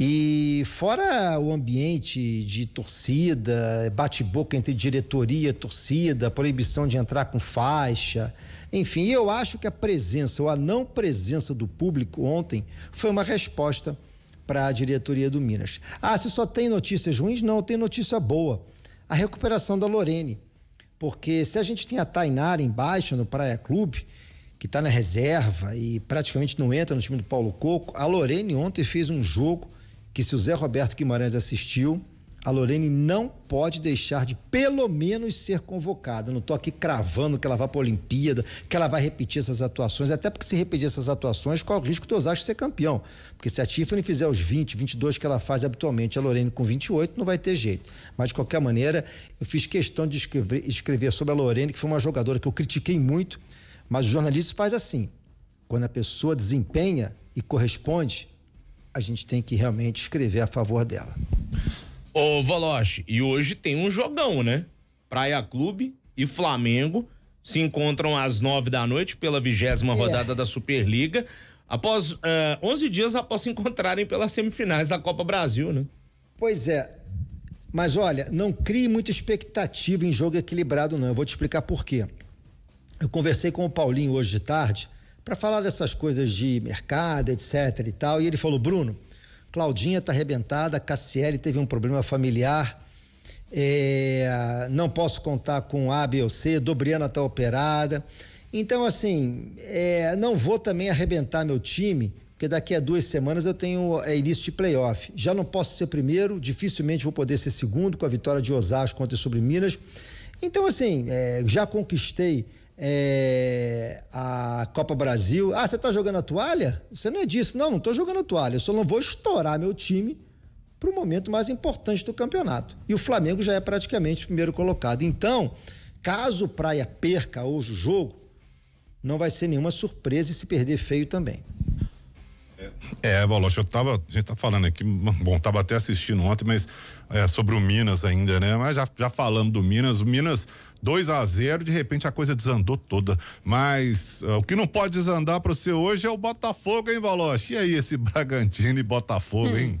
E fora o ambiente de torcida, bate-boca entre diretoria e torcida, proibição de entrar com faixa, enfim, eu acho que a presença ou a não presença do público ontem foi uma resposta para a diretoria do Minas. Ah, se só tem notícias ruins? Não, tem notícia boa. A recuperação da Lorene. Porque se a gente tem a Tainara embaixo no Praia Clube, que está na reserva e praticamente não entra no time do Paulo Coco, a Lorene ontem fez um jogo que, se o Zé Roberto Guimarães assistiu, a Lorene não pode deixar de pelo menos ser convocada. Eu não estou aqui cravando que ela vai para a Olimpíada, que ela vai repetir essas atuações, até porque se repetir essas atuações, qual é o risco do Osasco ser campeão? Porque se a Tiffany fizer os 20, 22 que ela faz habitualmente, a Lorene com 28, não vai ter jeito. Mas, de qualquer maneira, eu fiz questão de escrever sobre a Lorene, que foi uma jogadora que eu critiquei muito, mas o jornalista faz assim: quando a pessoa desempenha e corresponde, a gente tem que realmente escrever a favor dela. Ô, Voloche, e hoje tem um jogão, né? Praia Clube e Flamengo se encontram às 9 da noite pela 20ª rodada da Superliga, após 11 dias após se encontrarem pelas semifinais da Copa Brasil, né? Pois é, mas olha, não crie muita expectativa em jogo equilibrado, não. Eu vou te explicar por quê. Eu conversei com o Paulinho hoje de tarde para falar dessas coisas de mercado, etc e tal, e ele falou: Bruno, Claudinha tá arrebentada, a Cassiele teve um problema familiar, não posso contar com A, B ou C, Dobriana tá operada, então assim, não vou também arrebentar meu time, porque daqui a 2 semanas eu tenho início de playoff, já não posso ser primeiro, dificilmente vou poder ser segundo com a vitória de Osasco contra sobre Minas, então assim, já conquistei a Copa Brasil. Ah, você tá jogando a toalha? Você não é disso. Não tô jogando a toalha, eu só não vou estourar meu time para o momento mais importante do campeonato. E o Flamengo já é praticamente o primeiro colocado. Então, caso o Praia perca hoje o jogo, não vai ser nenhuma surpresa e se perder feio também. Valoche, a gente tá falando aqui, bom, tava até assistindo ontem, mas sobre o Minas ainda, né? Mas já falando do Minas, o Minas 2-0, de repente a coisa desandou toda, mas o que não pode desandar para você hoje é o Botafogo, hein, Valoche? E aí esse Bragantino e Botafogo, hein?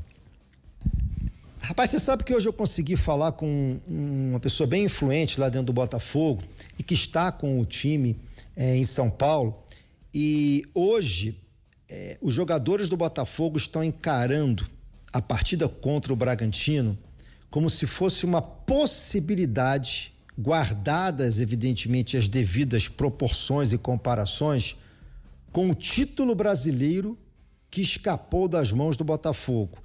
Rapaz, você sabe que hoje eu consegui falar com uma pessoa bem influente lá dentro do Botafogo e que está com o time em São Paulo, e hoje os jogadores do Botafogo estão encarando a partida contra o Bragantino como se fosse uma possibilidade, guardadas evidentemente as devidas proporções e comparações, com o título brasileiro que escapou das mãos do Botafogo.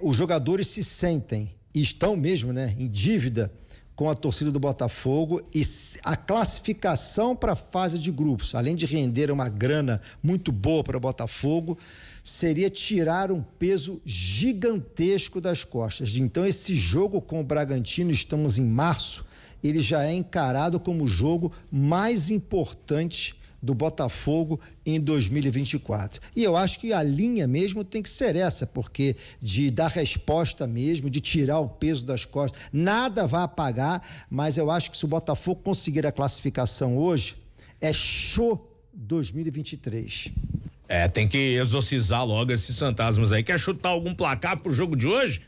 Os jogadores se sentem, e estão mesmo, né, em dívida com a torcida do Botafogo, e a classificação para a fase de grupos, além de render uma grana muito boa para o Botafogo, seria tirar um peso gigantesco das costas. Então, esse jogo com o Bragantino, estamos em março, ele já é encarado como o jogo mais importante do Botafogo em 2024. E eu acho que a linha mesmo tem que ser essa, porque de dar resposta mesmo, de tirar o peso das costas, nada vai apagar, mas eu acho que se o Botafogo conseguir a classificação hoje, é show 2023. Tem que exorcizar logo esses fantasmas aí. Quer chutar algum placar pro jogo de hoje?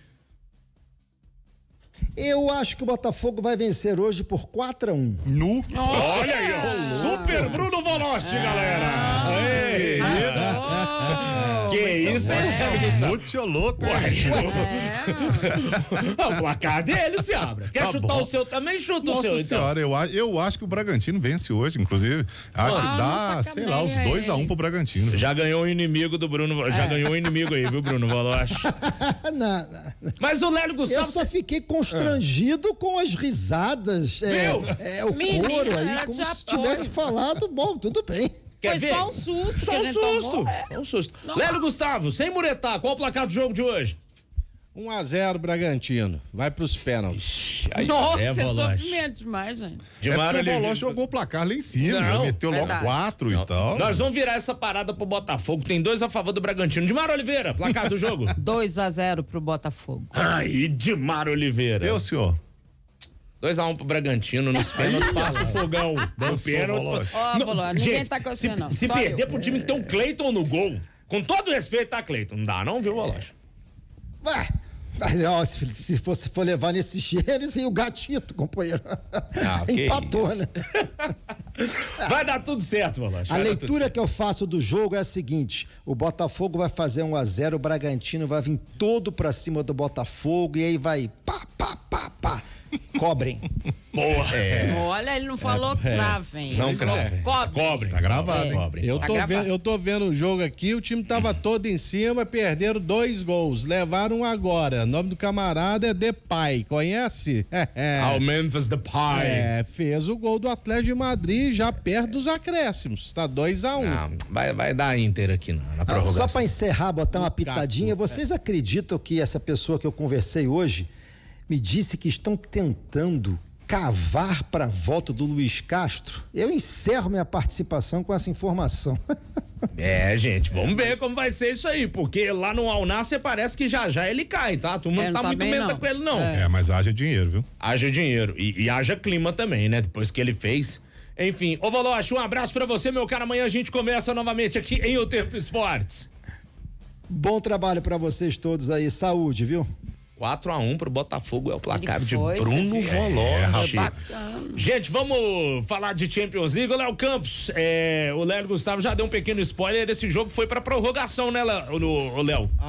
Eu acho que o Botafogo vai vencer hoje por 4-1. Nu? Olha aí, ó. Super Bruno Volossi, galera. Que isso, hein? Muito louco, o placar dele se abre. Quer chutar bom. O seu também? Chuta o seu, então. Nossa senhora, eu acho que o Bragantino vence hoje, inclusive. Acho que dá, sei lá, uns 2-1 pro Bragantino. Já ganhou o inimigo do Bruno, já ganhou o inimigo aí, viu, Bruno Volossi? Não. Mas o Lélio Gustavo... Eu só fiquei constrangido com as risadas. O coro aí, como se tivesse falado, bom, tudo bem. Quer ver? Só um susto. Só um susto. Lélio Gustavo, sem muretar, qual o placar do jogo de hoje? 1-0 Bragantino. Vai pros pênaltis. Nossa, é sofrimento demais, gente. O Volossi jogou o placar lá em cima, meteu logo 4 e tal. Nós vamos virar essa parada pro Botafogo. Tem 2 a favor do Bragantino. Dimar Oliveira, placar do jogo? 2-0 pro Botafogo. Ai, Dimar Oliveira. Eu, senhor. 2-1 pro Bragantino, nos pênaltis, passa o fogão. Ninguém tá com você, não. Se perder pro time que tem um Cleiton no gol, com todo respeito, tá, Cleiton? Não dá não, viu, Volossi? Ué, mas, ó, se for levar nesses gêneros, e o gatito, companheiro. Empatou, né? Vai dar tudo certo, Volossi. A leitura que eu faço do jogo é a seguinte: o Botafogo vai fazer 1-0, o Bragantino vai vir todo pra cima do Botafogo, e aí vai pá. Cobrem. Porra. Olha, ele não falou clavem. Não clavem. Cobrem. Tá gravado, hein? Eu tô vendo o jogo aqui, o time tava todo em cima, perderam 2 gols, levaram agora. O nome do camarada é Depay, conhece? Ao Memphis Depay. Fez o gol do Atlético de Madrid já perto dos acréscimos, tá 2-1. Não, vai dar Inter aqui na prorrogação. Só pra encerrar, botar uma pitadinha, vocês acreditam que essa pessoa que eu conversei hoje me disse que estão tentando cavar para a volta do Luiz Castro? Eu encerro minha participação com essa informação. Gente, vamos ver como vai ser isso aí, porque lá no Alnasser parece que já já ele cai, tá? A turma não tá muito menta com ele, não. Mas haja dinheiro, viu? Haja dinheiro e haja clima também, né? Depois que ele fez. Enfim, ô Volossi, um abraço para você, meu cara. Amanhã a gente começa novamente aqui em O Tempo Esportes. Bom trabalho para vocês todos aí, saúde, viu? 4-1 pro Botafogo é o placar de Bruno Volossi. Gente, vamos falar de Champions League. O Léo Campos, o Léo Gustavo já deu um pequeno spoiler, esse jogo foi pra prorrogação, né, Léo?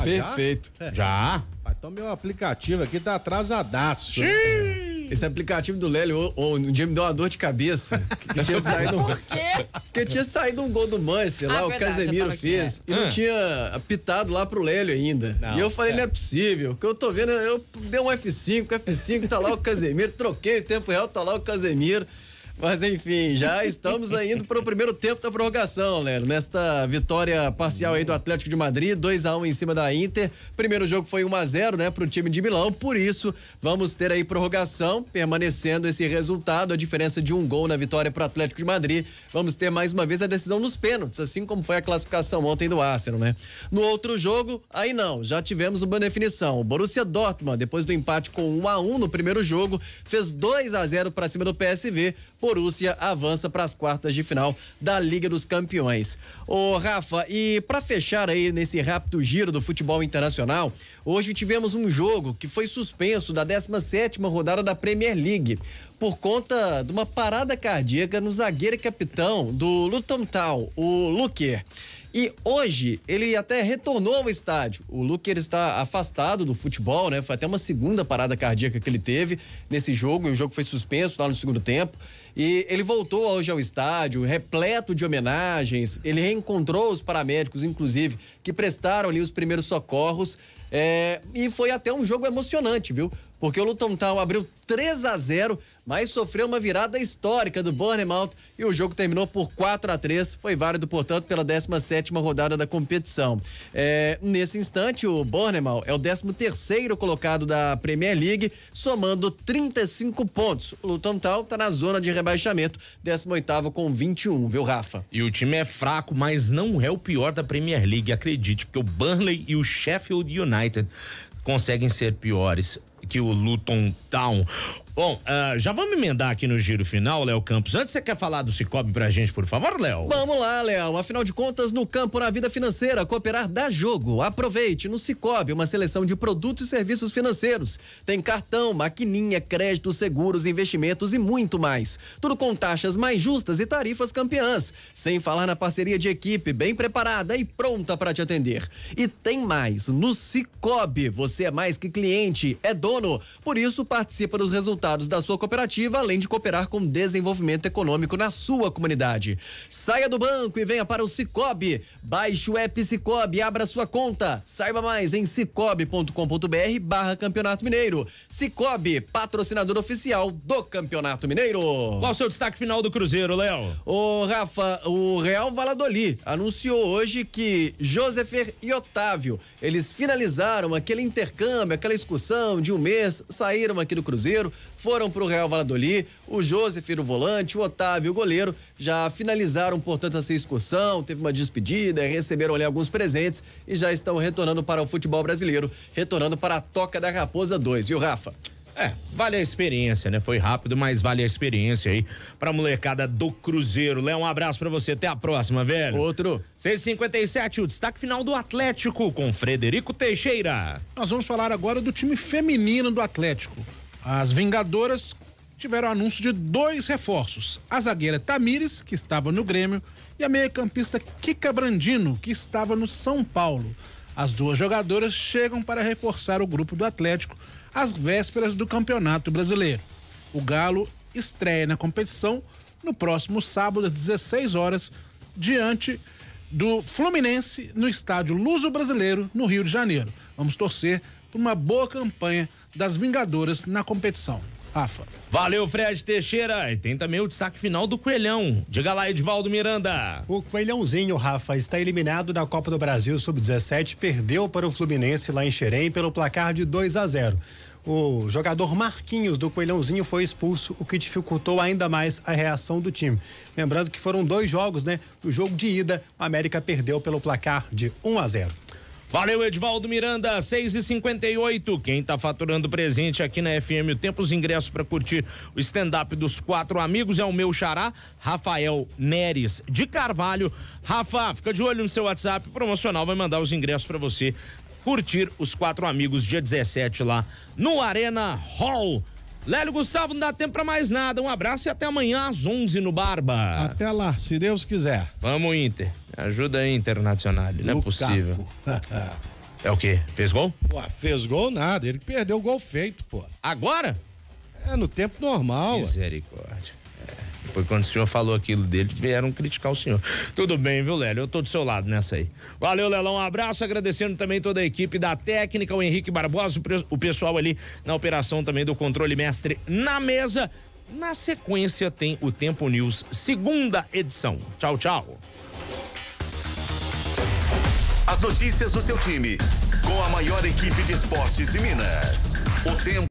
Perfeito. Já? Então meu aplicativo aqui tá atrasadaço. Esse aplicativo do Lélio, um dia me deu uma dor de cabeça. Porque tinha saído um gol do Manchester lá, o Casemiro fez. E não tinha apitado lá pro Lélio ainda. E eu falei, não é possível. O que eu tô vendo, eu dei um F5, tá lá o Casemiro, troquei o tempo real, tá lá o Casemiro. Mas enfim, já estamos indo para o primeiro tempo da prorrogação, Léo. Nesta vitória parcial aí do Atlético de Madrid, 2-1 em cima da Inter. Primeiro jogo foi 1-0, né, para o time de Milão. Por isso, vamos ter aí prorrogação, permanecendo esse resultado, a diferença de 1 gol na vitória para o Atlético de Madrid. Vamos ter mais uma vez a decisão nos pênaltis, assim como foi a classificação ontem do Arsenal, né? No outro jogo, aí não, já tivemos uma definição. O Borussia Dortmund, depois do empate com 1-1 no primeiro jogo, fez 2-0 para cima do PSV. Borussia avança para as quartas de final da Liga dos Campeões. Ô, Rafa, e para fechar aí nesse rápido giro do futebol internacional, hoje tivemos um jogo que foi suspenso da 17ª rodada da Premier League por conta de uma parada cardíaca no zagueiro e capitão do Luton Town, o Hulk. E hoje ele até retornou ao estádio. O Hulk está afastado do futebol, né? Foi até uma segunda parada cardíaca que ele teve nesse jogo, e o jogo foi suspenso lá no segundo tempo. E ele voltou hoje ao estádio, repleto de homenagens. Ele reencontrou os paramédicos, inclusive, que prestaram ali os primeiros socorros. E foi até um jogo emocionante, viu? Porque o Luton Town abriu 3-0, mas sofreu uma virada histórica do Bournemouth e o jogo terminou por 4-3. Foi válido, portanto, pela 17ª rodada da competição. Nesse instante, o Bournemouth é o 13º colocado da Premier League, somando 35 pontos. O Luton Town está na zona de rebaixamento, 18º com 21, viu, Rafa? E o time é fraco, mas não é o pior da Premier League, acredite, porque o Burnley e o Sheffield United conseguem ser piores que o Luton Town. Bom, já vamos emendar aqui no giro final, Léo Campos. Antes, você quer falar do Sicoob pra gente, por favor, Léo? Vamos lá, Léo. Afinal de contas, no campo, na vida financeira, cooperar dá jogo. Aproveite no Sicoob uma seleção de produtos e serviços financeiros. Tem cartão, maquininha, crédito, seguros, investimentos e muito mais. Tudo com taxas mais justas e tarifas campeãs. Sem falar na parceria de equipe bem preparada e pronta pra te atender. E tem mais. No Sicoob, você é mais que cliente, é dono. Por isso, participa dos resultados da sua cooperativa, além de cooperar com o desenvolvimento econômico na sua comunidade. Saia do banco e venha para o Sicoob. Baixe o app Sicoob, abra sua conta. Saiba mais em sicoob.com.br/Campeonato Mineiro. Sicoob, patrocinador oficial do Campeonato Mineiro. Qual o seu destaque final do Cruzeiro, Léo? Ô, Rafa, o Real Valladolid anunciou hoje que Josefer e Otávio, eles finalizaram aquele intercâmbio, aquela excursão de um mês, saíram aqui do Cruzeiro, foram para o Real Valladolid, o Josef, o volante, o Otávio, o goleiro, já finalizaram, portanto, essa excursão, teve uma despedida, receberam ali alguns presentes e já estão retornando para o futebol brasileiro, retornando para a Toca da Raposa 2, viu, Rafa? É, vale a experiência, né? Foi rápido, mas vale a experiência aí pra molecada do Cruzeiro. Léo, um abraço pra você, até a próxima, velho. Outro. 6h57, o destaque final do Atlético com Frederico Teixeira. Nós vamos falar agora do time feminino do Atlético. As Vingadoras tiveram anúncio de 2 reforços. A zagueira Tamires, que estava no Grêmio, e a meia-campista Kika Brandino, que estava no São Paulo. As 2 jogadoras chegam para reforçar o grupo do Atlético às vésperas do Campeonato Brasileiro. O Galo estreia na competição no próximo sábado, às 16h, diante do Fluminense, no estádio Luso-Brasileiro, no Rio de Janeiro. Vamos torcer por uma boa campanha das Vingadoras na competição. Rafa. Valeu, Fred Teixeira. E tem também o destaque final do Coelhão. Diga lá, Edivaldo Miranda. O Coelhãozinho, Rafa, está eliminado da Copa do Brasil Sub-17, perdeu para o Fluminense lá em Xerém pelo placar de 2-0. O jogador Marquinhos do Coelhãozinho foi expulso, o que dificultou ainda mais a reação do time. Lembrando que foram 2 jogos, né? O jogo de ida, a América perdeu pelo placar de 1-0. Valeu, Edivaldo Miranda, 6h58. Quem tá faturando presente aqui na FM o Tempo, os ingressos para curtir o stand-up dos 4 amigos é o meu xará, Rafael Neres de Carvalho. Rafa, fica de olho no seu WhatsApp promocional, vai mandar os ingressos para você curtir os 4 amigos dia 17 lá no Arena Hall. Lélio Gustavo, não dá tempo pra mais nada. Um abraço e até amanhã às 11 no Barba. Até lá, se Deus quiser. Vamos, Inter. Ajuda aí, Internacional. Não é possível. É o quê? Fez gol? Pô, fez gol nada. Ele perdeu o gol feito, pô. Agora? É, no tempo normal. Misericórdia. É. Depois, quando o senhor falou aquilo dele, vieram criticar o senhor. Tudo bem, viu, Lélio? Eu tô do seu lado nessa aí. Valeu, Lelão, um abraço, agradecendo também toda a equipe da técnica, o Henrique Barbosa, o pessoal ali na operação também do Controle Mestre na mesa. Na sequência tem o Tempo News, 2ª edição. Tchau, tchau. As notícias do seu time, com a maior equipe de esportes de Minas. O Tempo